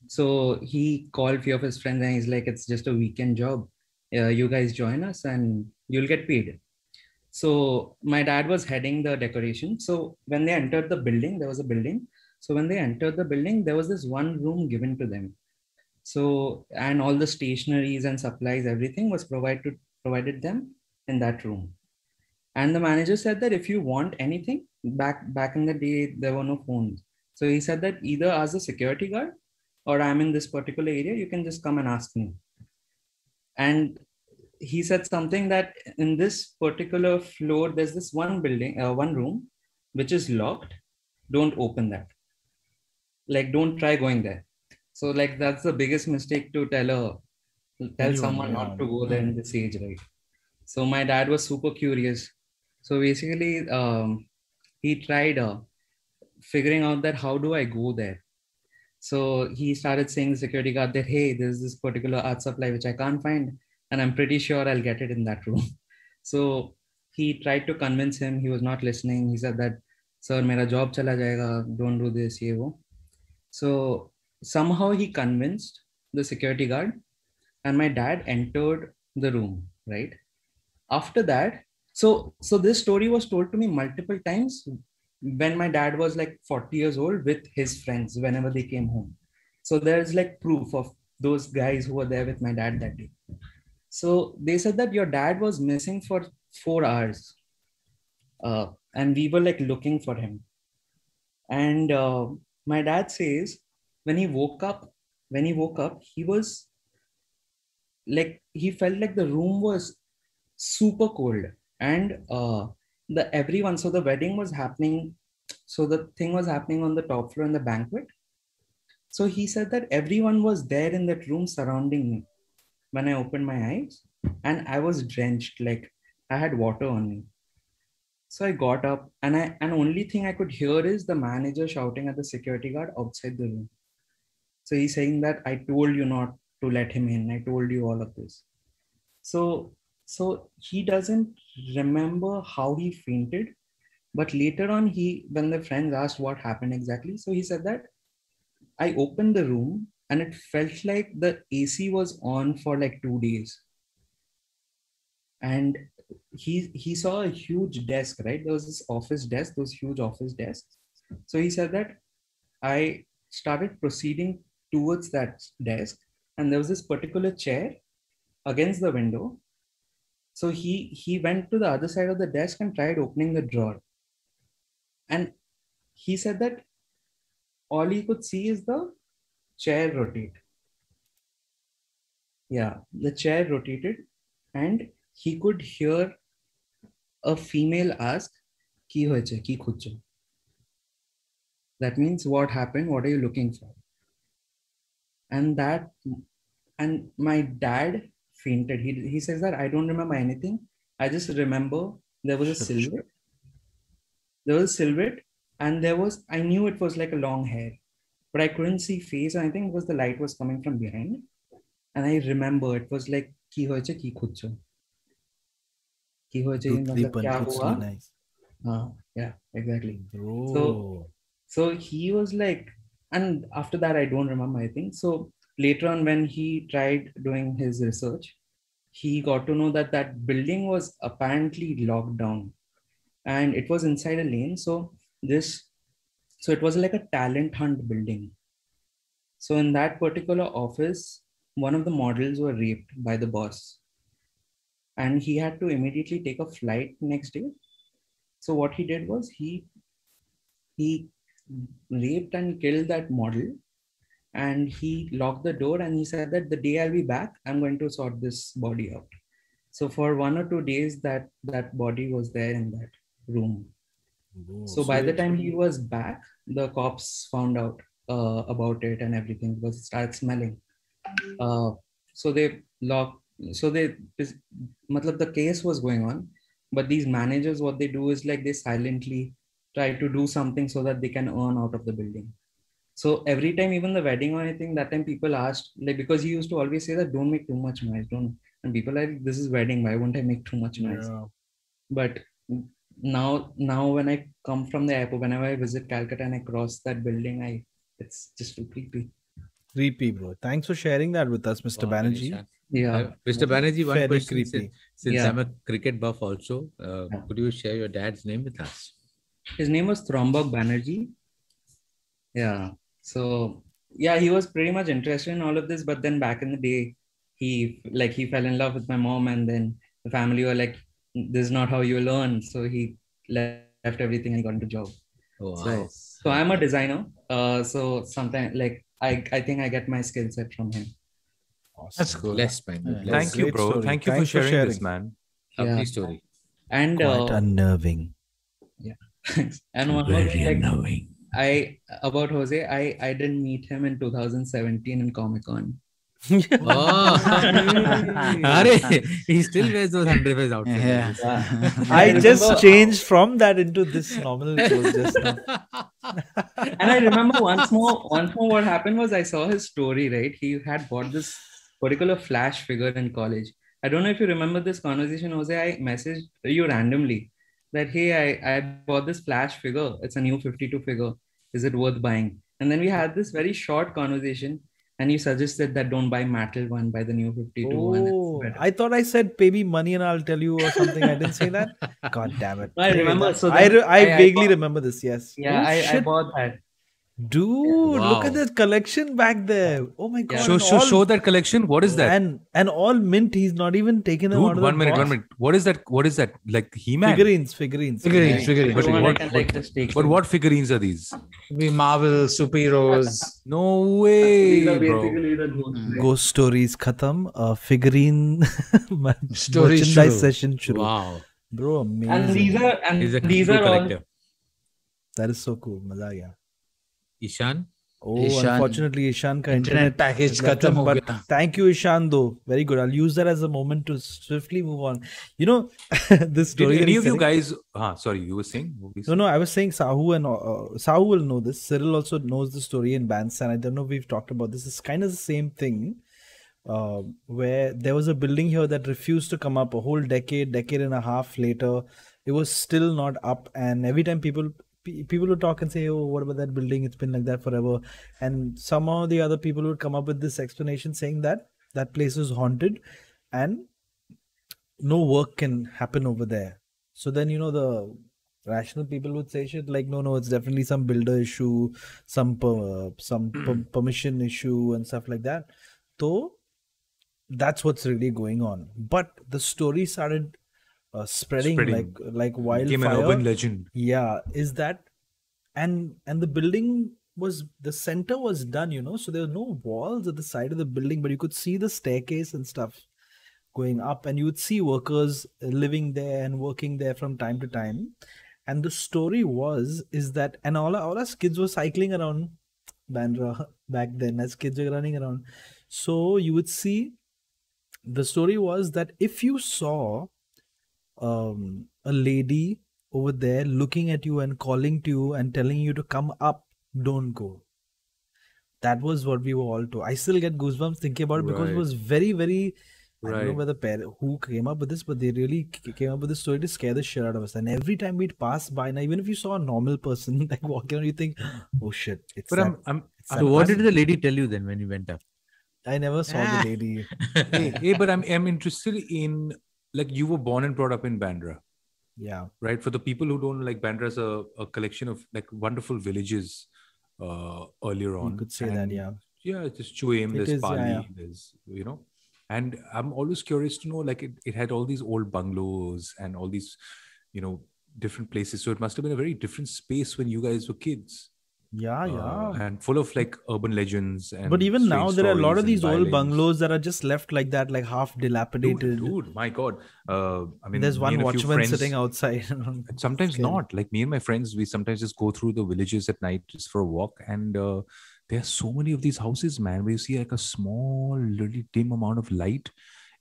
So he called few of his friends and he's like, it's just a weekend job. You guys join us and you'll get paid. So my dad was heading the decoration. So when they entered the building, there was a building. So when they entered the building, there was this one room given to them. So, and all the stationeries and supplies, everything was provided them in that room. And the manager said that if you want anything, back in the day, there were no phones. So he said that either as a security guard or I'm in this particular area, you can just come and ask me. And he said something that in this particular floor, there's this one building, one room, which is locked. Don't open that. Like, don't try going there. So like, that's the biggest mistake to tell someone not to go there in this age, right? So my dad was super curious. So basically he tried figuring out that how do I go there? So he started saying the security guard that, hey, there's this particular art supply, which I can't find. And I'm pretty sure I'll get it in that room. So he tried to convince him. He was not listening. He said that, sir, mera job chala jayega. Don't do this, ye wo. So somehow he convinced the security guard and my dad entered the room, right? After that, so this story was told to me multiple times when my dad was like 40 years old with his friends whenever they came home. So there's like proof of those guys who were there with my dad that day. So they said that your dad was missing for 4 hours. And we were like looking for him. And my dad says, when he woke up, he was like, he felt like the room was super cold. And so the wedding was happening. So the thing was happening on the top floor in the banquet. So he said that everyone was there in that room surrounding me when I opened my eyes, and I was drenched, like I had water on me. So I got up, and only thing I could hear is the manager shouting at the security guard outside the room. So he's saying that I told you not to let him in. I told you all of this. So he doesn't remember how he fainted, but later on when the friends asked what happened exactly, so he said that I opened the room and it felt like the AC was on for like 2 days. And he saw a huge desk, right? There was this office desk, those huge office desks. So he said that I started proceeding towards that desk, and there was this particular chair against the window. So he went to the other side of the desk and tried opening the drawer. And he said that all he could see is the chair rotate. Yeah, the chair rotated, and he could hear a female ask, "Ki hoyeche, ki khujche?" That means, what happened? What are you looking for? And my dad fainted. He says that I don't remember anything. I just remember there was a silhouette. There was a silhouette, and I knew it was like a long hair, but I couldn't see face. I think it was the light was coming from behind. And I remember it was like, "Ki hoyeche, ki khujche." Yeah, exactly. Bro. So he was like, and after that, I don't remember anything. So later on, when he tried doing his research, he got to know that that building was apparently locked down, and it was inside a lane. So it was like a talent hunt building. So in that particular office, one of the models were raped by the boss. And he had to immediately take a flight next day. So what he did was he raped and killed that model, and he locked the door, and he said that the day I'll be back, I'm going to sort this body out. So for 1 or 2 days, that body was there in that room. Whoa, so by the time he was back, the cops found out about it and everything, because it started smelling. The case was going on, but these managers, what they do is like they silently try to do something so that they can earn out of the building. So every time, even the wedding or anything, that time people asked, like, because he used to always say that don't make too much noise, and people are like, this is wedding, why won't I make too much noise? Yeah. But now when I come from the airport, whenever I visit Calcutta and I cross that building, it's just too creepy. Creepy, bro. Thanks for sharing that with us, Mr. Banerjee. Yeah. Mr. Banerjee, one question. Creepy. Since I'm a cricket buff also, could you share your dad's name with us? His name was Thromborg Banerji. Yeah. So, yeah, he was pretty much interested in all of this. But then back in the day, he fell in love with my mom, and then the family were like, this is not how you learn. So he left everything and got into a job. Oh, wow. So I'm a designer. So sometimes like, I think I get my skill set from him. Awesome. That's cool. Bless, man. Bless. Thank you, bro. Story. Thank you for sharing this, man. Lovely story. And quite unnerving. Yeah. Thanks. And one more thing, like, about Hoezaay, I didn't meet him in 2017 in Comic-Con. Oh. He still wears those underwears out. Yeah. I just changed from that into this normal clothes just now. And I remember once more what happened was, I saw his story, right? He had bought this particular Flash figure in college. I don't know if you remember this conversation, Hoezaay. I messaged you randomly that, hey, I bought this Flash figure. It's a new 52 figure. Is it worth buying? And then we had this very short conversation. And you suggested that don't buy Mattel one, buy the new 52 one. I thought I said pay me money and I'll tell you or something. I didn't say that. God damn it. I remember. So I vaguely remember this. Yes. Yeah, I bought that. Dude, wow. Look at the collection back there. Oh my god. Show that collection. What is that? And all mint. He's not even taken them out of one minute. What is that? Like He-Man? Figurines. But what figurines are these? We Marvel superheroes. No way, bro. Ghost stories khatam. Figurine story merchandise session shuru. Wow. Bro, amazing. And these are collector. All... That is so cool. Maza aa gaya. Ishan? Unfortunately Ishan ka internet package khatam ho gaya. Thank you Ishan though. Very good. I'll use that as a moment to swiftly move on. You know, this story. Did any of you guys, sorry, you were saying? No, I was saying Sahu and Sahu will know this. Cyril also knows the story in Bandstand. I don't know if we've talked about this. It's kind of the same thing. Where there was a building here that refused to come up a whole decade and a half later. It was still not up, and every time people would talk and say, oh, what about that building, it's been like that forever, and somehow the other people would come up with this explanation saying that that place is haunted and no work can happen over there. So then, you know, the rational people would say shit like, no, it's definitely some builder issue, some permission issue and stuff like that. So that's what's really going on. But the story started spreading like wildfire. Became an urban legend. Yeah, is that? And the building was, the center was done, you know, so there were no walls at the side of the building, but you could see the staircase and stuff going up, and you would see workers living there and working there from time to time. And the story is that, and all us kids were cycling around Bandra back then, as kids were running around. So you would see, the story was that if you saw a lady over there looking at you and calling to you and telling you to come up, don't go. That was what we were all told. I still get goosebumps thinking about it, because it was very, very, I don't know who came up with this, but they really came up with this story to scare the shit out of us. And every time we'd pass by, now even if you saw a normal person like walking around, you think, oh shit. It's so what did the lady tell you then when you went up? I never saw the lady. hey, but I'm interested in, like, you were born and brought up in Bandra. Yeah. Right. For the people who don't, like, Bandra is a collection of like wonderful villages earlier on. You could say that, yeah. Yeah, there's Chuem, there's Pali, there's, you know. And I'm always curious to know, like, it had all these old bungalows and all these, you know, different places. So it must have been a very different space when you guys were kids. Yeah, yeah. And full of like urban legends. And but even now, there are a lot of these old bungalows that are just left like that, like half dilapidated. Dude, my God. I mean, there's one watchman sitting outside. Sometimes not. Like me and my friends, we sometimes just go through the villages at night just for a walk. And there are so many of these houses, man, where you see like a small, little dim amount of light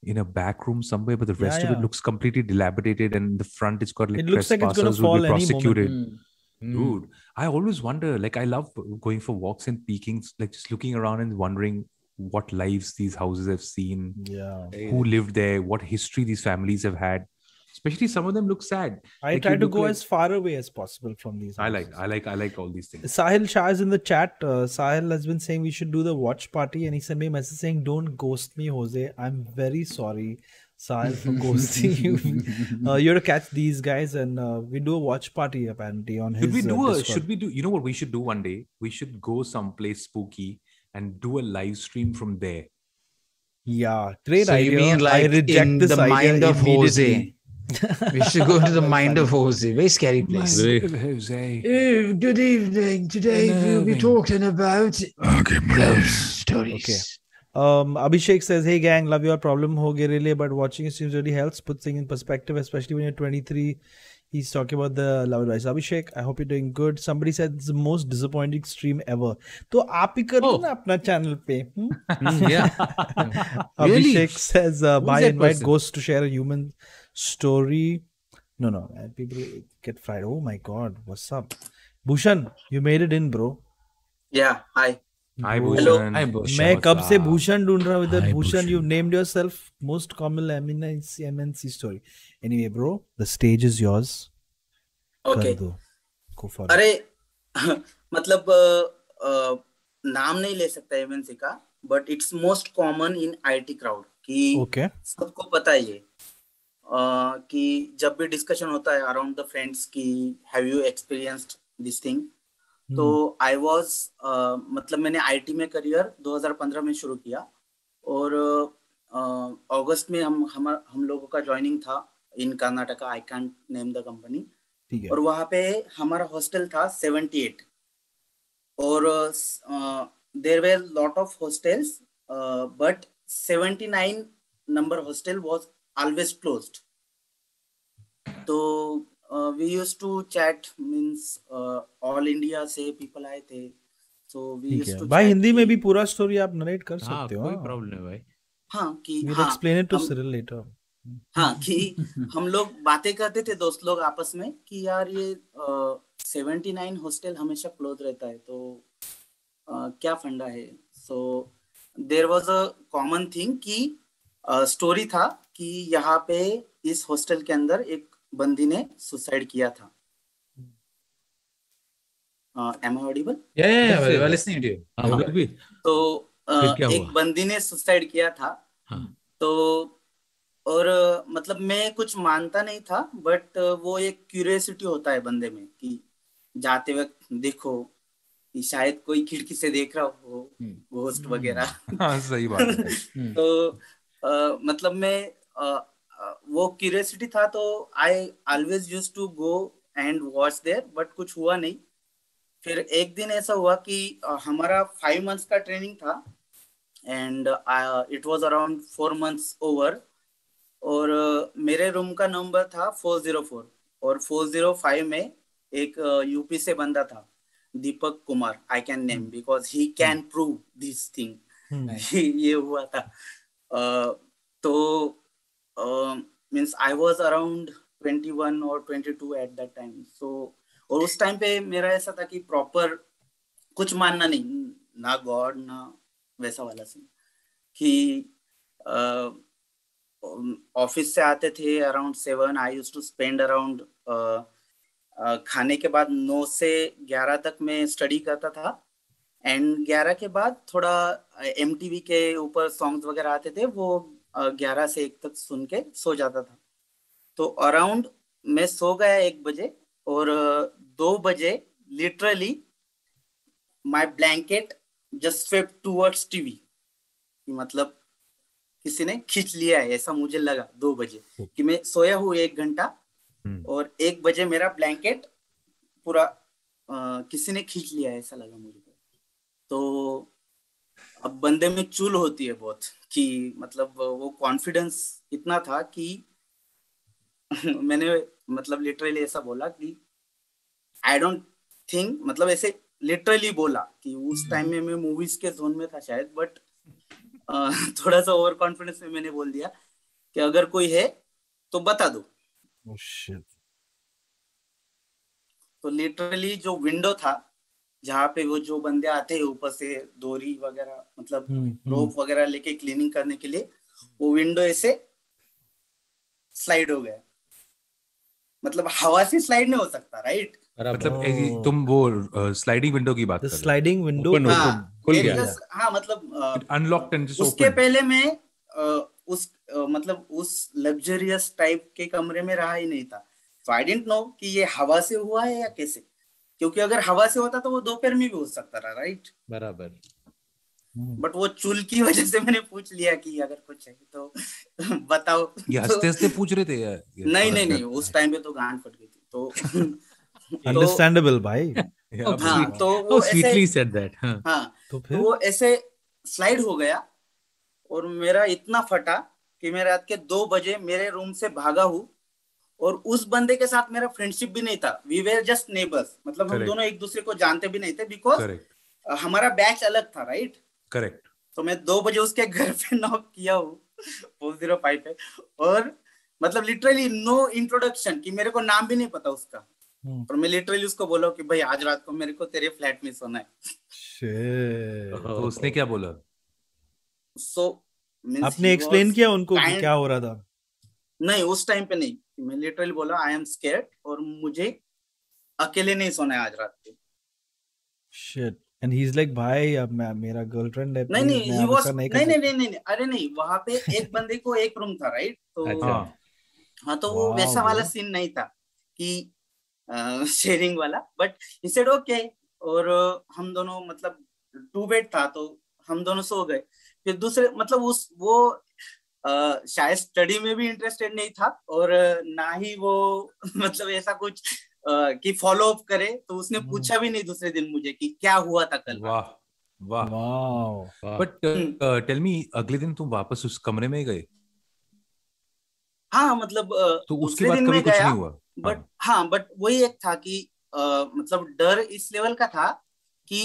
in a back room somewhere, but the rest of it looks completely dilapidated, and the front it's got like trespassers who will be prosecuted. Dude, I always wonder, like, I love going for walks and peeking, like just looking around and wondering what lives these houses have seen, who lived there, what history these families have had. Especially some of them look sad. I like try to go as far away as possible from these houses. I like all these things. Sahil Shah is in the chat. Sahil has been saying we should do the watch party, and he sent me a message saying, "Don't ghost me, Hoezaay. I'm very sorry, Sahil, for ghosting you. You have to catch these guys, and we do a watch party apparently on his. Should we do? You know what we should do one day? We should go someplace spooky and do a live stream from there. Yeah, great idea. You mean like I reject in the mind of Hoezaay? We should go to the mind of Hoezaay. Very scary place. Oh, good evening. Today we'll be talking about ghost stories. Okay. Abhishek says, "Hey gang, love your problem. Hoezaay really, but watching it seems really helps. Put things in perspective, especially when you're 23. He's talking about the love advice. Abhishek, I hope you're doing good. Somebody said it's the most disappointing stream ever. So, aap hi karo na apna channel pe. Abhishek says, "By invite ghosts to share a human story." No, people get fried. Oh my God, what's up? Bhushan, you made it in, bro. Yeah, hi. Hi, Bhushan. Hello. Main kab se Bhushan dhoond raha with that. Bhushan, you've named yourself most common MNC story. Anyway, bro, the stage is yours. Okay. Go for it. Arey, matlab naam nahi le sakta MNC ka, but it's most common in IT crowd. Okay. Sabko pata hai ye. कि जब भी discussion होता है around the friends की have you experienced this thing तो I was मतलब मैंने IT में करियर 2015 में शुरू किया और अगस्त में हम लोगों का ज्वाइनिंग था in Karnataka, I can't name the company, और वहाँ पे हमारा हॉस्टल था 78 और there were lot of hostels but 79 number hostel was always closed. तो we used to chat, means all India से people आए थे, so we used to. भाई हिंदी में भी पूरा story आप narrate कर सकते हो, कोई problem नहीं भाई. हाँ कि we'll explain it to Cyril later. हाँ कि हम लोग बातें करते थे दोस्त लोग आपस में कि यार ये 79 hostel हमेशा close रहता है तो क्या फंडा है. So there was a common thing कि story था कि यहाँ पे इस hostel के अंदर एक बंदी ने सुसाइड किया था. Am I audible? Yeah, well, listening to you. तो एक बंदी ने सुसाइड किया था. तो और मतलब मैं कुछ मानता नहीं था बट वो एक क्यूरियोसिटी होता है बंदे में कि जाते वक्त देखो कि शायद कोई खिड़की से देख रहा हो घोस्ट वगैरह. सही बात है. तो मतलब मैं वो क्यूरियोसिटी था तो I always used to go and watch there but कुछ हुआ नहीं. फिर एक दिन ऐसा हुआ कि हमारा 5 मंथ्स का ट्रेनिंग था and it was around 4 months over और मेरे रूम का नंबर था 404 और 405 में एक यूपी से बंदा था Deepak Kumar, I can name because he can prove this thing. ये हुआ था. तो means I was around 21 or 22 at that time. So और उस टाइम पे मेरा ऐसा था कि प्रॉपर कुछ मानना नहीं, ना गॉड ना वैसा वाला सीन कि ऑफिस से आते थे around 7. I used to spend around खाने के बाद 9 से 11 तक मैं स्टडी करता था एंड 11 के बाद थोड़ा MTV के ऊपर सॉन्ग्स वगैरह आते थे वो 11 से 1 तक सुन के सो जाता था. तो अराउंड मैं सो गया 1 बजे और 2 बजे literally my blanket just swept towards TV, मतलब किसी ने खींच लिया है ऐसा मुझे लगा 2 बजे कि मैं सोया हूँ 1 घंटा और 1 बजे मेरा ब्लैंकेट पूरा किसी ने खींच लिया है ऐसा लगा मुझे. तो अब बंदे में चूल होती है बहुत कि मतलब वो कॉन्फिडेंस इतना था कि मैंने मतलब लिटरली ऐसा बोला कि आई डोंट थिंक, मतलब ऐसे लिटरली बोला कि उस टाइम में मैं मूवीज के जोन में था शायद बट थोड़ा सा ओवर कॉन्फिडेंस में मैंने बोल दिया कि अगर कोई है तो बता दो. oh, shit. तो लिटरली जो विंडो था जहाँ पे वो जो बंदे आते हैं ऊपर से डोरी वगैरह मतलब रोप वगैरह लेके क्लीनिंग करने के लिए, वो विंडो ऐसे स्लाइड हो गया. मतलब हवा से स्लाइड नहीं हो सकता, राइट? मतलब तुम वो स्लाइडिंग विंडो की बात कर रहे हो? स्लाइडिंग विंडो खुल गया. हाँ, मतलब अनलॉक्ड एंड जस्ट ओपन. उसके पहले मैं उस मतलब उस लग्जरियस टाइप के कमरे में रहा ही नहीं था तो आई डिडंट नो कि ये हवा से हुआ है या कैसे, क्योंकि अगर हवा से होता तो वो दोपहर में भी हो सकता था, राइट? बराबर. बट वो चुल की वजह से मैंने पूछ लिया कि अगर कुछ है तो बताओ. हंसते-हंसते पूछ रहे थे यार? नहीं, उस टाइम पे तो गान फट गई थी तो अंडरस्टैंडेबल भाई. हाँ, तो वो स्वीटली सेड दैट. हाँ, तो वो ऐसे स्लाइड हो गया और मेरा इतना फटा कि मैं रात के 2 बजे मेरे रूम से भागा हूँ और उस बंदे के साथ मेरा फ्रेंडशिप भी नहीं था. वी वेर जस्ट नेबर्स, मतलब हम दोनों एक दूसरे को जानते भी नहीं थे बिकॉज हमारा बैच अलग था, राइट? करेक्ट. तो मैं 2 बजे उसके घर पे नॉक किया हूँ 405 पे और मतलब लिटरली नो इंट्रोडक्शन कि मेरे को नाम भी नहीं पता उसका. और मैं लिटरली उसको बोला कि भाई आज रात को मेरे को तेरे फ्लैट में सोना है. तो उसने क्या बोला? सो आपने एक्सप्लेन किया उनको क्या हो रहा था? नहीं, उस टाइम पे नहीं. मैं लिटरली बोला आई एम स्कैर्ड और मुझे अकेले नहीं सोना है आज रात को. Shit. And he is like भाई अब मेरा गर्लफ्रेंड है. नहीं, अरे नहीं, वहां पे एक बंदे को एक रूम था, राइट? तो हाँ, तो वो वैसा वाला सीन नहीं था कि शेयरिंग वाला. बट ही सेड ओके और हम दोनों मतलब टू बेड था तो हम दोनों सो गए। फिर दूसरे मतलब उस वो शायद स्टडी में भी इंटरेस्टेड नहीं था और ना ही वो मतलब ऐसा कुछ कि फॉलो अप करे, तो उसने पूछा भी नहीं दूसरे दिन मुझे कि क्या हुआ था कल। वाह वाह। बट टेल मी, अगले दिन तुम वापस उस कमरे में गए? हाँ मतलब तो उसके बाद कभी कुछ नहीं हुआ? बट हाँ, बट वही एक था कि मतलब डर इस लेवल का था कि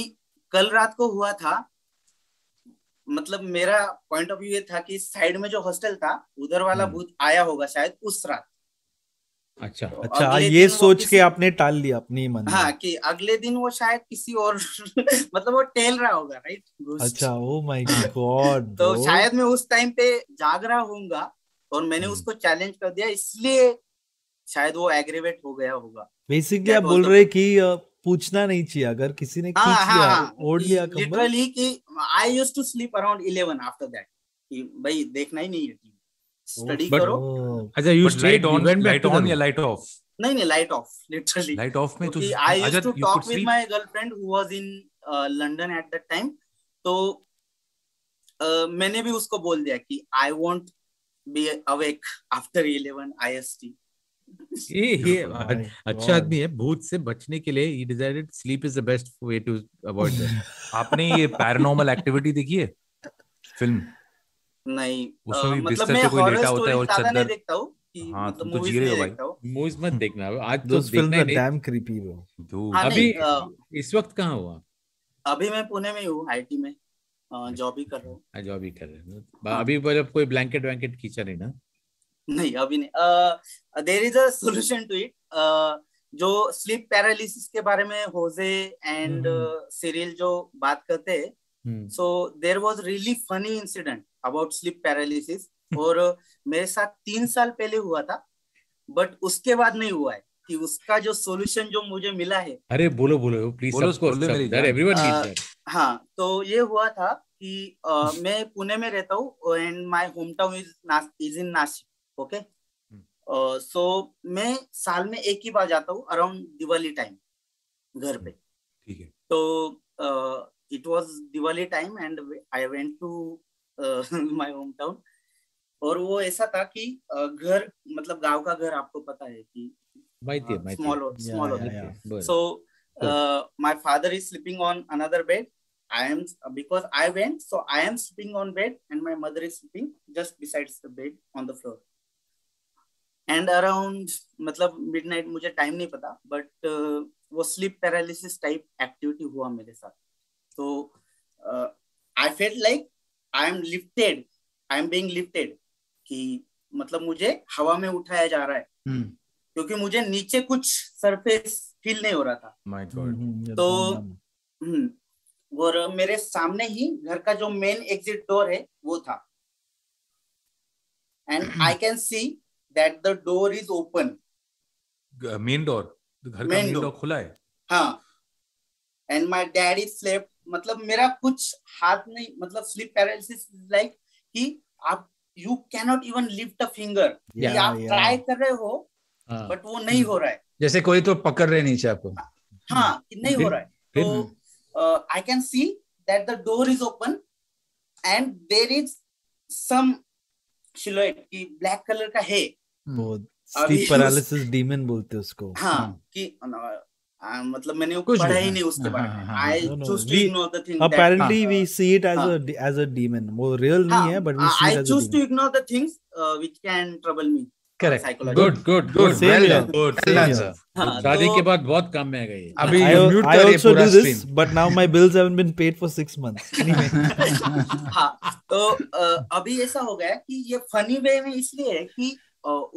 कल रात को हुआ था, मतलब मेरा पॉइंट ऑफ व्यू ये था कि साइड में जो हॉस्टल था उधर वाला भूत आया होगा शायद उस रात। अच्छा तो अच्छा, ये सोच के आपने टाल लिया अपनी मन में। हाँ, कि अगले दिन वो शायद किसी और मतलब वो टहल रहा होगा, राइट? अच्छा, ओह माय गॉड। तो शायद मैं उस टाइम पे जाग रहा होऊंगा और मैंने उसको चैलेंज कर दिया, इसलिए शायद वो एग्रेवेट हो गया होगा। बेसिकली आप बोल रहे कि पूछना नहीं चाहिए अगर किसी ने ओढ़ लिया कंबल। लिटरली कि I used to sleep around 11 after that, कि भाई देखना ही नहीं है, स्टडी करो। अच्छा, you stayed on when light on या लाइट ऑफ? नहीं नहीं, light off, literally light off में। तो I used to talk with my girlfriend who was in London at that time, तो मैंने भी उसको बोल दिया कि I want be awake after 11 IST। ये अच्छा आदमी है, भूत से बचने के लिए ही decided sleep is the best way to avoid that. आपने ये पैरानॉर्मल एक्टिविटी देखी है फिल्म? नहीं, मतलब मैं हॉरर स्टोरी ज्यादा नहीं देखता हूँ। हाँ, तुम तो जी रहे हो भाई, मूवीज मत देखना आज तो, देखना है। डैम क्रीपी वो। अभी इस वक्त कहाँ हुआ? अभी मैं पुणे में हूँ, IT में जॉब ही कर रहा हूँ। जॉब ही कर रहे हो अभी? मतलब कोई ब्लैंकेट ब्लैंकेट खींचा नहीं ना? नहीं, अभी नहीं। There is a solution to it. जो स्लीप पैरालिसिस के बारे में होजे एंड सिरिल जो बात करते हैं, so there was really funny incident about sleep paralysis और मेरे साथ 3 साल पहले हुआ था, बट उसके बाद नहीं हुआ है। कि उसका जो सोल्यूशन जो मुझे मिला है, अरे बोलो बोलो प्लीज, उसको everyone needs that। हाँ, तो ये हुआ था कि मैं पुणे में रहता हूँ and my home town is in Nashik. Okay, so मैं साल में एक ही बार जाता हूँ अराउंड दिवाली टाइम घर पे। ठीक है, तो it was Diwali time and I went to my hometown। और वो ऐसा था कि घर मतलब गांव का घर आपको पता है कि small होता है। So my father is sleeping on another bed, I am, because I went, so I am sleeping on bed and my mother is sleeping just besides the bed on the floor। And around मतलब midnight, मुझे time नहीं पता, but वो sleep paralysis type activity हुआ मेरे साथ। So I felt like I am being lifted कि मतलब मुझे हवा में उठाया जा रहा है, क्योंकि मुझे नीचे कुछ सरफेस फील नहीं हो रहा था। My God। तो और मेरे सामने ही घर का जो मेन एग्जिट डोर है वो था, and I can see that the door is open. Main door, घर का मेन डोर खुला है। हाँ, and my dad is slept. मतलब मेरा कुछ हाथ नहीं, मतलब स्लीप पैरालिसिस लाइक कि आप you can not even lift a finger. आप ट्राई कर रहे हो बट वो नहीं हो रहा है, जैसे कोई तो पकड़ रहे नीचे आपको। हाँ, नहीं हो रहा है। तो I can see that the door is open and there is some silhouette की ब्लैक कलर का है। स्लीप पैरालिसिस डीमन बोलते हैं उसको। हाँ, कि मतलब मैंने पढ़ा ही नहीं उसके बारे में। I choose to ignore the things that apparently we see it as a demon। वो real नहीं है, but we see it as a demon। I choose to ignore the things which can trouble me। Correct। Good। Well answer। शादी के बाद बहुत काम में आ गई। अभी mute कर ये पूरा stream। But now my bills haven't been paid for 6 months। हाँ, तो अभी ऐसा हो गया कि ये funny way में इसलिए है कि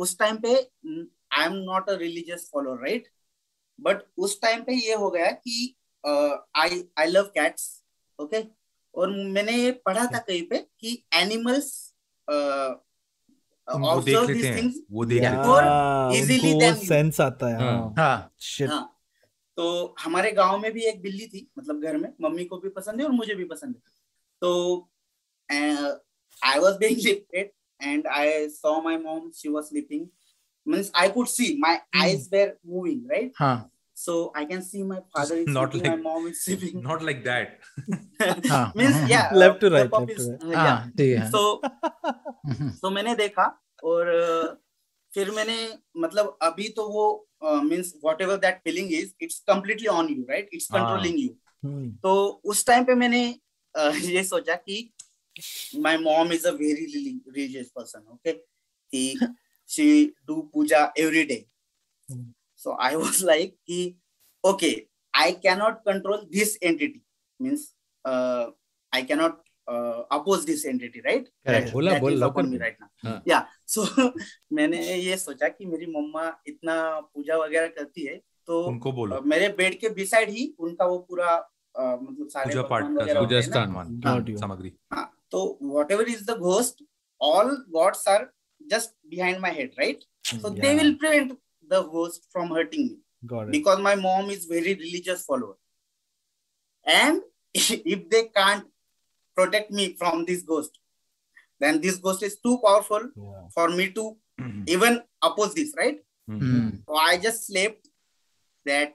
उस टाइम पे I am not a religious follower, right? But उस टाइम पे ये हो गया कि I love cats, okay? और मैंने ये पढ़ा था कहीं पे कि animals observe these things more easily than sense आता है। हाँ, shit। हाँ, तो हमारे गांव में भी एक बिल्ली थी, मतलब घर में मम्मी को भी पसंद है और मुझे भी पसंद है। तो I was being lifted and I saw my mom, she was sleeping। Means I could see my eyes were moving, right? हाँ. So I can see my father is not sleeping, like, my mom is sleeping. Not like that. Means yeah. Left to right. Left to right. Yeah. So मैंने देखा और फिर मैंने मतलब अभी तो वो means whatever that feeling is, it's completely on you, right? It's controlling you. तो उस टाइम पे मैंने ये सोचा कि my mom is a very religious person, okay? She do puja every day. So I was like, okay, I cannot control this entity. Means I cannot oppose this entity, right? That is upon me right now. हाँ. Yeah. So मैंने ये सोचा कि मेरी मम्मा इतना पूजा वगैरह करती है तो उनको बोलो। मेरे बेड के बिसाइड ही उनका वो पूरा मतलब सारे पूजा पाठ स्थान सामग्री। हाँ, तो whatever is the ghost, all gods are just behind my head, right? So they will prevent the ghost from hurting me. Got it. Because my mom is very religious follower, and if they can't protect me from this ghost, then this ghost is too powerful for me to even oppose this, right? So I just slept that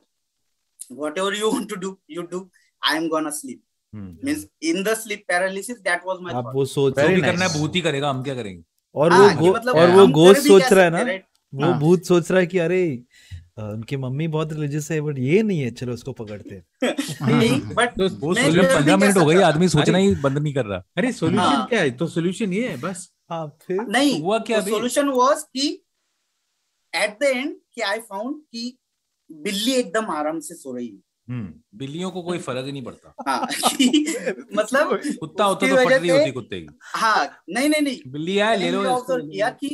whatever you want to do, you do. I am gonna sleep. Means in the sleep paralysis, that was my thought. वो सोच रहा है करना है भूत ही करेगा, हम क्या करेंगे? और वो ghost सोच रहा है ना, वो भूत सोच रहा है कि अरे उनकी मम्मी बहुत रिलीजियस है बट ये नहीं है, चलो उसको पकड़ते हैं। बट 15 मिनट हो गई, आदमी सोचना ही बंद नहीं कर रहा। अरे सॉल्यूशन क्या है? तो सॉल्यूशन ये है बस। हां, फिर नहीं हुआ क्या? सॉल्यूशन वाज कि एट द एंड कि आई फाउंड कि बिल्ली एकदम आराम से सो रही है। बिल्लियों को कोई फर्क ही नहीं पड़ता। मतलब कुत्ता होता तो पटरी होती कुत्ते की। हां, नहीं बिल्ली आए ले लो। किया कि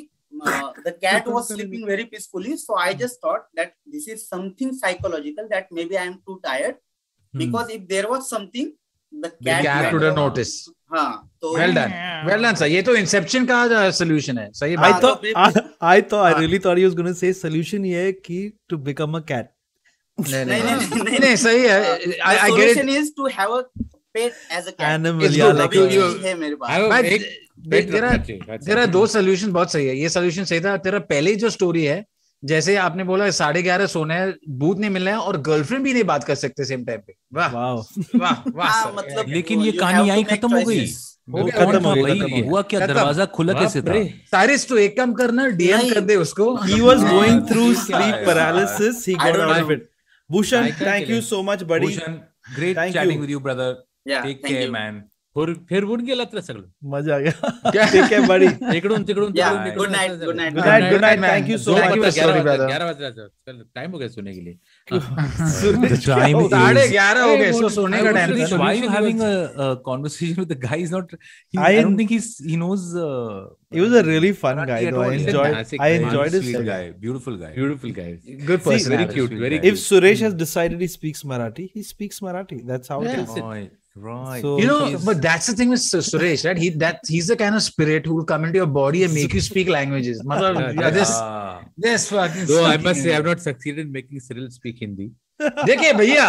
the cat was sleeping very peacefully, so I just thought that this is something psychological, that maybe I am too tired, because if there was something, the cat would have noticed. हाँ, तो well done sir. ये तो inception का solution है, सही बात। I really thought he was going to say solution ये है कि to become a cat. नहीं सही है। I get it. Solution is to have a pet as a cat. Animal या मेरे पास। तेरा दो सोल्यूशन बहुत सही है, ये सोल्यूशन सही था। तेरा पहले जो स्टोरी है, जैसे आपने बोला 11:30 सोना है, भूत नहीं मिलना है और गर्लफ्रेंड भी नहीं बात कर सकते सेम टाइम पे। वाह वाह वाह। मतलब लेकिन ये कहानी आई खत्म हो गई। हुआ क्या? दरवाजा खुला कैसे था? साइरस, तो एक काम करना, डीएम कर दे उसको। He was going through sleep paralysis. He got out of it. Bhushan, thank you so much, buddy. Bhushan, great chatting with you, brother. Take care, man. फिर उठ गया लत्र सगल, मजा आ गया। ठीक है बड़ी, तिकडून good night. Thank you so much. 11 बजे टाइम हो गया सोने के लिए। टाइम 11:30 हो गए, सो सोने का time. Why you having a conversation with the guy is not, I don't think he knows. He was a really fun guy though. I enjoyed his guy. Beautiful guy. Good person. Very cute. If Suresh has decided he speaks Marathi, he speaks Marathi. That's how it is. Right. So, but that's the thing with Suresh, right? He's the kind of spirit who will come into your body and make you speak languages. This fucking. Though I must say, I've not succeeded in making Cyril speak Hindi. देखिए भैया,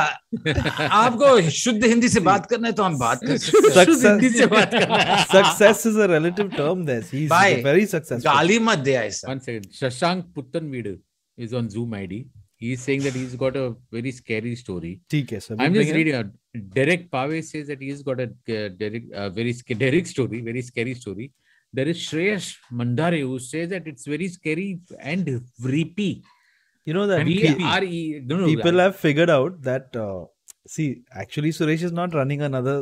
आपको शुद्ध हिंदी से बात करना है तो हम बात कर सकते। गाली मत दे ऐसा। Shashank पुत्तनवीड is on Zoom ID. He is saying that he's got a very scary story. ठीक है sir. I'm just reading out. Derek Pave says that he's got a very scary story. There is Shreyash Mandare who says that it's very scary and creepy. You know that people have figured out that actually Suresh is not running another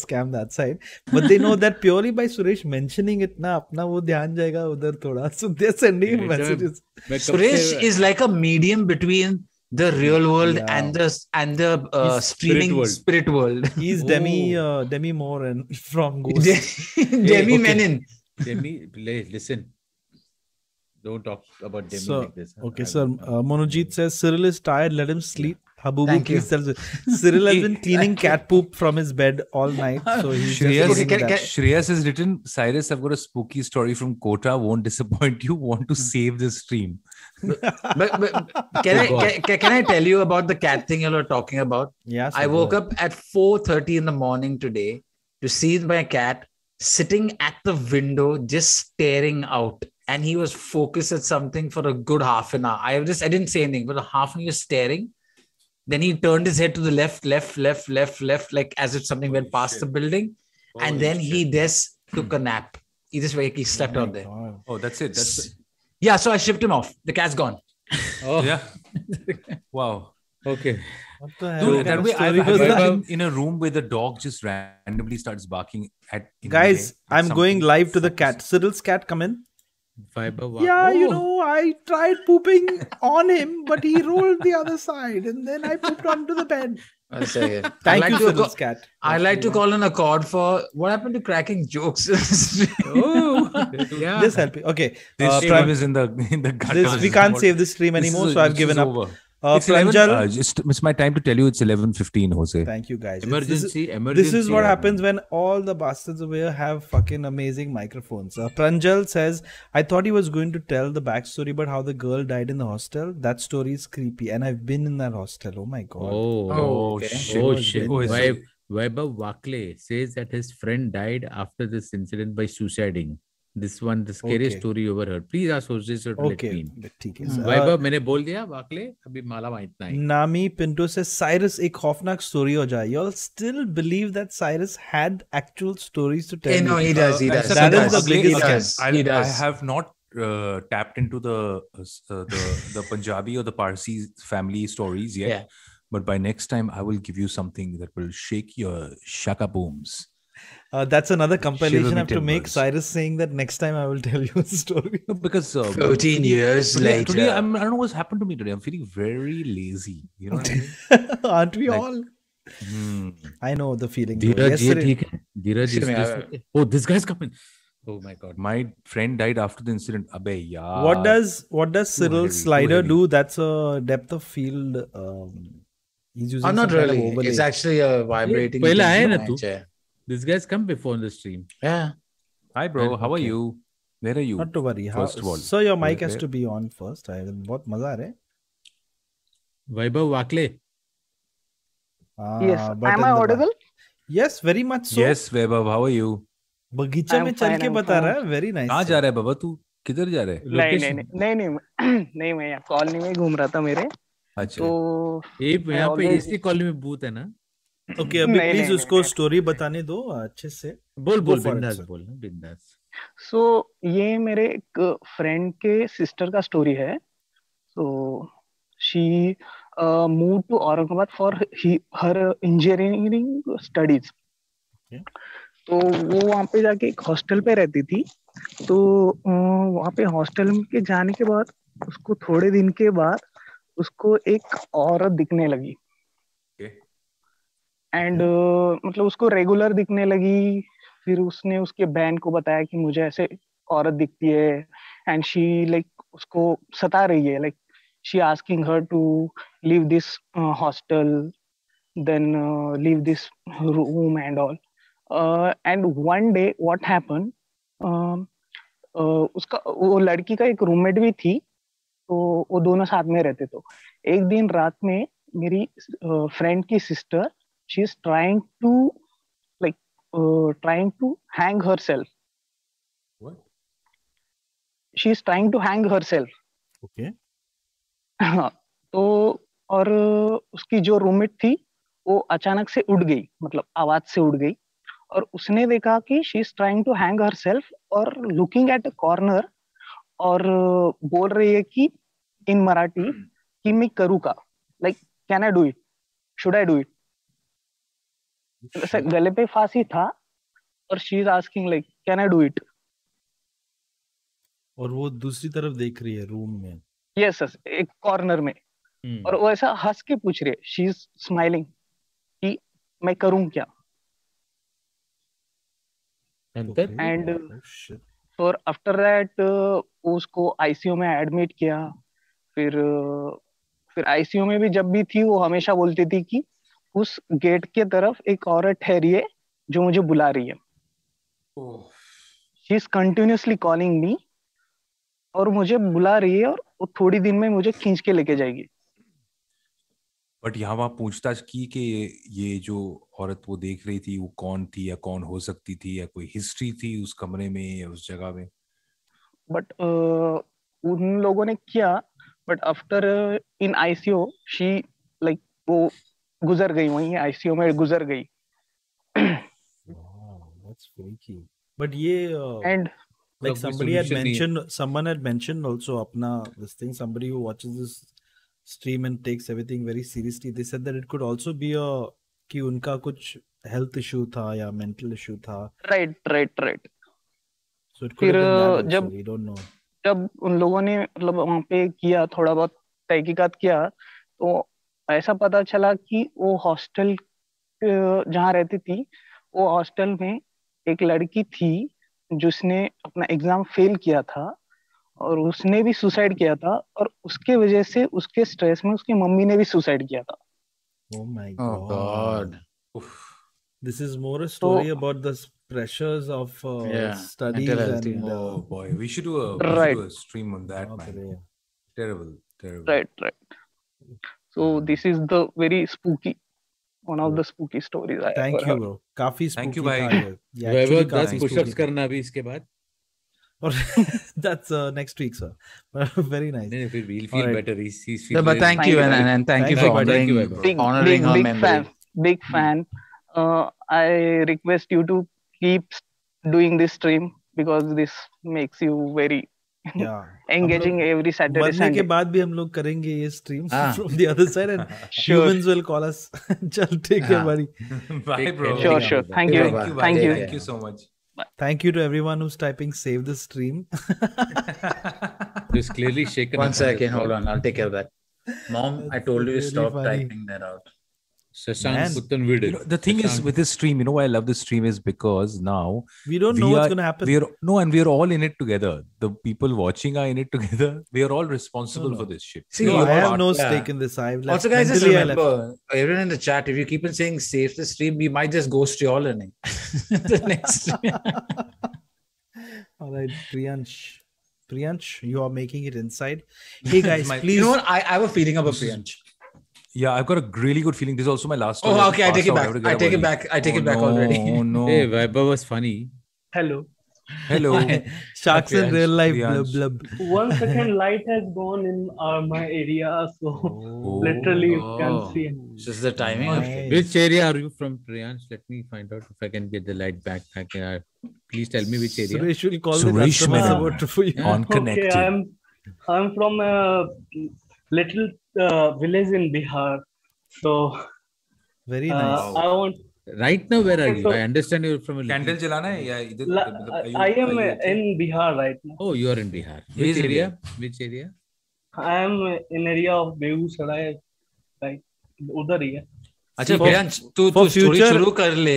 scam that side, but they know that purely by Suresh mentioning it ना अपना वो ध्यान जाएगा उधर थोड़ा, so they're sending messages. Suresh is like a medium between the real world and the streaming spirit world. He's Demi Moore and from Ghost. Demi Menon. Demi, listen. Don't talk about Demi like this. Okay, sir. Monojit says Cyril is tired. Let him sleep. Habubu, please tell Cyril has been cleaning cat poop from his bed all night. So Shreyas has written, Cyrus, I've got a spooky story from Kota. Won't disappoint you. Want to save this stream. but can I tell you about the cat thing you were talking about? Yes. I woke up at 4:30 in the morning today to see my cat sitting at the window, just staring out and he was focused at something for a good half an hour. I didn't say anything, but a half an hour he was staring. Then he turned his head to the left, like as if something went past the building. And then he just took a nap. He just like, he slept out there. Oh, that's it. Yeah, so I shipped him off. The cat's gone. Oh, yeah. Wow. Okay. What the hell? Dude, that way, I was in a room where the dog just randomly starts barking at. Guys, I'm going live to the cat. Cyril's cat, come in. Yeah, you know, I tried pooping on him, but he rolled the other side, and then I pooped onto the bed. Thank you, Cyril's cat. I like to call an accord for what happened to cracking jokes. Yeah. This helped. Okay, this stream is in the gutter. We can't save this stream anymore, so I've given up. It's my time to tell you it's 11:15, Jose. Thank you, guys. Emergency. This is what happens when all the bastards over here have fucking amazing microphones. Pranjal says, I thought he was going to tell the backstory about how the girl died in the hostel. That story is creepy. And I've been in that hostel. Oh my God. Oh, shit. Vaibhav Wakle says that his friend died after this incident by suiciding. This one, the scariest story you ever heard. Please ask Hoezaay sir to let me in. Vaibhav, मैंने बोल दिया वाकले अभी माला में इतना ही. Nami Pinto says Cyrus एक खौफनाक story हो जाए. Y'all still believe that Cyrus had actual stories to tell? No, he does. He does. I have not tapped into the Punjabi or the Parsi family stories yet. Yeah. But by next time, I will give you something that will shake your shaka booms. That's another compilation I have to make. Cyrus saying that next time I will tell you a story. Because 14 years later. Today, I don't know what's happened to me today. I'm feeling very lazy. You know what I mean? Aren't we like, all? I know the feeling. Oh, this guy's coming. Oh my God. My friend died after the incident. What does Cyril's slider do? That's a depth of field. He's using not really. Kind of it's actually a vibrating. This guy's come before the stream. Yeah. Hi, bro. How are you? Where are you? Not to worry. First of all. So your mic has to be on first. बहुत मजा आ रहा है. Vaibhav Wakle. Yes. Am I audible? Yes, very much so. Yes, Vaibhav. How are you? बगीचे में चल के बता रहा है. Very nice. कहाँ जा रहा है बाबा तू? किधर जा रहा है? नहीं, मैं कॉलोनी में घूम रहा था मेरे. अच्छा. तो यहाँ पे इसी कॉलोनी में बूथ है ना? ओके अभी प्लीज उसको स्टोरी बताने दो अच्छे से बोल बिंदास सो ये मेरे एक फ्रेंड के सिस्टर का स्टोरी है so she moved to Aurangabad for her engineering studies तो वो वहाँ पे जाके एक हॉस्टल पे रहती थी तो वहाँ पे हॉस्टल के जाने के बाद उसको थोड़े दिन के बाद उसको एक औरत दिखने लगी एंड मतलब उसको रेगुलर दिखने लगी फिर उसने उसके बहन को बताया कि मुझे ऐसे औरत दिखती है एंड शी लाइक उसको सता रही है like she asking her to leave this hostel then leave this room and all and one day what happen उसका वो लड़की का एक रूममेट भी थी तो वो दोनों साथ में रहते तो एक दिन रात में मेरी फ्रेंड की sister she is trying to like hang herself okay हाँ तो और उसकी जो रूममेट थी वो अचानक से उड़ गई मतलब आवाज से उड़ गई और उसने देखा कि she is trying to hang herself और looking at a corner और बोल रही है कि in मराठी कि मैं करूँगा like can I do it should I do it गले पे फांसी था और she is asking like can I do it और वो दूसरी तरफ देख रही है रूम में यस yes, एक कॉर्नर में और वो ऐसा हंस के पूछ रही है शी इज स्माइलिंग कि मैं करूं क्या एंड और आफ्टर दैट उसको आईसीयू में एडमिट किया फिर आईसीयू में भी जब भी थी वो हमेशा बोलती थी कि उस गेट के तरफ एक औरत ठहरी है जो मुझे बुला रही है She is continuously calling me और मुझे बुला रही है और वो थोड़ी दिन में मुझे खींच के लेके जाएगी बट यहाँ वहाँ पूछताछ की कि ये जो औरत वो देख रही थी वो कौन थी या कौन हो सकती थी या कोई हिस्ट्री थी उस कमरे में या उस जगह में बट उन लोगों ने किया, but after in ICU she like वो गुजर गई, वहीं आईसीयू में गुजर गई. That's freaky. But ye and like someone had mentioned also apna this thing, somebody who watches this stream and takes everything very seriously, they said that it could also be a ki unka kuch health issue tha ya mental issue tha. Right. So it could be that we don't know. जब उन लोगों ने मतलब वहाँ पे किया थोड़ा बहुत तहकीकात किया तो ऐसा पता चला कि वो हॉस्टल जहाँ रहती थी वो हॉस्टल में एक लड़की थी जिसने अपना एग्जाम फेल किया था और उसने भी सुसाइड किया था और उसके वजह से उसके स्ट्रेस में उसकी मम्मी ने भी सुसाइड किया था. Oh my God. This is more a story about the pressures of studies and oh boy, we should do a stream on that. Terrible. Right. So this is the very spooky, one of the spooky stories. Thank you, bro. काफी spooky था. वैभव 10 push-ups करना अभी इसके बाद. और that's next week, sir. Very nice. Then we will feel better. Thank you and thank you for honoring our memory. Big fan. I request you to keeps doing this stream because this makes you very engaging every Saturday. मरने के बाद भी हम लोग करेंगे ये stream from the other side and humans will call us. चल ठीक है भाई. Bye bro. Sure. Thank you. Thank you so much. Thank you to everyone who's typing save the stream. This clearly shaken. One second, hold on. I'll take care of that. Mom, I told you to stop typing that out. You know, the thing is with this stream, you know why I love this stream is because now we don't know what's going to happen. We are all in it together. The people watching are in it together. We are all responsible for this shit. See, I have no stake in this. Also, guys, just remember, everyone in the chat, if you keep on saying save the stream, we might just ghost you all in the next. All right, Priyansh, you are making it inside. Hey guys, please. You know what? I have a feeling about Priyansh. Yeah, I've got a really good feeling. This is also my last story. Oh, okay. I take it back already. Oh, no. Hey, Vaibhav was funny. Hello. Sharks in real life. Blub. One second, light has gone in my area. So literally you can see. Just the timing. Which area are you from, Priyansh? Let me find out if I can get the light back. Please tell me which area. Suresh will call the customer. Unconnected. Okay, I'm from a little village in Bihar, so very nice. I want right now. Where are you? So, I understand you're from a candle jalana hai ya idhar. I am in Bihar right now. Oh, you are in Bihar. Which area? I am in area of Begusarai, like udhar hi hai. Acha Priyansh, tu story shuru kar le.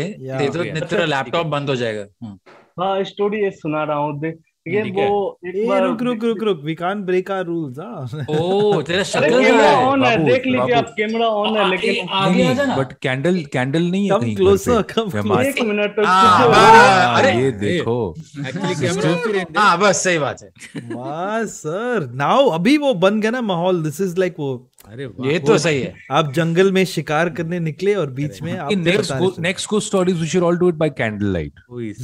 Tera laptop band ho jayega. Ha, story suna raha hu. रुक we can't break our rules. तेरा camera on है, देख लीजिए आप camera on है लेकिन आगे आ जाना. बट कैंडल नहीं है कहीं. Come close 1 minute. अरे ये देखो एक्चुअली कैमरा. बस सही बात है. वाह सर, नाउ अभी वो बन गया ना माहौल. दिस इज लाइक वो. अरे ये तो सही है. आप जंगल में शिकार करने निकले और बीच में आप नेक्स्ट को stories we should all do it by candle light.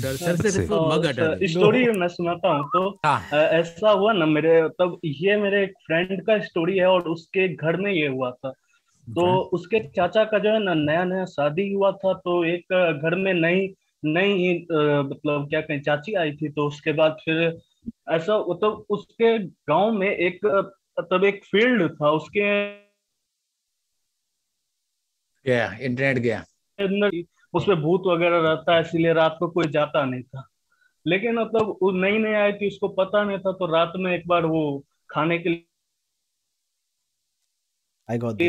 Sir से मग हटा दे. स्टोरी मैं सुनाता हूं तो ऐसा हुआ ना मेरे, तब ये मेरे एक फ्रेंड का स्टोरी है और उसके घर में ये हुआ था. तो उसके चाचा का जो है ना नया शादी हुआ था, तो एक घर में नई मतलब क्या कहें चाची आई थी. तो उसके बाद फिर ऐसा मतलब उसके गाँव में एक फील्ड था. उसके इंटरनेट गया, उसमें भूत वगैरह रहता है इसलिए रात को कोई जाता नहीं था. लेकिन मतलब वो नई आई थी, उसको पता नहीं था. तो रात में एक बार वो खाने के लिए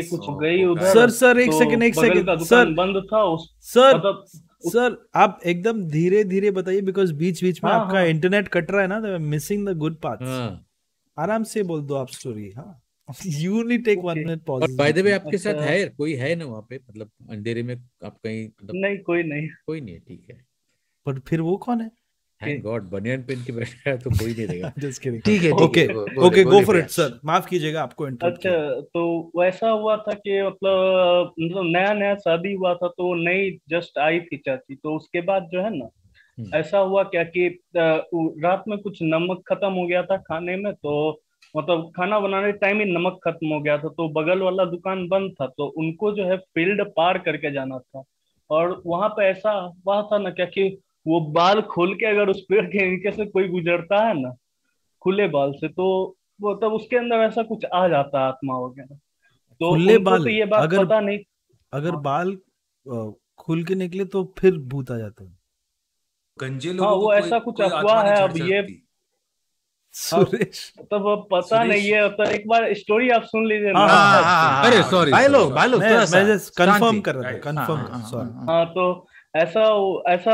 कुछ गई उधर. सर एक सेकंड का दुकान बंद था. सर आप एकदम धीरे बताइए बिकॉज बीच में आपका इंटरनेट कट रहा है ना, तो मिसिंग द गुड पार्ट्स. आराम से बोल दो आप स्टोरी. हाँ, you only take 1 minute pause. और by the way आपके साथ है कोई है ना वहाँ पे, मतलब अंधेरे में आप कहीं? नहीं, कोई नहीं है. ठीक है, पर फिर वो कौन है? Thank God बनियान पहन के बैठा है तो कोई नहीं देगा. Just kidding. ठीक है, okay go for it sir. माफ कीजिएगा आपको इंटरप्ट. अच्छा, तो वैसा हुआ था कि मतलब नया शादी हुआ था. तो नई जस्ट आई थी चाची. तो उसके बाद जो है ना ऐसा हुआ क्या कि रात में कुछ नमक खत्म हो गया था खाने में, तो मतलब खाना बनाने टाइम ही नमक खत्म हो गया था, तो बगल वाला दुकान बंद था, तो उनको जो है फील्ड पार करके जाना था। और वहां पे ऐसा हुआ था ना क्या कि वो बाल खोल के अगर उस पेड़ के नीचे से कोई गुजरता है ना खुले बाल से, तो वो तब उसके अंदर ऐसा कुछ आ जाता है आत्मा वगैरह। तो खुले बाल, तो ये बात अगर, पता नहीं, अगर बाल खुल के निकले तो फिर भूत आ जाता है। गंजे लोगों को ऐसा कुछ अफवाह है अब ये सुरेश, तो वो पता नहीं है, तो एक बार स्टोरी आप सुन लीजिए। अरे सॉरी भाई लोग, मैं जस्ट कंफर्म कर रहा था, कंफर्म सॉरी। हाँ, तो ऐसा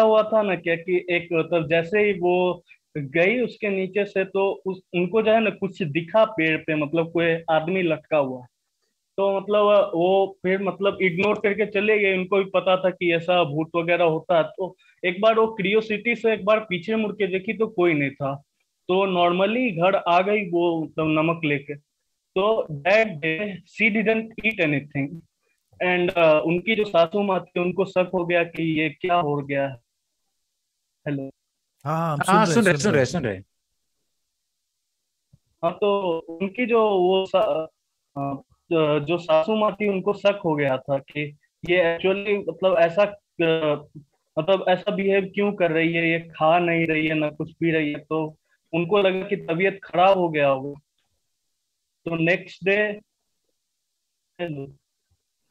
हुआ था ना क्या कि एक मतलब जैसे ही वो गई उसके नीचे से, तो उनको जो है ना कुछ दिखा पेड़ पे, मतलब कोई आदमी लटका हुआ, तो मतलब वो फिर मतलब इग्नोर करके चले गए। उनको भी पता था कि ऐसा भूत वगैरह होता है। तो एक बार वो क्यूरियोसिटी से एक बार पीछे मुड़ के देखी तो कोई नहीं था, तो नॉर्मली घर आ गई वो मतलब नमक लेके। तो that day she didn't eat anything and उनकी जो सासू माँ थी उनको शक हो गया कि ये क्या हो गया। हेलो, हाँ सुन रहे। हाँ, तो उनकी जो वो जो सासू माँ थी उनको शक हो गया था कि ये एक्चुअली मतलब ऐसा बिहेव क्यों कर रही है, ये खा नहीं रही है ना कुछ पी रही है, तो उनको लगा कि तबीयत खराब हो गया होगा। तो नेक्स्ट डे,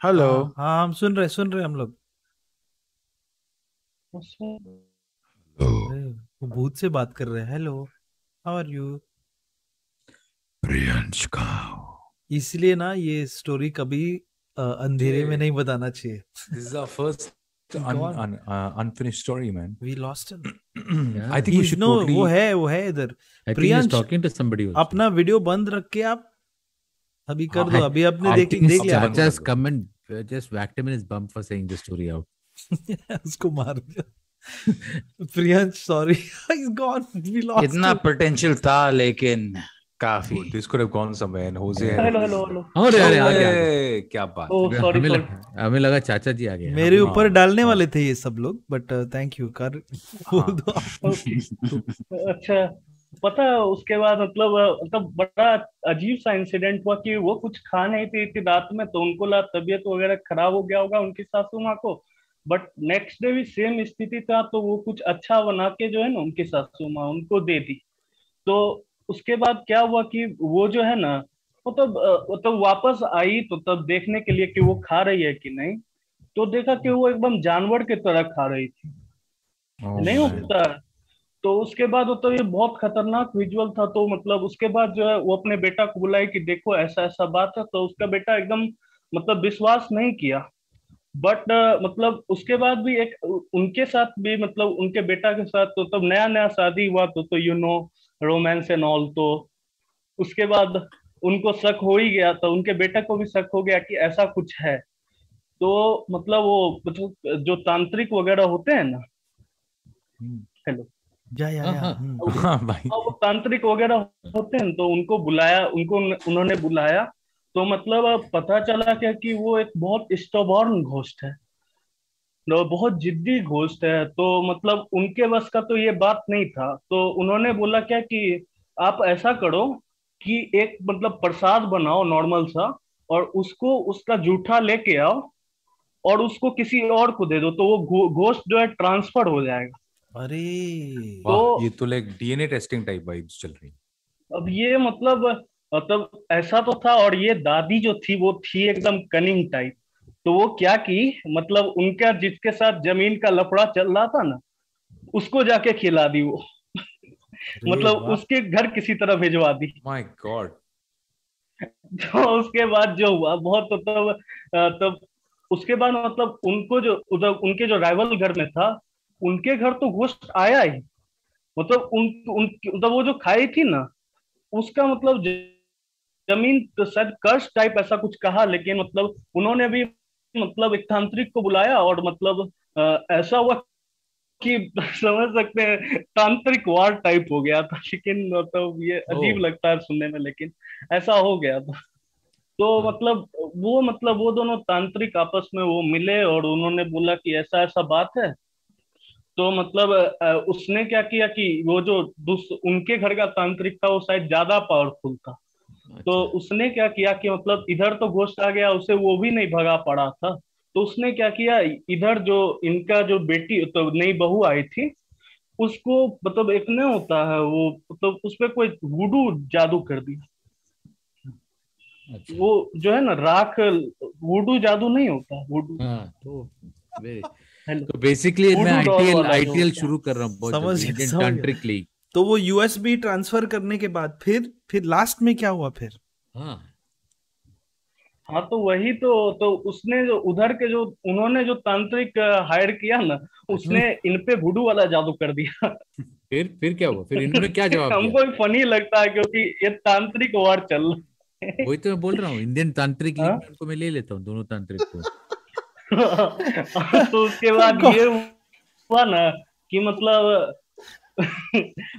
हेलो, हाँ हम सुन रहे हम लोग। वो भूत से बात कर रहे हैं। Hello, how are you Priyansh का। इसलिए ना ये स्टोरी कभी अंधेरे में नहीं बताना चाहिए। This is our first unfinished story, man. We lost him. Yeah. I think we should totally... वो है इधर। Priyansh talking to somebody also. अपना वीडियो बंद रख के आप अभी कर दो। अभी आपने देख लिया। Just come and just whacked him in his bum for saying the story out. उसको मार दिया। Priyansh, sorry, he's gone. We lost him. इतना potential था लेकिन काफी। This could have gone somewhere. Hello. अरे क्या बात। हमें लगा चाचा जी आ गए। मेरे ऊपर डालने वाले थे ये सब लोग, बट थैंक यू कर। अच्छा, पता उसके बाद मतलब बड़ा अजीब सा इंसिडेंट हुआ कि वो कुछ खा नहीं पी थी रात में, तो उनको लगा तबीयत वगैरह खराब हो गया होगा उनकी सासू माँ को। बट नेक्स्ट डे भी सेम स्थिति था, तो वो कुछ अच्छा बना के जो है ना उनकी सासू माँ उनको दे दी। तो उसके बाद क्या हुआ कि वो जो है ना मतलब वापस आई, तो तब देखने के लिए कि वो खा रही है कि नहीं, तो देखा कि वो एकदम जानवर की तरह खा रही थी, नहीं उठता। तो उसके बाद मतलब ये बहुत खतरनाक विजुअल था। तो मतलब उसके बाद जो है वो अपने बेटा को बुलाई कि देखो ऐसा ऐसा बात है, तो उसका बेटा एकदम मतलब विश्वास नहीं किया। बट मतलब उसके बाद भी एक उनके साथ भी मतलब उनके बेटा के साथ तो तब नया शादी हुआ, तो you know romance and all. तो उसके बाद उनको शक हो ही गया, तो उनके बेटा को भी शक हो गया कि ऐसा कुछ है। तो मतलब वो जो तांत्रिक वगैरह होते हैं ना, हेलो, वो तांत्रिक वगैरह होते हैं, तो उनको बुलाया, उन्होंने बुलाया। तो मतलब पता चला क्या कि वो एक बहुत स्टबॉर्न घोस्ट है, बहुत जिद्दी घोस्ट है। तो मतलब उनके बस का तो ये बात नहीं था। तो उन्होंने बोला क्या कि आप ऐसा करो कि एक मतलब प्रसाद बनाओ नॉर्मल सा, और उसको उसका जूठा लेके आओ और उसको किसी और को दे दो, तो वो घोस्ट जो है ट्रांसफर हो जाएगा। अरे तो, ये तो like DNA testing type vibes चल रही। अब ये मतलब ऐसा तो था। और ये दादी जो थी वो थी एकदम कनिंग टाइप। तो वो क्या की मतलब उनका जिसके साथ जमीन का लफड़ा चल रहा था ना, उसको जाके खिला दी वो। मतलब उसके घर किसी तरह भिजवा दी। My God. तो उसके बाद जो हुआ बहुत तब उसके बाद मतलब उनको जो उनके जो राइवल घर में था, उनके घर तो घोस्ट आया ही। मतलब मतलब वो जो खाई थी ना उसका मतलब जमीन तो शायद कर्स टाइप ऐसा कुछ कहा, लेकिन मतलब उन्होंने भी मतलब एक तांत्रिक को बुलाया। और मतलब ऐसा हुआ कि समझ सकते हैं तांत्रिक वार टाइप हो गया था। लेकिन मतलब ये अजीब लगता है सुनने में, लेकिन ऐसा हो गया था। तो मतलब वो दोनों तांत्रिक आपस में वो मिले और उन्होंने बोला कि ऐसा ऐसा बात है, तो मतलब उसने क्या किया कि वो जो उनके घर का तांत्रिक था वो शायद ज्यादा पावरफुल था, तो उसने क्या किया कि मतलब इधर तो घोस्ट आ गया, उसे वो भी नहीं भगा पड़ा था, तो उसने क्या किया इधर जो इनका जो बेटी तो नई बहू आई थी उसको मतलब एक न होता है वो मतलब उस पर कोई वुडू जादू कर दिया। अच्छा। वो जो है ना राख, वुडू जादू नहीं होता वुडू। हाँ, तो बेसिकली मैं आईटीएल शुरू कर रहा हूँ समझ। तो वो यूएसबी ट्रांसफर करने के बाद फिर लास्ट में क्या हुआ फिर? हाँ तो वही तो उसने जो उधर के जो उन्होंने जो तांत्रिक हायर किया ना उसने इन पे वुडू वाला जादू कर दिया। फिर क्या हुआ फिर इन्होंने क्या जवाब दिया? हमको फनी लगता है क्योंकि ये तांत्रिक वार चल रहा है। वही तो मैं बोल रहा हूँ, इंडियन तांत्रिक लीग में उनको मैं ले लेता हूँ दोनों तांत्रिक को। तो उसके बाद ये हुआ ना कि मतलब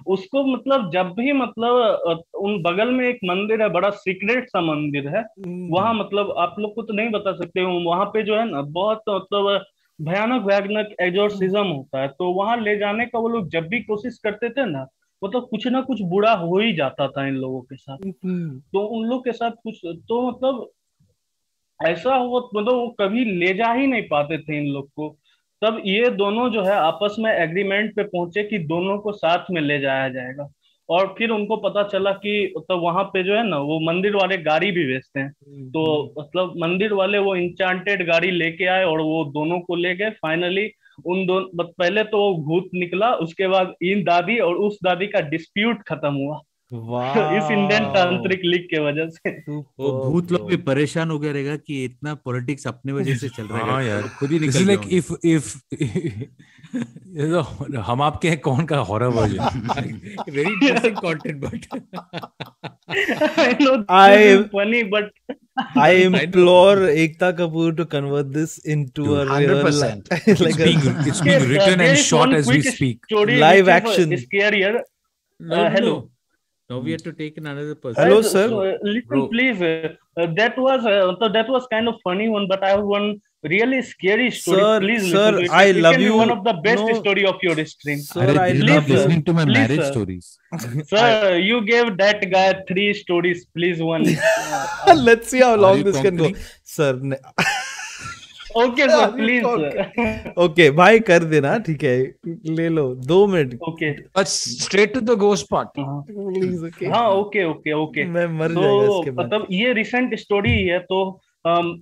उसको मतलब जब भी मतलब उन बगल में एक मंदिर है, बड़ा सीक्रेट सा मंदिर है, वहां मतलब आप लोग को तो नहीं बता सकते, वहां पे जो है ना बहुत मतलब भयानक भयानक एग्जोर्सिज्म होता है, तो वहां ले जाने का वो लोग जब भी कोशिश करते थे ना मतलब तो कुछ ना कुछ बुरा हो ही जाता था इन लोगों के साथ। तो उन लोग के साथ कुछ तो मतलब ऐसा हुआ मतलब वो कभी ले जा ही नहीं पाते थे इन लोग को। तब ये दोनों जो है आपस में एग्रीमेंट पे पहुंचे कि दोनों को साथ में ले जाया जाएगा। और फिर उनको पता चला कि तो वहां पे जो है ना वो मंदिर वाले गाड़ी भी बेचते हैं, तो मतलब मंदिर वाले वो इंचांटेड गाड़ी लेके आए और वो दोनों को ले गए। फाइनली उन दोनों पहले तो भूत निकला, उसके बाद इन दादी और उस दादी का डिस्प्यूट खत्म हुआ। इस इंडियन तांत्रिक लीग के वजह से वो भूत लोग भी परेशान हो गया रहेगा कि इतना पॉलिटिक्स अपने वजह से चल रहा है। हाँ यार खुद ही निकल लाइक इफ हम आपके हैं कौन का horror version, very interesting content but I funny but I implore Ekta Kapoor to convert this into a real 100%. Like it's being written and shot as we speak. Live action. Scarier. Hello. Now we have to take another person. Hello, sir. Listen, please. That was kind of funny one, but I have one really scary story. Sir, please, sir, I love you. One of the best story of your stream. Sir, I love listening to my marriage stories. Sir, you gave that guy 3 stories. Please, one. Let's see how long this can go, sir. Okay, sir. Please, sir. Okay, bhai, कर देना ठीक है, ले लो 2 minute. Okay. But straight to the ghost part. Please, okay. हाँ, okay. मैं मर जाएगा इसके बाद. मतलब ये recent story है तो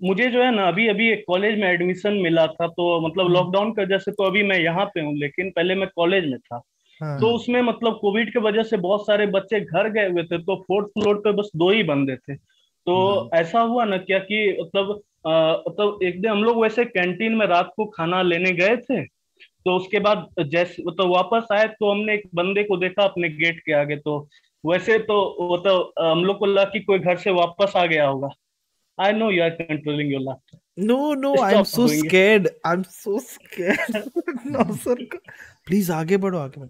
मुझे जो है ना अभी एक कॉलेज में एडमिशन मिला था, तो मतलब लॉकडाउन की वजह से तो अभी मैं यहाँ पे हूँ लेकिन पहले मैं कॉलेज में था। हाँ। तो उसमें मतलब कोविड की वजह से बहुत सारे बच्चे घर गए हुए थे, तो 4th फ्लोर पे बस 2 ही बंदे थे। तो ऐसा हुआ ना क्या कि मतलब एक दिन हम लोग वैसे कैंटीन में रात को खाना लेने गए थे, तो उसके बाद जैसे मतलब वापस आए तो हमने एक बंदे को देखा अपने गेट के आगे। तो वैसे तो मतलब हम लोग को लगा कि कोई घर से वापस आ गया होगा। I know you are controlling your laughter. No, I'm so scared. No, sir. Please आगे बढ़ो आगे।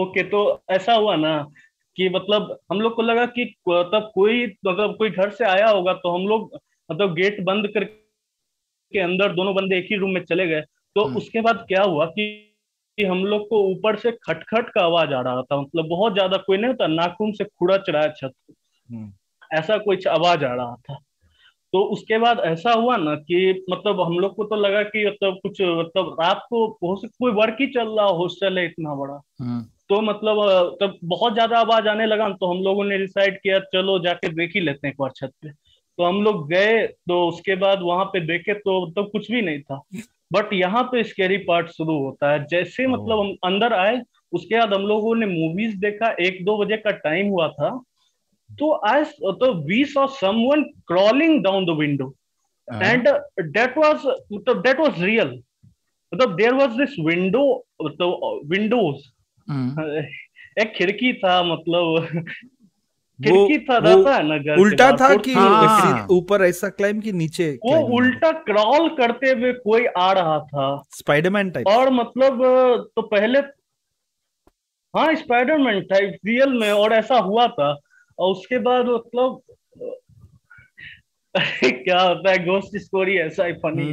Okay, तो ऐसा हुआ ना कि मतलब हम लोग को लगा कि तब कोई घर से आया होगा, तो हम लोग मतलब गेट बंद करके अंदर दोनों बंदे एक ही रूम में चले गए। तो उसके बाद क्या हुआ कि हम लोग को ऊपर से खटखट का आवाज आ रहा था, मतलब बहुत ज्यादा कोई नहीं होता नाखून से खुरच रहा है छत को, ऐसा कुछ आवाज आ रहा था। तो उसके बाद ऐसा हुआ ना कि मतलब हम लोग को तो लगा कि मतलब कुछ मतलब रात को हो सकता कोई वर्क ही चल रहा, हॉस्टल है इतना बड़ा। तो मतलब तब बहुत ज्यादा आवाज आने लगा, तो हम लोगों ने डिसाइड किया चलो जाके देख ही लेते हैं एक बार छत पे। तो हम लोग गए, तो उसके बाद वहां पे देखे तो मतलब कुछ भी नहीं था। बट यहाँ पे स्कैरी पार्ट शुरू होता है। जैसे मतलब हम अंदर आए, उसके बाद हम लोगों ने मूवीज देखा, 1-2 बजे का टाइम हुआ था। So we saw someone crawling down the window, and that was real. There was this window, windows. एक खिड़की था, मतलब खिड़की था ना घर उल्टा था कि ऊपर ऐसा क्लाइम की नीचे वो उल्टा क्रॉल करते हुए कोई आ रहा था, स्पाइडरमैन टाइप। और मतलब तो पहले हाँ स्पाइडरमैन टाइप रियल में, और ऐसा हुआ था। और उसके बाद मतलब क्या होता है, गोस्ट स्टोरी ऐसा ही फनी,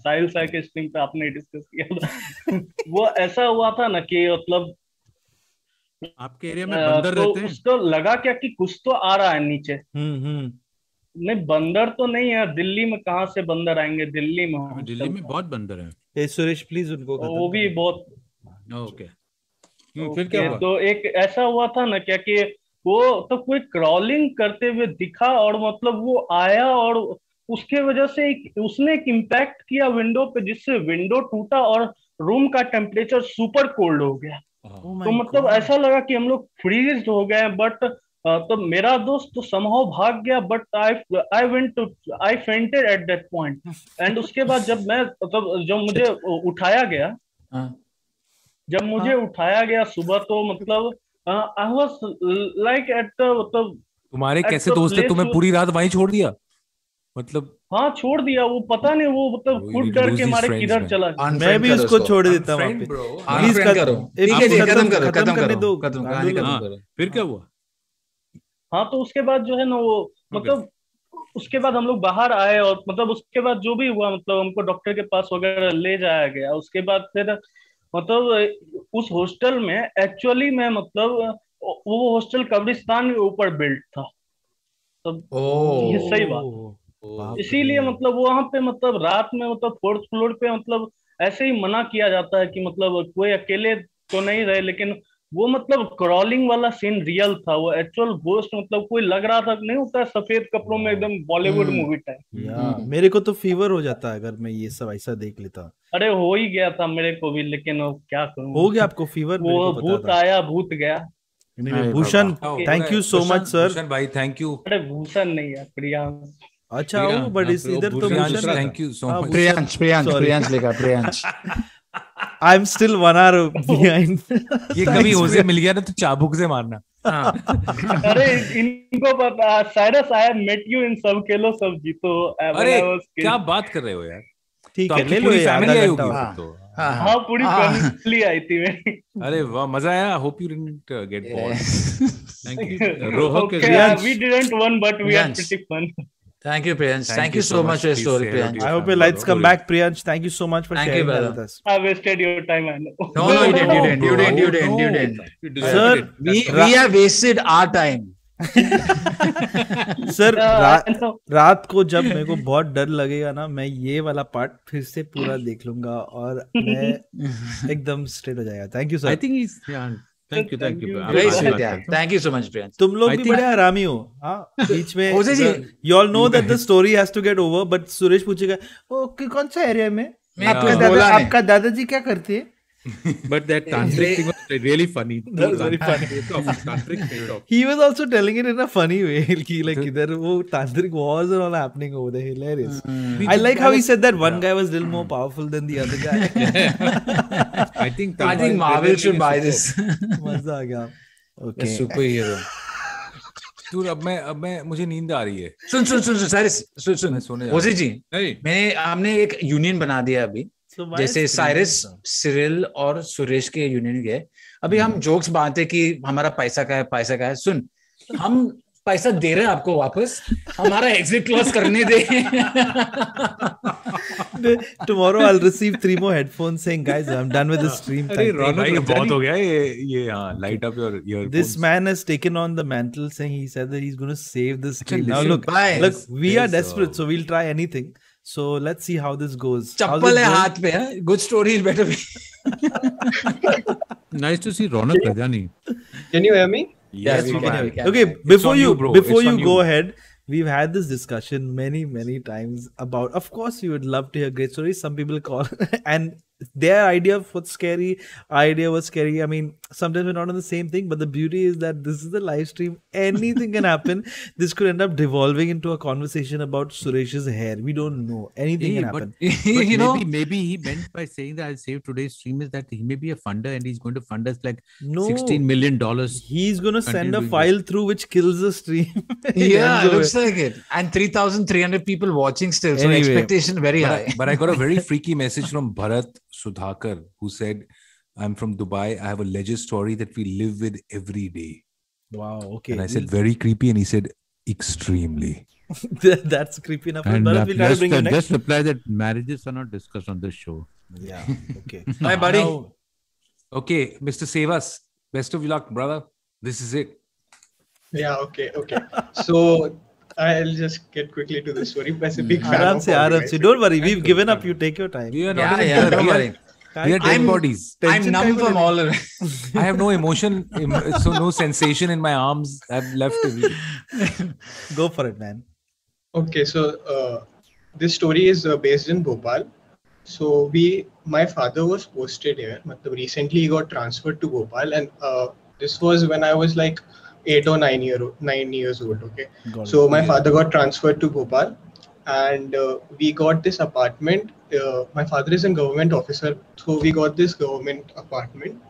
साहिल शाह के स्ट्रीम पे आपने डिस्कस किया था। वो ऐसा हुआ था ना कि मतलब आपके एरिया में बंदर तो रहते हैं, उसको लगा क्या कि कुछ तो आ रहा है नीचे। नहीं बंदर तो नहीं है, दिल्ली में कहाँ से बंदर आएंगे, दिल्ली में, दिल्ली में बहुत बंदर है। सुरेश प्लीज उनको, वो भी बहुत ओके। फिर क्या हुआ? तो एक ऐसा हुआ था ना क्या कि वो तो कोई क्रॉलिंग करते हुए दिखा और मतलब वो आया और उसके वजह से उसने एक इम्पैक्ट किया विंडो पे, जिससे विंडो टूटा और रूम का टेम्परेचर सुपर कोल्ड हो गया। तो मतलब ऐसा लगा कि हम लोग फ्रीज हो गए। बट तो मेरा दोस्त तो समहाउ भाग गया, but I fainted at that point. And उसके बाद जब मैं मतलब जब मुझे उठाया गया, जब मुझे उठाया गया सुबह, तो मतलब I was like at the, तुम्हारे कैसे दोस्त ने तुम्हें पूरी रात वहीं छोड़ दिया? मतलब हाँ छोड़ दिया, वो पता नहीं वो मतलब खुद डर के मारे किधर चला गया। मैं भी इसको छोड़ देता हूँ, खत्म करने दो। फिर क्या हुआ? हाँ तो उसके बाद जो है ना वो मतलब उसके बाद हम लोग बाहर आए और मतलब उसके बाद जो भी हुआ मतलब हमको डॉक्टर के पास वगैरह ले जाया गया। उसके बाद फिर मतलब उस हॉस्टल में एक्चुअली मैं मतलब वो हॉस्टल कब्रिस्तान के ऊपर बिल्ट था, ये सही बात। इसीलिए मतलब वहां पे मतलब रात में मतलब 4th फ्लोर पे मतलब ऐसे ही मना किया जाता है कि मतलब कोई अकेले तो नहीं रहे, लेकिन वो मतलब क्रॉलिंग वाला सीन रियल था। वो एक्चुअल गोस्ट मतलब कोई लग रहा था, नहीं होता है सफेद कपड़ों में एकदम बॉलीवुड मूवी टाइप। मेरे को तो फीवर हो जाता अगर मैं ये सब ऐसा देख लेता। अरे हो ही गया था मेरे को भी, लेकिन क्या करूं, हो गया आपको फीवर। वो भूत आया भूत गया। Bhushan thank you so much sir. Bhushan भाई थैंक यू। अरे भूषण नहीं है, प्रियांश। अच्छा हो बट इधर तो Bhushan thank you so much. Priyansh Priyansh लिखा, Priyansh I am still 1 hour behind। ये कभी होज़े मिल गया ना तो चाबुक से मारना। अरे इनको पता, Cyrus I have met you in सब खेलो सब जीतो। अरे क्या बात कर रहे हो यार, ठीक है ले लो। फैमिली आई होगी तो? हाँ पूरी फैमिली आई थी मेरी। अरे वाह मजा आया। Hope you didn't get bored. Thank you Rohan. We didn't won but we are pretty fun. Thank you, Priyansh. Thank you so much for your story, Priyansh. I hope your lights come back, Priyansh. Thank you so much for sharing that with us. I wasted your time, I know. No, no, you didn't. You didn't. Sir, we have wasted our time. Sir रात को जब मेरे को बहुत डर लगेगा ना, मैं ये वाला पार्ट फिर से पूरा देख लूंगा और मैं एकदम स्ट्रेट हो जाएगा। Thank you sir. I think Thank you so much, Priyansh. तुम लोग भी बड़े आरामी हो। हाँ बीच में you all know that the story has to get over, but Suresh पूछेगा ओके कौन सा एरिया में आपका दादाजी क्या करते हैं? But that tantric thing was really funny. That was very funny. He was also telling it in a funny way. Like इधर वो tantric wars and all happening over there. Hilarious. I like how he said that one guy was a little more powerful than the other guy. I think Marvel should buy this. मजा आ गया. Okay. Superhero. तू अब मैं मुझे नींद आ रही है। सुन सारे सुन होज़े जी, मैंने हमने एक यूनियन बना दिया अभी। So जैसे साइरस, सिरिल और सुरेश के यूनियन गए। अभी हम जोक्स बांटते कि हमारा पैसा का है। सुन हम पैसा दे रहे हैं आपको वापस, हमारा एग्जिट क्लॉज करने दे। Tomorrow I'll receive 3 more headphones saying guys I'm done with the stream. अरे भाई बहुत हो गया ये हाँ, light up your earphones. This man has taken on the mantle saying he said that he's going to save the stream. Now look we are desperate so we'll try anything. So let's see how this goes. चप्पल है हाथ पे है, good story is better. Nice to see Ronak Rajani. Can you hear me? Yes, we can. Okay, before you go ahead, we've had this discussion many times about, of course you would love to hear great stories. Some people call and their idea was scary. I mean sometimes we're not on the same thing, but the beauty is that this is the live stream, anything can happen. This could end up devolving into a conversation about Suresh's hair, we don't know, anything can happen. But maybe he meant by saying that I'll save today's stream is that he may be a funder and he's going to fund us like $16 million. He's going to send a file through which kills the stream. Yeah, it looks like it. And 3,300 people watching still, so anyway, expectation very high. But I got a very freaky message from Bharat Sudhakar, who said, "I'm from Dubai. I have a legend story that we live with every day." Wow. Okay. And I said, "Very creepy." And he said, extremely. That's creepy enough. And Bharat, we'll try to bring you next. Just reply that marriages are not discussed on this show. Yeah. Okay. Hi, buddy. Now, okay, Mr. Sevas. Best of luck, brother. This is it. Yeah. Okay. Okay. So I'll just get quickly to the story. As a big fan of Aram, don't worry. We've given up. You take your time. We are not. Yeah. Don't worry. We are dead bodies. I'm numb from all of it. I have no emotion, so no sensation in my arms. I've left everything. Go for it, man. Okay, so this story is based in Bhopal. So my father was posted here. Recently he got transferred to Bhopal, and this was when I was like 8 or 9 years old. Okay, so my father got transferred to Bhopal. And we got this apartment. My father is a government officer, so we got this government apartment.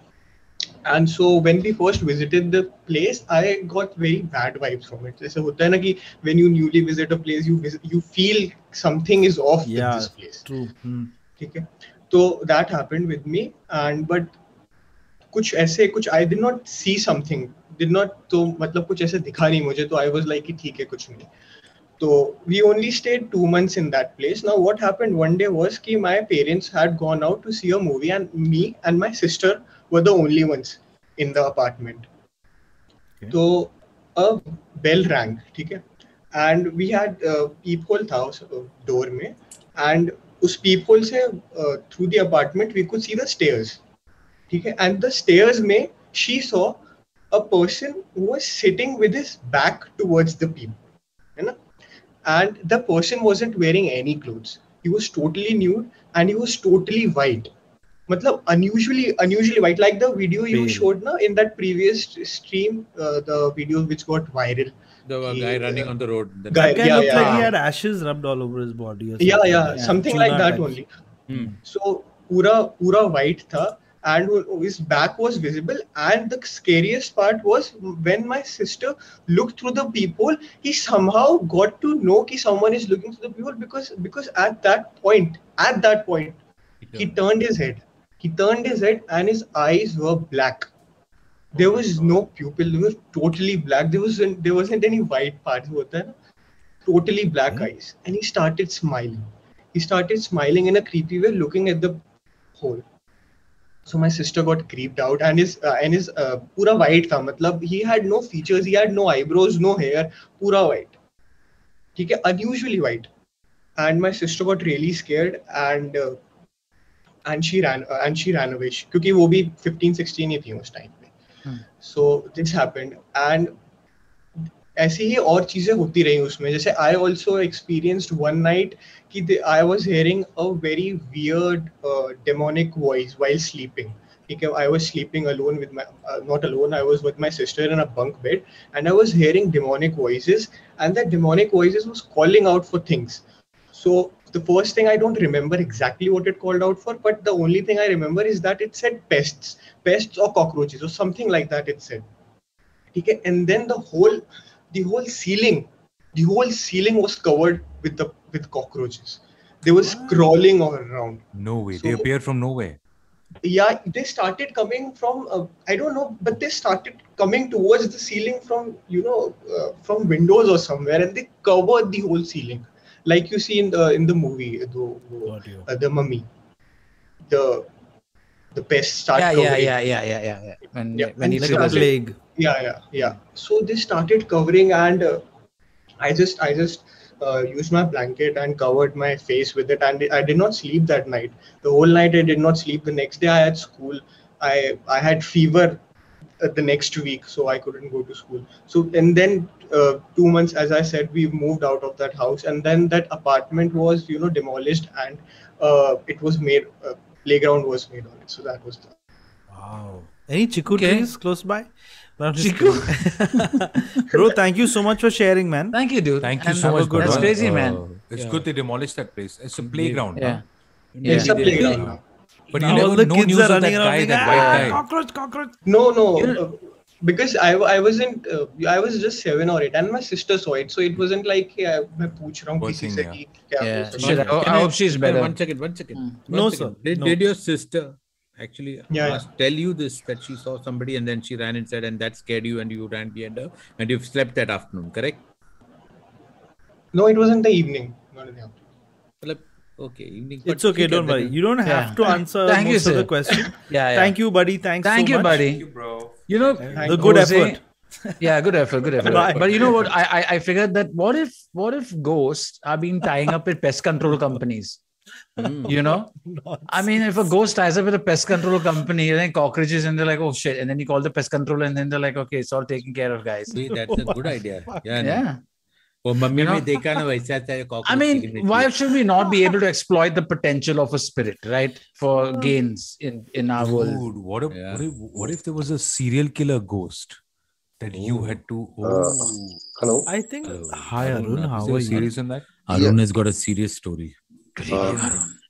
And so when we first visited the place, I got very bad vibes from it. It's like that when you newly visit a place, you feel something is off with this place. True. Hmm. Okay. So that happened with me, but I did not see something. कुछ ऐसे दिखा नहीं मुझे. तो I was like कि ठीक है कुछ नहीं. So we only stayed 2 months in that place. Now what happened one day was कि my parents had gone out to see a movie, and me and my sister were the only ones in the apartment. Okay. So a bell rang, ठीक है? And we had peephole था उस door में, and उस peephole से through the apartment we could see the stairs, ठीक है? And the stairs में she saw a person who was sitting with his back towards the people, है ना? And the person wasn't wearing any clothes. He was totally nude and he was totally white. Matlab unusually white. Like the video you showed na in that previous stream, the video which got viral. The guy running on the road. The guy looked like he had ashes rubbed all over his body. Or something. Yeah. Something like that only. Hmm. So pura white tha, and his back was visible. And the scariest part was when my sister looked through the peephole, he somehow got to know that someone is looking through the peephole, because at that point he turned his head. And his eyes were black. There was no pupil. They were totally black. There wasn't any white part. Totally black eyes. And he started smiling. In a creepy way, looking at the hole. So my sister got creeped out, and his pura white tha. Matlab he had no features, he had no eyebrows, no hair, pura white. ठीक है, unusually white. And my sister got really scared, and she ran away. क्योंकि वो भी 15-16 ही थी उस time पे. So this happened, and ऐसी ही और चीजें होती रही उसमें. जैसे I also experienced one night कि I was hearing a very weird demonic voice while sleeping. I was sleeping alone with my not alone. I was with my sister in a bunk bed, and I was hearing demonic voices, and that demonic voices was calling out for things. So the first thing, I don't remember exactly what it called out for, but the only thing I remember is that it said pests or cockroaches or something like that. It said, okay, and then the whole ceiling was covered with cockroaches. They were crawling all around. No way. So, they appeared from nowhere. Yeah, they started coming from I don't know, but they started coming towards the ceiling from from windows or somewhere, and they covered the whole ceiling, like you see in the movie, the Mummy. The pest started. Yeah. When it's like a plague. Yeah. So they started covering, and I just used my blanket and covered my face with it, and I did not sleep that night. The whole night I did not sleep. The next day I had school. I had fever the next week, so I couldn't go to school. So, and then 2 months, as I said, we moved out of that house, and then that apartment was demolished, and it was made playground was made on it. So that was that. Wow. Any chiku trees close by? Chiku. Bro, thank you so much for sharing, man. Thank you, dude. Thank you so much. That's crazy, man. It's good they demolished that place. It's a playground. Yeah. It's a playground now. But you never know news of that guy, that white guy. Cockroach. No. Because I was just 7 or 8, and my sister saw it, so it wasn't like I'm asking someone. I hope she's better. One second. No, sir. Did your sister actually tell you this, that she saw somebody and then she ran inside, and that scared you, and you ran behind her, and you've slept that afternoon, correct? No, it was in the evening, not in the afternoon. Okay, evening. It's okay, don't worry. You don't have to answer most of the question. Thank you, buddy. Thanks so much. Thank you, buddy. Thank you, bro. You know, the good effort. Yeah, good effort, good effort. But you know what? I figured that what if ghosts are being tying up with pest control companies? You know, I mean, if a ghost ties up with a pest control company and then cockroaches and they're like, oh shit, and then you call the pest control and then they're like, okay, it's all taken care of, guys. See, that's a good idea. Yeah. I mean, why should we not be able to exploit the potential of a spirit, right? For gains in our world. Dude, what if there was a serial killer ghost that you had to... Hello? I think... Hi, Arun. How are you? Serious on that? Arun has got a serious story.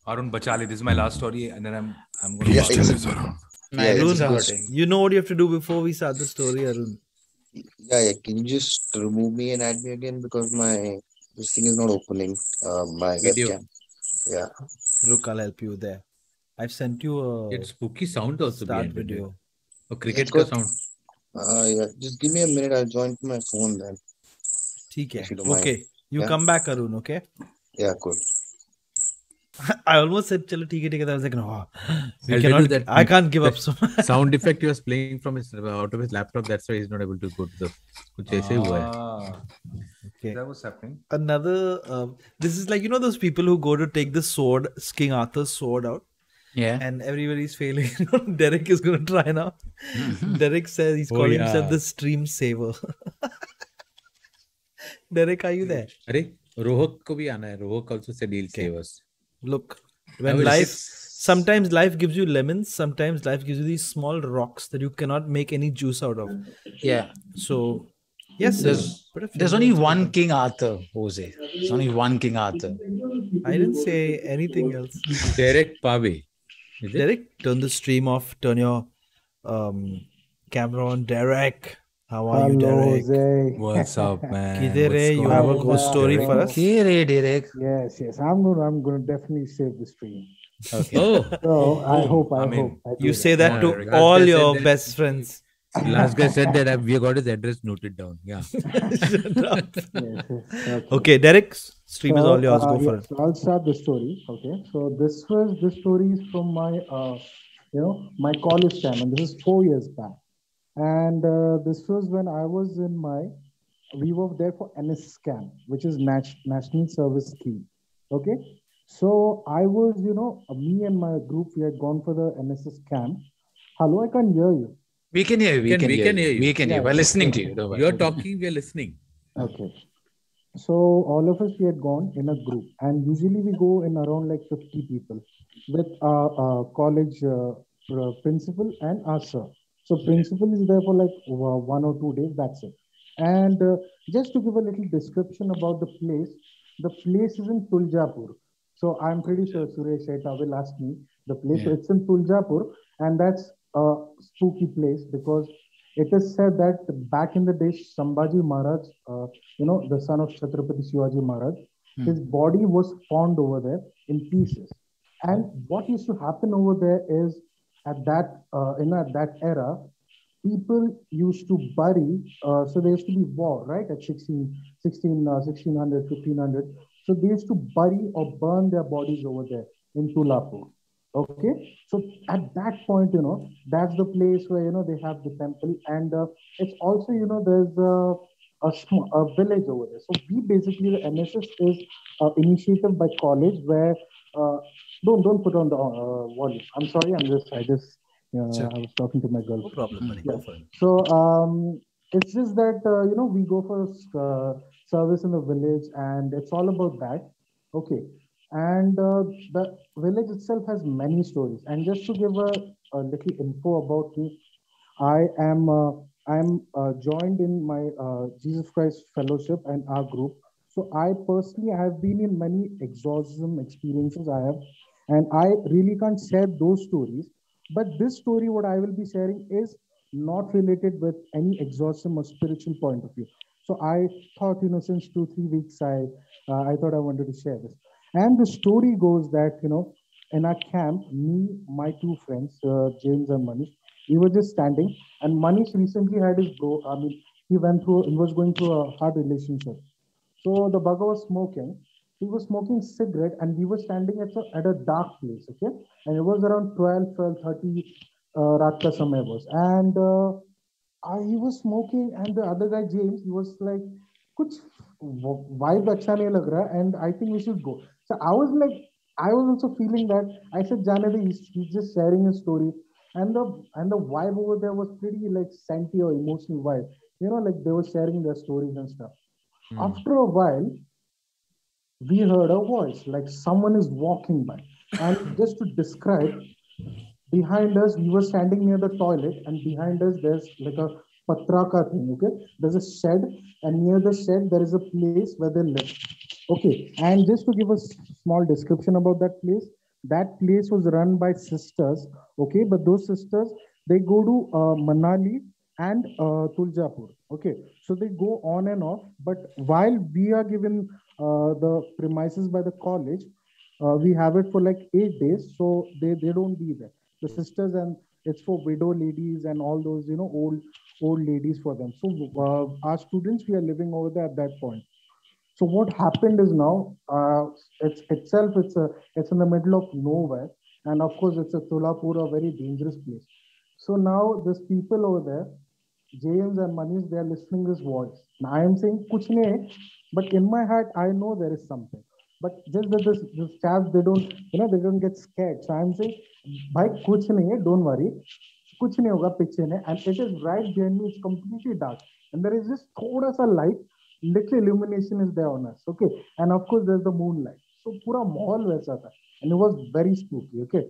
Arun, bachale. This is my last story and then I'm going to... Arun, you know what you have to do before we start the story, Arun. Yeah, can you just remove me and add me again because this thing is not opening. My webcam. Yeah. Look, I'll help you there. I've sent you a... It's spooky sound also. Start video. A cricket ka sound. Yeah. Just give me a minute. I'll join to my phone then. Okay. You come back, Arun, okay? Yeah, good. I almost said, chalo, theek hai, I was like, no, I can't give up. So sound effect he was playing from out of his laptop. That's why he's not able to go to the... Okay. That was happening. Another... this is like, you know those people who go to take the sword, King Arthur's sword out? Yeah. And everybody's failing. Derek is going to try now. Derek says he's calling himself the stream saver. Derek, are you there? Rohak ko bhi aana hai. Rohak also said he'll save us. Look, when sometimes life gives you lemons, sometimes life gives you these small rocks that you cannot make any juice out of. Yeah. So, yes, there's only one King Arthur, Jose. There's only one King Arthur. I didn't say anything else. Derek Pave. Derek, turn the stream off. Turn your camera on. Derek, how are you, Derek? Jose. What's up, man? What's you have a ghost story Derek. For us? Derek. Yes. I'm going to definitely save the stream. Okay. I hope. You say that to Derek. All your best friends. Last guy said that we got his address noted down. Yeah. Yes. Okay, Derek's stream is all yours. Go for it. So I'll start the story. Okay. So this story is from my, my college time, and this is 4 years back. And this was when I was we were there for NSCAM, which is National Service Scheme. Okay. So I was, me and my group, we had gone for the NSS camp. Hello, I can't hear you. We can hear you. We can hear you. We're listening to you. You're talking, we're listening. Okay. So all of us, we had gone in a group. And usually we go in around like 50 people with our college principal and our sir. So principal is there for like 1 or 2 days, that's it. And just to give a little description about the place is in Tuljapur. So I'm pretty sure Suresh will ask me the place. So it's in Tuljapur, and that's a spooky place because it is said that back in the day, Sambhaji Maharaj, the son of Chhatrapati Shivaji Maharaj, his body was found over there in pieces. And what used to happen over there is, at that at that era, people used to bury. So there used to be war, right? At 1600, 1500. So they used to bury or burn their bodies over there in Tuljapur. Okay. So at that point, that's the place where they have the temple, and it's also there's a village over there. So we basically the NSS is initiative by college where. Don't put on the volume. I'm sorry. I was talking to my girlfriend. No problem, buddy. Yeah. Go for it. So it's just that we go for service in the village, and it's all about that. Okay, and the village itself has many stories. And just to give a little info about me, I'm joined in my Jesus Christ Fellowship and our group. So I personally have been in many exorcism experiences I have, and I really can't share those stories. But this story, what I will be sharing is not related with any exorcism or spiritual point of view. So I thought, since 2-3 weeks, I thought I wanted to share this. And the story goes that, in our camp, me, my two friends, James and Manish, we were just standing, and Manish recently had his bro. I mean, he was going through a hard relationship. So the bugger was smoking. He was smoking cigarette, and we were standing at a dark place. Okay, and it was around 12:30. Raat ka samay was, and he was smoking, and the other guy James, he was like, "Kuch vibe अच्छा नहीं लग रहा," and I think we should go. So I was also feeling that. I said, "Jaane de," he's just sharing his story, and the vibe over there was pretty like senti or emotional vibe. You know, like they were sharing their stories and stuff. After a while, we heard a voice, like someone is walking by. And just to describe, behind us, we were standing near the toilet, and behind us there's like a patraka thing. Okay, there's a shed, and near the shed there is a place where they live. Okay, and just to give a small description about that place was run by sisters. Okay, but those sisters, they go to Manali and Tuljapur. Okay, so they go on and off, but while we are given the premises by the college, we have it for like 8 days, so they don't be there, the sisters, and it's for widow ladies and all those, you know, old ladies for them. So our students, we are living over there at that point. So what happened is, now it's in the middle of nowhere, and of course it's a Tuljapur, a very dangerous place. So now these people over there, James and Manish, they are listening this voice. Now I am saying kuch nahi, but in my heart I know there is something. But just that this chaps, they don't, you know, they don't get scared. So I am saying, bhai kuch nahi hai, don't worry, kuch nahi hoga, piche nahi. And it is right behind me. It's completely dark, and there is just thoda sa light, little illumination is there on us. Okay, and of course there's the moonlight. So pura mahol waisa tha, and it was very spooky. Okay,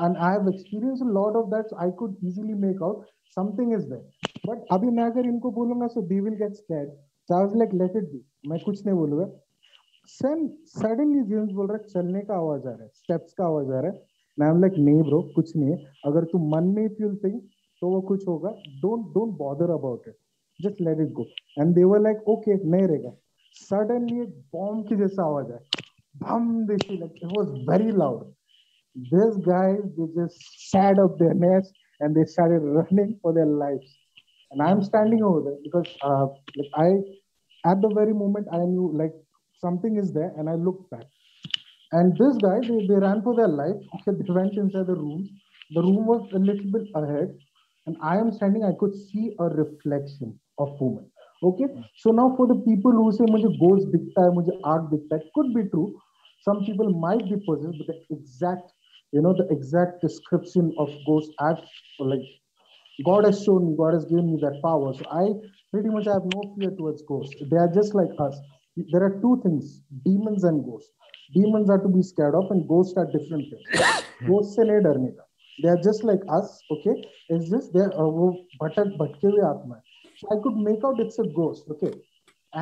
and I have experienced a lot of that, so I could easily make out something is there. But abhi main agar inko bolunga, so they will get scared. So I was like, let it be, main kuch nahi bolunga. Suddenly James बोल रहा है चलने का आवाज आ रहा है, steps का आवाज आ रहा है. And I'm like, नहीं ब्रो कुछ नहीं है, अगर तू मन में फील थिंक तो वो कुछ होगा, don't bother about it, just let it go. And they were like okay, नहीं रहेगा. सडनली एक बॉम्ब की जैसा आवाज आया, बम जैसी, like it was very loud. These guys, they just sat up their nest and they started running for their lives. And I'm standing over there because like I at the very moment I knew like something is there, and I looked back. And this guy, they ran for their life. Okay, they went inside the room. The room was a little bit ahead, and I am standing. I could see a reflection of woman. Okay, so now for the people who say मुझे ghost दिखता है, मुझे आग दिखता है, could be true. Some people might be possessed, but the exact description of ghost act, like God has shown me, God has given me that power. So I pretty much have no fear towards ghosts. They are just like us. There are two things: demons and ghosts. Demons are to be scared of, and ghosts are different things. Ghosts se nahi darne ka. They are just like us. Okay, it's just they are wo bhatke hue aatma. So I could make out it's a ghost. Okay,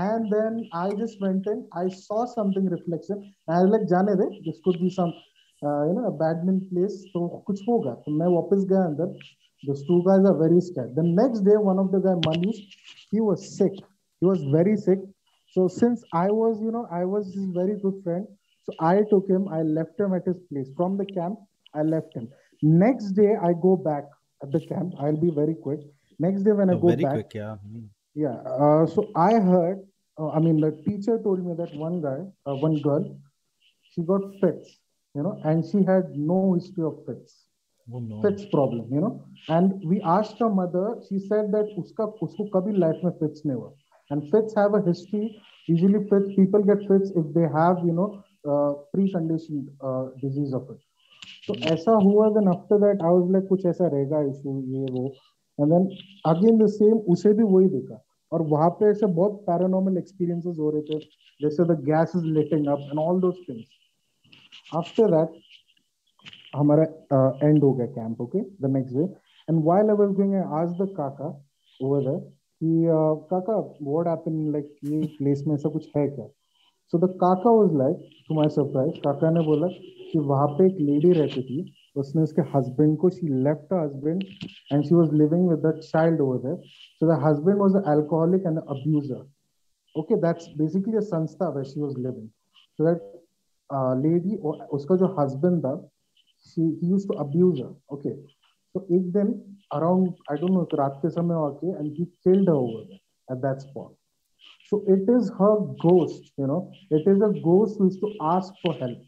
and then I just went in. I saw something reflection. I was like, जाने दे, this could be some बैडमिन place, तो कुछ होगा. तो मैं वापस गया अंदर. Those two guys are very scared. The next day, one of the guy Manish, he was sick. He was very sick. So since I was his very good friend, so I took him. I left him at his place from the camp. I left him. Next day, I go back at the camp. I'll be very quick. Next day when I go back, very quick, yeah. Yeah. So I heard. I mean, the teacher told me that one girl, she got fits. You know, and she had no history of fits. Oh, no. Fits problem, you know. And we asked her mother. She said that उसको कभी life में fits नहीं हुआ. And fits have a history. Usually, people get fits if they have, you know, preconditioned disease of it. So ऐसा हुआ. Then after that, I was like, कुछ ऐसा रहेगा issue ये वो. And then again the same. उसे भी वही देखा. और वहाँ पे ऐसे बहुत paranormal experiences हो रहे थे. जैसे the gas is lighting up and all those things. After that, हमारा end हो गया camp. Okay, the next day, and while I was going, I asked the kaka over there कि kaka, what happened, like ये place में ऐसा कुछ है क्या? So the kaka was like, to my surprise, kaka ने बोला कि वहाँ पे एक lady रहती थी, उसने उसके husband को, she left her husband and she was living with that child over there. So the husband was an alcoholic and an abuser. Okay, that's basically a sanstha where she was living. So that lady और उसका जो husband था, he used to abuse her. Okay, so एक दिन around I don't know रात के समय आके, and he killed her over there at that spot. So it is her ghost, you know, it is a ghost who is to ask for help.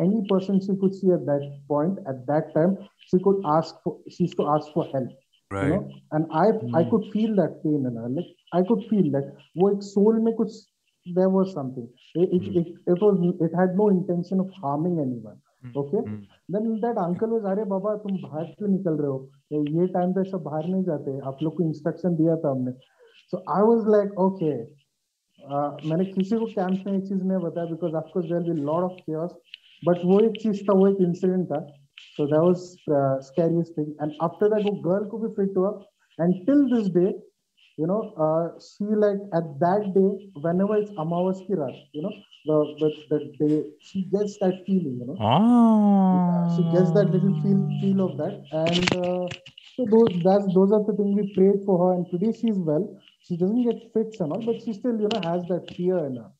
Any person she could see at that point, at that time, she could ask for, she's to ask for help. Right. You know? And I could feel that pain in her. Like I could feel that wo ek soul mein kuch, there was something. It had no intention of harming anyone. Okay. Then that uncle was, अरे बाबा तुम बाहर क्यों निकल रहे हो, ये time पे सब बाहर नहीं जाते, आप लोग को इंस्ट्रक्शन दिया था हमने. So I was like, okay, मैंने किसी को कैंप में एक चीज नहीं बताया because of course there will be lot of chaos. But वो एक चीज था, वो एक इंसिडेंट था. So that was scariest thing. And after that वो girl को भी fit हुआ. And till this day, you know, she like at that day, whenever it's Amavas ki raat, you know, the day she gets that feeling, you know. She gets that little feel of that. And so those are the things we prayed for her. And today she's well. She doesn't get fixed and all, but she still, you know, has that fear in her.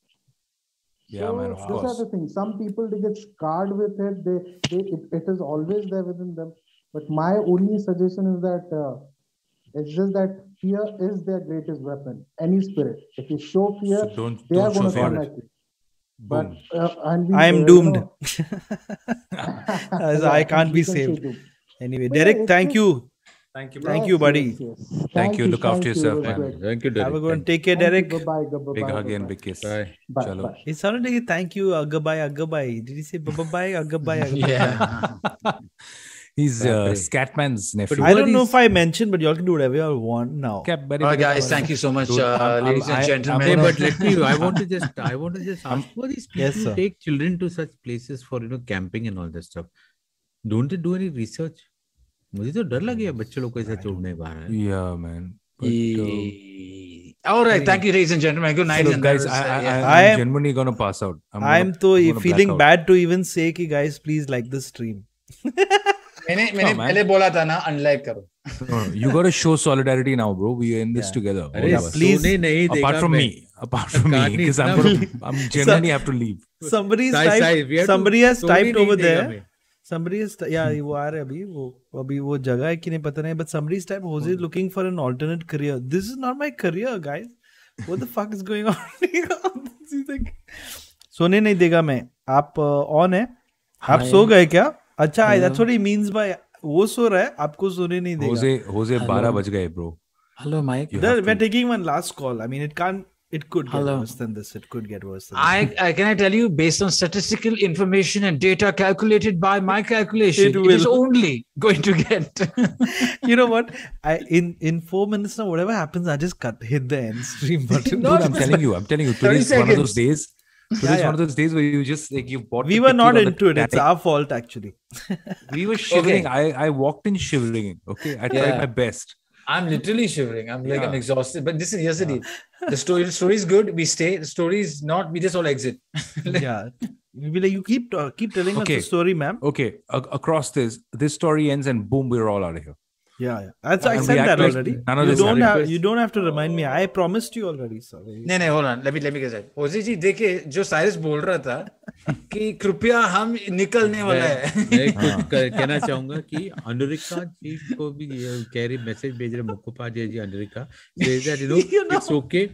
Yeah, so man, of course. These are the things. Some people, they get scarred with it. It is always there within them. But my only suggestion is that it's just that fear is their greatest weapon. Any spirit, if you show fear, so they are going to come at you. But I am doomed. I can't be saved. Anyway, Derek, thank you, bro. Thank you, buddy. Yes. Thank you. Look after yourself. Thank you, Derek. Have a good one. Take care, Derek. Goodbye. Big hug and big kiss. Bye. Chalo. It sounded like thank you, goodbye. Did he say goodbye? Yeah. He's Scatman's nephew. I don't know if I mentioned, but you all can do whatever you want now. All right, guys, thank you so much, ladies and gentlemen. But let me. I want to just ask for these people who take children to such places for, you know, camping and all that stuff. Don't they do any research? मुझे तो डर लग गया बच्चे लोग को ऐसा छोड़ने बाहर. Yeah, man. All right, thank you, ladies and gentlemen. Good night, guys. I'm genuinely gonna pass out. I'm तो feeling bad to even say कि guys, please like this stream. मैंने पहले बोला था ना, unlike करो. You gotta show solidarity now, bro. We are in this together. Please, नहीं देखा. Apart from me, because I'm genuinely have to leave. Somebody has typed over there. Somebody is वो आ रहे अभी वो जगह है कि नहीं पता नहीं, but somebody is type Hoezaay looking for an alternate career. This is not my career, guys. What the fuck is going on? सोने नहीं देगा मैं. आप on है? आप सो गए क्या? अच्छा, that's what he means by वो सो रहा है, आपको सोने नहीं देगा. Hoezaay 12 बज गए, bro. Hello, Mike. We're taking one last call. I mean, it could get worse than this. Can I tell you, based on statistical information and data calculated by my calculation, it is only going to get. You know what? In 4 minutes now, whatever happens, I just hit the end stream button. No, I'm telling you, today's one of those days. Today's one of those days where you just like you bought. We were not into it. It's our fault actually. We were shivering. Okay. I walked in shivering. Okay, I tried my best. I'm literally shivering. I'm like, I'm exhausted. But this is yesterday. The story is good. We stay. The story is not. We just all exit. Like, yeah. We'll be like, you keep telling us the story, ma'am. Okay. Across this story ends and boom, we're all out of here. Yeah. I said that already. You don't have to remind me. I promised you already. Sorry. No, hold on. Let me get that. Hoezaay ji, देखे जो Cyrus बोल रहा था कि कृपया हम निकलने वाला है. मैं कुछ कहना चाहूँगा कि अंडरिका जी को भी कैरी मैसेज भेज रहे मुकुपा जी अंडरिका. It's okay.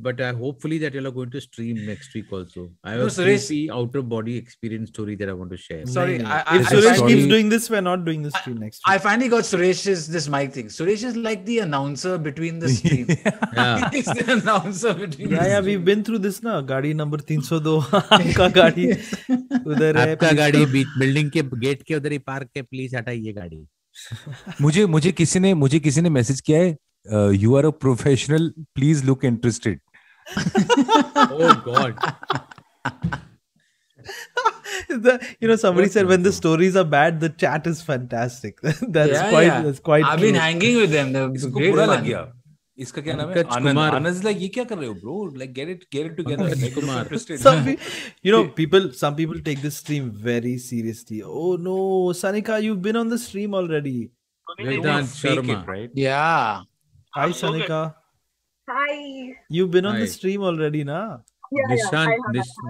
But hopefully that you are going to stream next week also. I have a see outer body experience story that I want to share. Sorry, if Suresh keeps doing this, we're not doing the stream next week. I finally got Suresh's this mic thing. Suresh is like the announcer between the stream. Yeah. He's the announcer between. Yeah. We've been through this na. Gaadi number 302. आपका गाड़ी उधर है. आपका गाड़ी building के gate के उधर ही park है. Please हटाइए गाड़ी. मुझे किसी ने मैसेज किया है. You are a professional. Please look interested. Oh God! Somebody said when the stories are bad, the chat is fantastic. That's quite. I've been hanging with them. It's great fun. इसका क्या नाम है? Anand, like, ये क्या कर रहे हो, bro? Like, get it together. Like, Kumar. Some people take this stream very seriously. Oh no, Sanika, you've been on the stream already. Sharma. Right? Yeah. Hi, Sanika. Hi. You've been on the stream already, na? Yeah.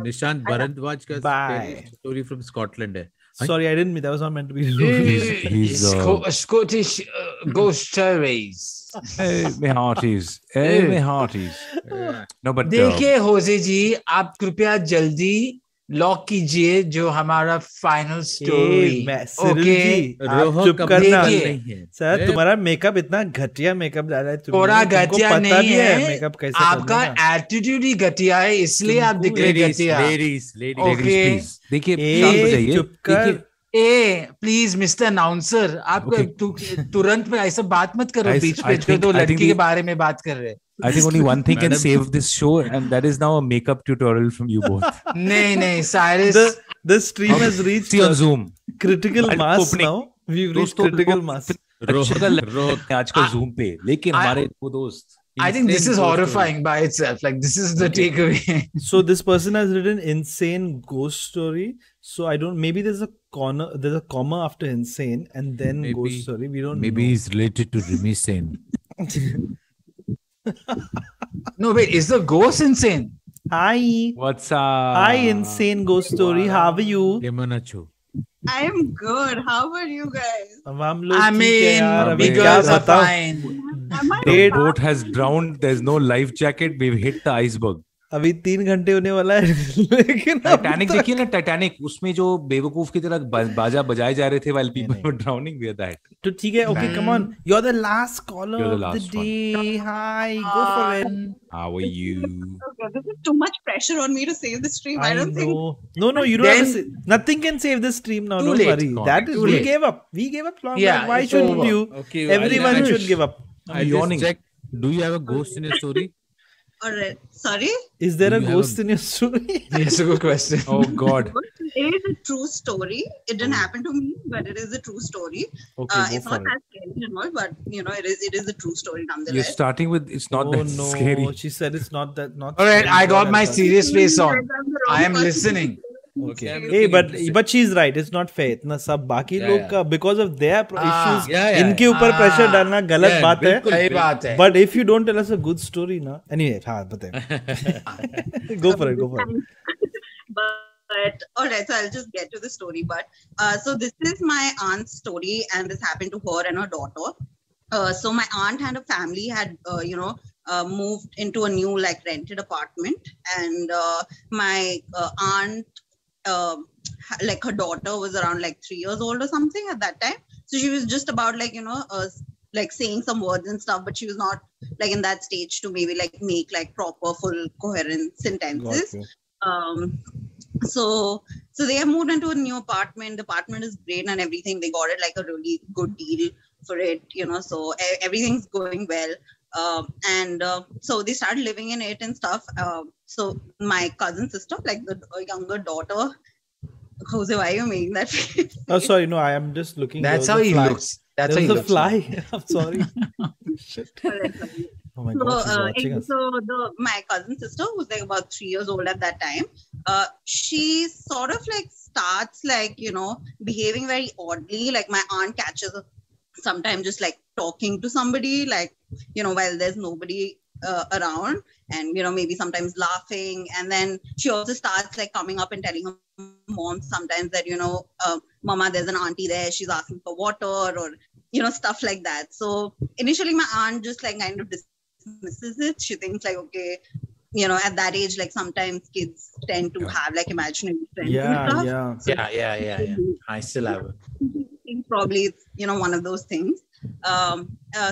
Nishant Bharadwaj ka story from Scotland. Sorry, I didn't mean that. Was not meant to be. He's Scottish ghost stories. Oh, my hearties. Oh, my hearties. No, but देखिए होजे जी, आप कृपया जल्दी lock कीजिए जो हमारा final story. Okay, चुप करना नहीं है सर, तुम्हारा मेकअप इतना घटिया मेकअप डाला है, थोड़ा घटिया नहीं है मेकअप, कैसे आपका एटीट्यूड ही घटिया है, इसलिए आप दिख रहे घटिया। लेडीज देखिए, चुप कर ए प्लीज मिस्टर अनाउंसर, आपको तुरंत में ऐसा बात मत करो बीच में, दो लड़की के बारे में बात कर रहे हैं। I think only one thing can save this show, and that is now a makeup tutorial from you both. No, Cyrus. The stream has reached critical mass now. We've reached critical mass. आज को Zoom पे, लेकिन हमारे वो दोस्त. I think this is horrifying by itself. Like this is the takeaway. So this person has written insane ghost story. So I don't. Maybe there's a corner. There's a comma after insane, and then ghost story. We don't. Maybe it's related to Remy Sen. No wait, is the ghost insane? Hi, what's up? Hi, insane ghost story. How are you? I am good. How are you guys? I mean, we guys are fine. The boat has drowned. There's no life jacket. We've hit the iceberg. अभी 3 घंटे होने वाला है, लेकिन Titanic देखिए ना, Titanic उसमें जो बेवकूफ की तरह बाजा बजाए जा रहे थे while people were drowning with that. तो ठीक है, okay, come on, you're the last caller of the day. Hi, go for it. How are you? This is too much pressure on me to save the stream. I don't think. No, you don't. Nothing can save the stream now. Don't worry. That is, we gave up. We gave up long back. Why should you? Everyone should give up. I'm yawning. Do you have a ghost in your story? Alright, sorry. Is there a ghost in your story? That's a good question. Oh God. It is a true story. It didn't happen to me, but it is a true story. Okay, it's not that scary and all, but you know, it is a true story nonetheless. You're starting with it's not that scary. She said it's not that Alright, I got my serious face on. I am listening. Okay. Hey, but she's right. It's not fair. इतना सब बाकी लोग का because of their issues इनके ऊपर pressure डालना गलत बात है. सही बात है. But if you don't tell us a good story ना, anyway हाँ बताएं. Go for it. But alright, so I'll just get to the story. But so this is my aunt's story, and this happened to her and her daughter. So my aunt and her family had moved into a new like rented apartment, and my aunt. Like her daughter was around like 3 years old or something at that time, so she was just about like like saying some words and stuff, but she was not like in that stage to maybe like make like proper full coherent sentences. Okay. So they have moved into a new apartment. The apartment is great and everything. They got it like a really good deal for it, so everything's going well. So they started living in it and stuff. So my cousin sister, like the younger daughter, Jose, why are you making that face? Oh, sorry. No, I am just looking. That's how he looks. That's how he looks. Fly. I'm sorry. Shit. Oh my God. So my cousin sister, who's like about 3 years old at that time, she sort of like starts like behaving very oddly. Like my aunt catches her sometimes just like talking to somebody like while there's nobody around, and maybe sometimes laughing, and then she also starts like coming up and telling her mom sometimes that mama, there's an auntie there, she's asking for water or stuff like that. So initially my aunt just like kind of dismisses it. She thinks like, okay, at that age, like sometimes kids tend to have like imaginary friends and stuff. Yeah. I still have it. Probably it's one of those things.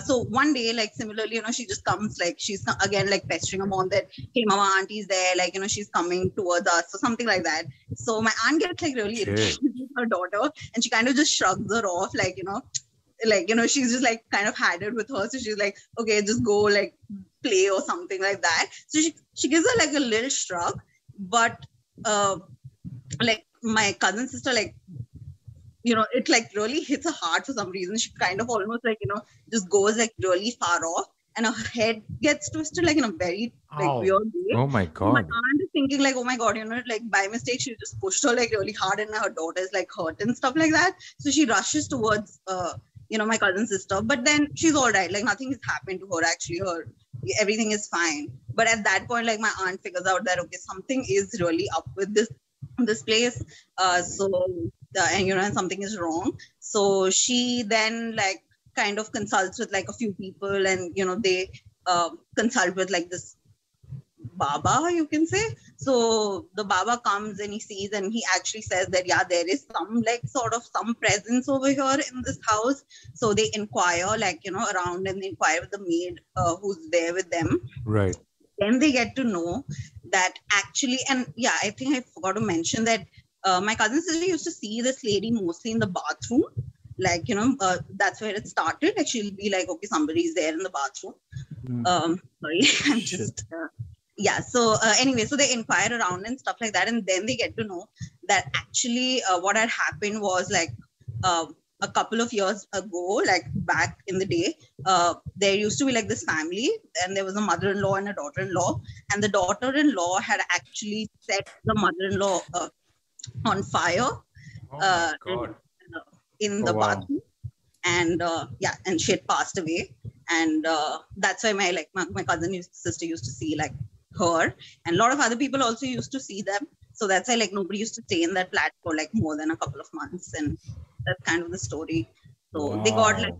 So one day, like similarly, she just comes like she's again like pestering her mom that, hey mama, auntie's there, like she's coming towards us or something like that. So my aunt gets like really irritated with her daughter, and she kind of just shrugs her off, like she's just like kind of had it with her. So she's like, okay, just go like play or something like that. So she gives her like a little shrug, but like my cousin sister, like, it like really hits her heart for some reason. She kind of almost like, just goes like really far off, and her head gets twisted like in a very like weird way. Oh my God. My aunt is thinking like, oh my God, like by mistake, she just pushed her like really hard, and her daughter is like hurt and stuff like that. So she rushes towards, my cousin sister, but then she's all right. Like nothing has happened to her actually. Everything is fine. But at that point, like my aunt figures out that, okay, something is really up with this place. So, and something is wrong. So she then like kind of consults with like a few people, and you know they consult with like this Baba, you can say. So the Baba comes and he sees, and he actually says that yeah, there is some like sort of some presence over here in this house. So they inquire like, you know, around, and they inquire with the maid who's there with them. Right. Then they get to know that actually, and yeah, I think I forgot to mention that my cousin sister used to see this lady mostly in the bathroom. Like, you know, that's where it started. Like she'll be like, okay, somebody's there in the bathroom. Mm. Sorry, I'm just... yeah, so anyway, so they inquire around and stuff like that, and then they get to know that actually what had happened was like a couple of years ago, like back in the day, there used to be like this family, and there was a mother-in-law and a daughter-in-law, and the daughter-in-law had actually set the mother-in-law on fire in the bathroom, and yeah, and she had passed away, and that's why my cousin sister used to see like her, and a lot of other people also used to see them. So that's why like nobody used to stay in that flat for like more than a couple of months, and that's kind of the story. So they got like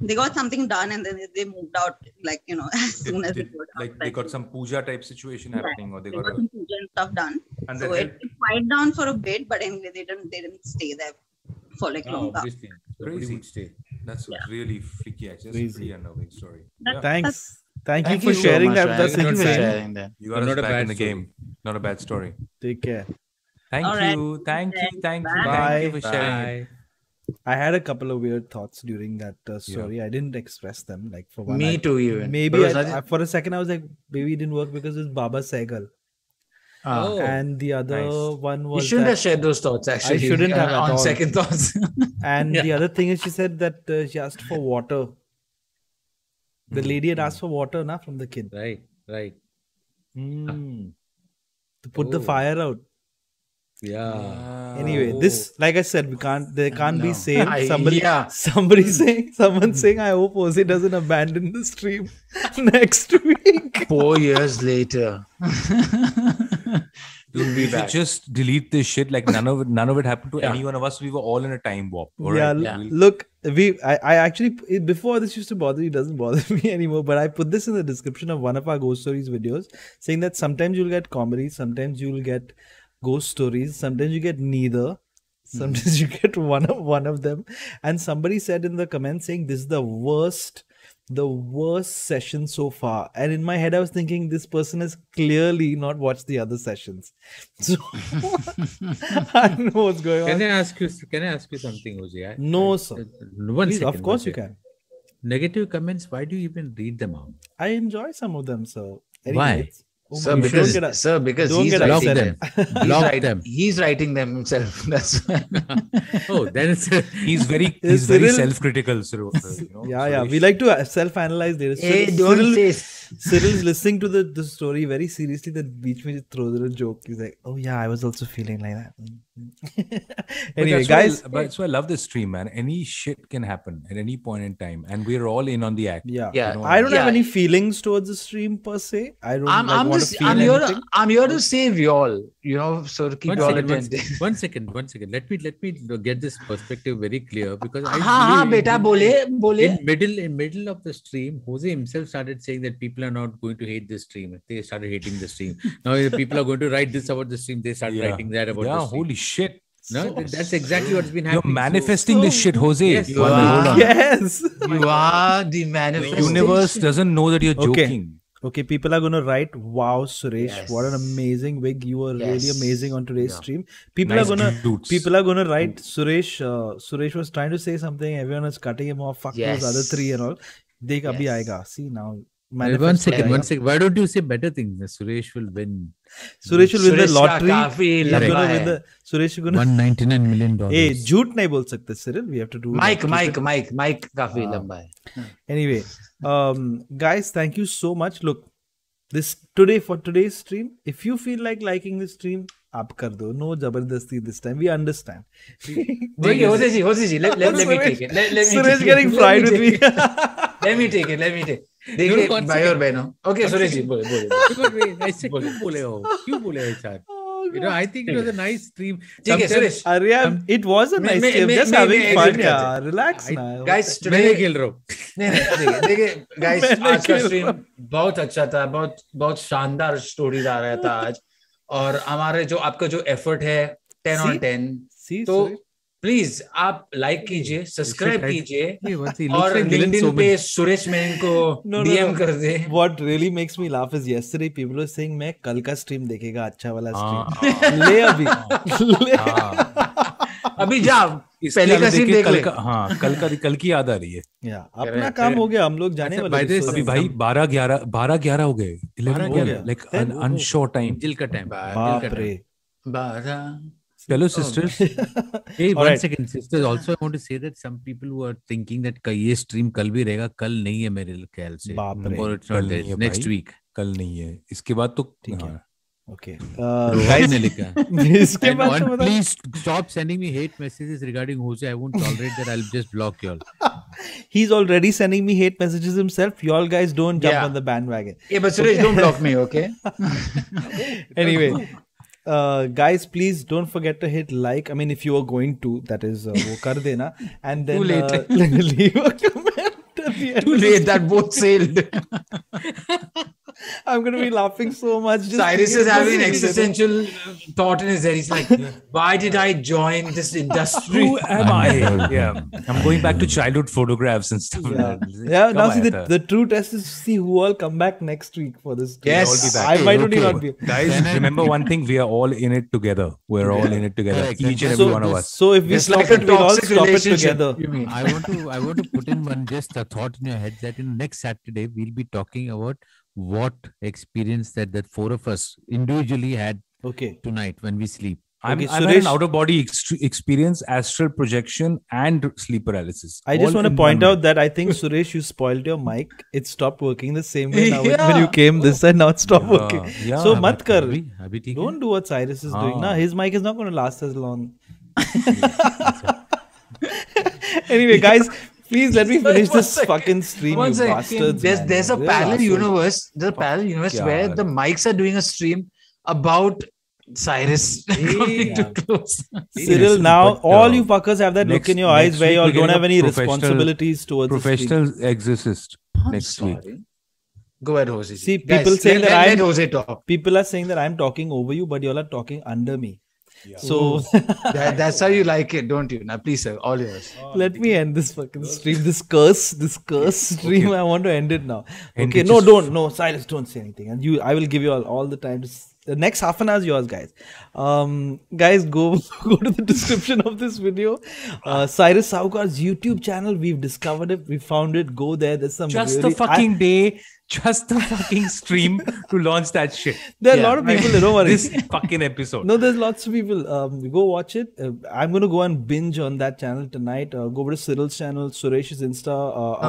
they got something done, and then they moved out, like, you know, as soon as it would. Like they got some puja type situation happening, or they got some puja and stuff done. And so it quieted down for a bit, but anyway, they didn't stay there for like long time. Crazy. That's really freaky. Actually, that's a pretty annoying story. Thank you for sharing that with us. You are not a bad in the game. Not a bad story. Take care. Thank you. Thank you for sharing. I had a couple of weird thoughts during that story. Yeah. I didn't express them. Like for one, me too. Even maybe for a second I was like, maybe it didn't work because it's Baba Sehgal. And the other one was, you shouldn't have shared those thoughts. Actually, I shouldn't have on second thoughts. And the other thing is, she said that she asked for water. The lady had asked for water, na, from the kid. Right. Mm. To put the fire out. Yeah. Anyway, this, like I said, we can't. They can't be saying someone saying, I hope Jose doesn't abandon the stream next week. 4 years later, we'll be back. Just delete this shit. Like none of it happened to any one of us. We were all in a time warp. Right? Yeah. Look, I actually, before this used to bother you. It doesn't bother me anymore. But I put this in the description of one of our Ghost Stories videos, saying that sometimes you'll get comedy, sometimes you'll get ghost stories, sometimes you get neither, sometimes you get one of them. And somebody said in the comments saying this is the worst session so far, and in my head I was thinking this person has clearly not watched the other sessions, so I don't know what's going on. Can I ask you something, Hoezaay? No, sir. Please, of course you can. Negative comments, why do you even read them out? I enjoy some of them, so anyway, why? Sir, because he's writing them. He's writing them himself. That's why. He's very self-critical, Cyril. Yeah. We like to self-analyze. Cyril is listening to the story very seriously. That beach me throws a joke. He's like, oh yeah, I was also feeling like that. Anyway, guys. But so I love this stream, man. Any shit can happen at any point in time, and we're all in on the act. Yeah. You know, I don't have any feelings towards the stream per se. I'm here to save y'all. You know, so keep y'all attention. One second. Let me get this perspective very clear, because in middle of the stream, Hoezaay himself started saying that people are not going to hate this stream. They started hating the stream. Now people are going to write this about the stream. They start writing that about the stream. Holy shit. No, that's exactly what's been happening. You're manifesting this shit, Hoezaay. Yes, you are the manifestation. The universe doesn't know that you're joking. Okay, people are going to write, wow, Suresh, what an amazing wig. You were really amazing on today's stream. People are going to write, Suresh was trying to say something. Everyone is cutting him off. Fuck those other three and all. Dekh abhi aayega. See now. One second. Why don't you say better things? Suresh will win. Suresh will win the lottery. Suresh is gonna 199 million dollars. Hey, jhoot nahi bol sakte, Cyril. We have to do Mike kafi lamba hai. Anyway, guys, thank you so much. Look, for today's stream, if you feel like liking this stream, aap kar do. No jabardasti this time. We understand. Hoezaay ji, let me take it. Suresh getting fried with me. Let me take it. देखिए भाई और बहनों, okay Suresh ji बोले क्यों बोले हो? You know, I think it was a nice stream. Arya, it was a nice stream. Just having fun, yaar. Relax, guys. Today, guys, आज का stream बहुत अच्छा था, बहुत बहुत शानदार स्टोरीज आ रहा था आज, और हमारे जो आपका जो एफर्ट है 10 on 10, तो प्लीज आप लाइक कीजिए, सब्सक्राइब कीजिए, और लिंक्डइन पे सुरेश मेनन को डीएम कर दे। What really makes me laugh is yesterday people were saying मैं कल का स्ट्रीम देखेगा, अच्छा वाला स्ट्रीम ले अभी जा, पहले का सीन देख ले। हाँ, कल की याद आ रही है। अपना काम हो गया, हम लोग जाने वाले हैं अभी भाई। 12-11 हो गए, 11 हो गया, लाइक अनशॉर्ट टाइम, दिल का टाइम। बाप रे 12। Hello sisters. Hey, one second sisters. Also, I want to say that some people who are thinking that ये stream कल भी रहेगा, कल नहीं है मेरे ख्याल से। और it's not there. Next week. कल नहीं है। इसके बाद तो ठीक है। Okay. Guys ने लिखा। इसके बाद तो please stop sending me hate messages regarding Hoezaay. I won't tolerate that. I'll just block you all. He's already sending me hate messages himself. You all guys don't jump on the bandwagon. Yeah, but Suresh, don't block me, okay? Anyway. Guys, please don't forget to hit like. I mean, if you are going to, that is, wo kar dena, and then leave a comment. Too late, that boat sailed. I'm going to be laughing so much. Cyrus is having an existential thought in his head. He's like, why did I join this industry? Who am I? Yeah, I'm going back to childhood photographs and stuff. Yeah, yeah. Now see, the true test is to see who all come back next week for this. Yes, I might only not be. Guys, remember one thing: we are all in it together. We're all in it together. Each and every one of us. So if we stop it, we all stop it together. I want to put in one just a thought in your head that in next Saturday we'll be talking about what experience that four of us individually had tonight when we sleep. I had an out of body experience, astral projection, and sleep paralysis. I just want to point out that I think Suresh, you spoiled your mic. It stopped working the same way now when you came this side. Now it stopped working. Yeah, so mat kar. Don't do what Cyrus is doing. Na, his mic is not going to last as long. Anyway, guys. Please let me finish this fucking stream, you bastards. There's a parallel universe. There's a parallel universe where the mics are doing a stream about Cyrus coming to close. Cyril, now all you fuckers have that look in your eyes where you all don't have any responsibilities towards the stream. Professional exorcist next week. Go ahead, Hoezaay. See, people saying that I'm talking over you, but you all are talking under me. Yeah. So that's how you like it, don't you? Now please, sir, all yours. Let me end this fucking stream, this curse stream. I want to end it now. Okay, no, don't, no, Cyrus, don't say anything. And I will give you all the time. The next half an hour is yours, guys. Guys, go to the description of this video. Cyrus Sahukar's YouTube channel. We've discovered it. We found it. Go there. There's some just the fucking stream to launch that shit. There are a lot of people that don't worry. This fucking episode. No, there's lots of people. Go watch it. I'm going to go and binge on that channel tonight. Go over to Cyril's channel, Suresh's Insta.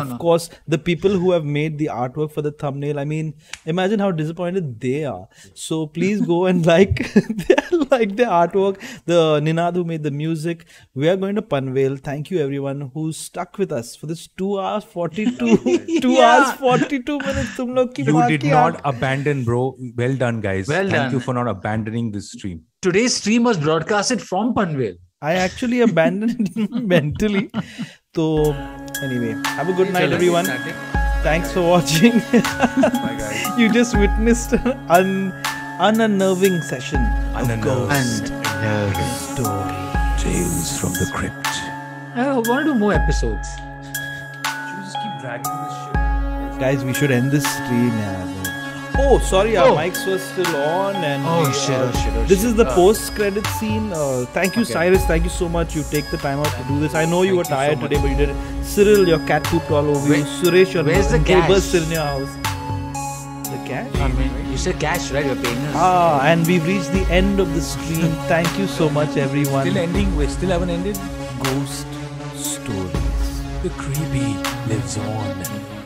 Of course, the people who have made the artwork for the thumbnail. I mean, imagine how disappointed they are. So please go and like their artwork. The Ninad who made the music. We are going to Panvel. Thank you everyone who stuck with us for this 2 hours 42 minutes. You did not abandon, bro. Well done, guys. Well done. Thank you for not abandoning this stream. Today's stream was broadcasted from Panvel. I actually abandoned mentally. So, anyway, have a good night, everyone. Thanks for watching. Bye, guys. You just witnessed an unnerving session of Ghost Story. Tales from the Crypt. I want to do more episodes. Should we just keep dragging this shit? Guys, we should end this stream now. Oh, sorry, our mics were still on. And oh, shit. This is the post-credit scene. Thank you, Cyrus. Thank you so much. You take the time out to do this. I know you were tired today, but you did it. Cyril, your cat pooped all over you. Suresh, your neighbors in your house. The cash? I mean, you said cash, right? You're paying us. Ah, and we've reached the end of the stream. Thank you so much, everyone. Still ending. We still haven't ended. Ghost Stories. The creepy lives on.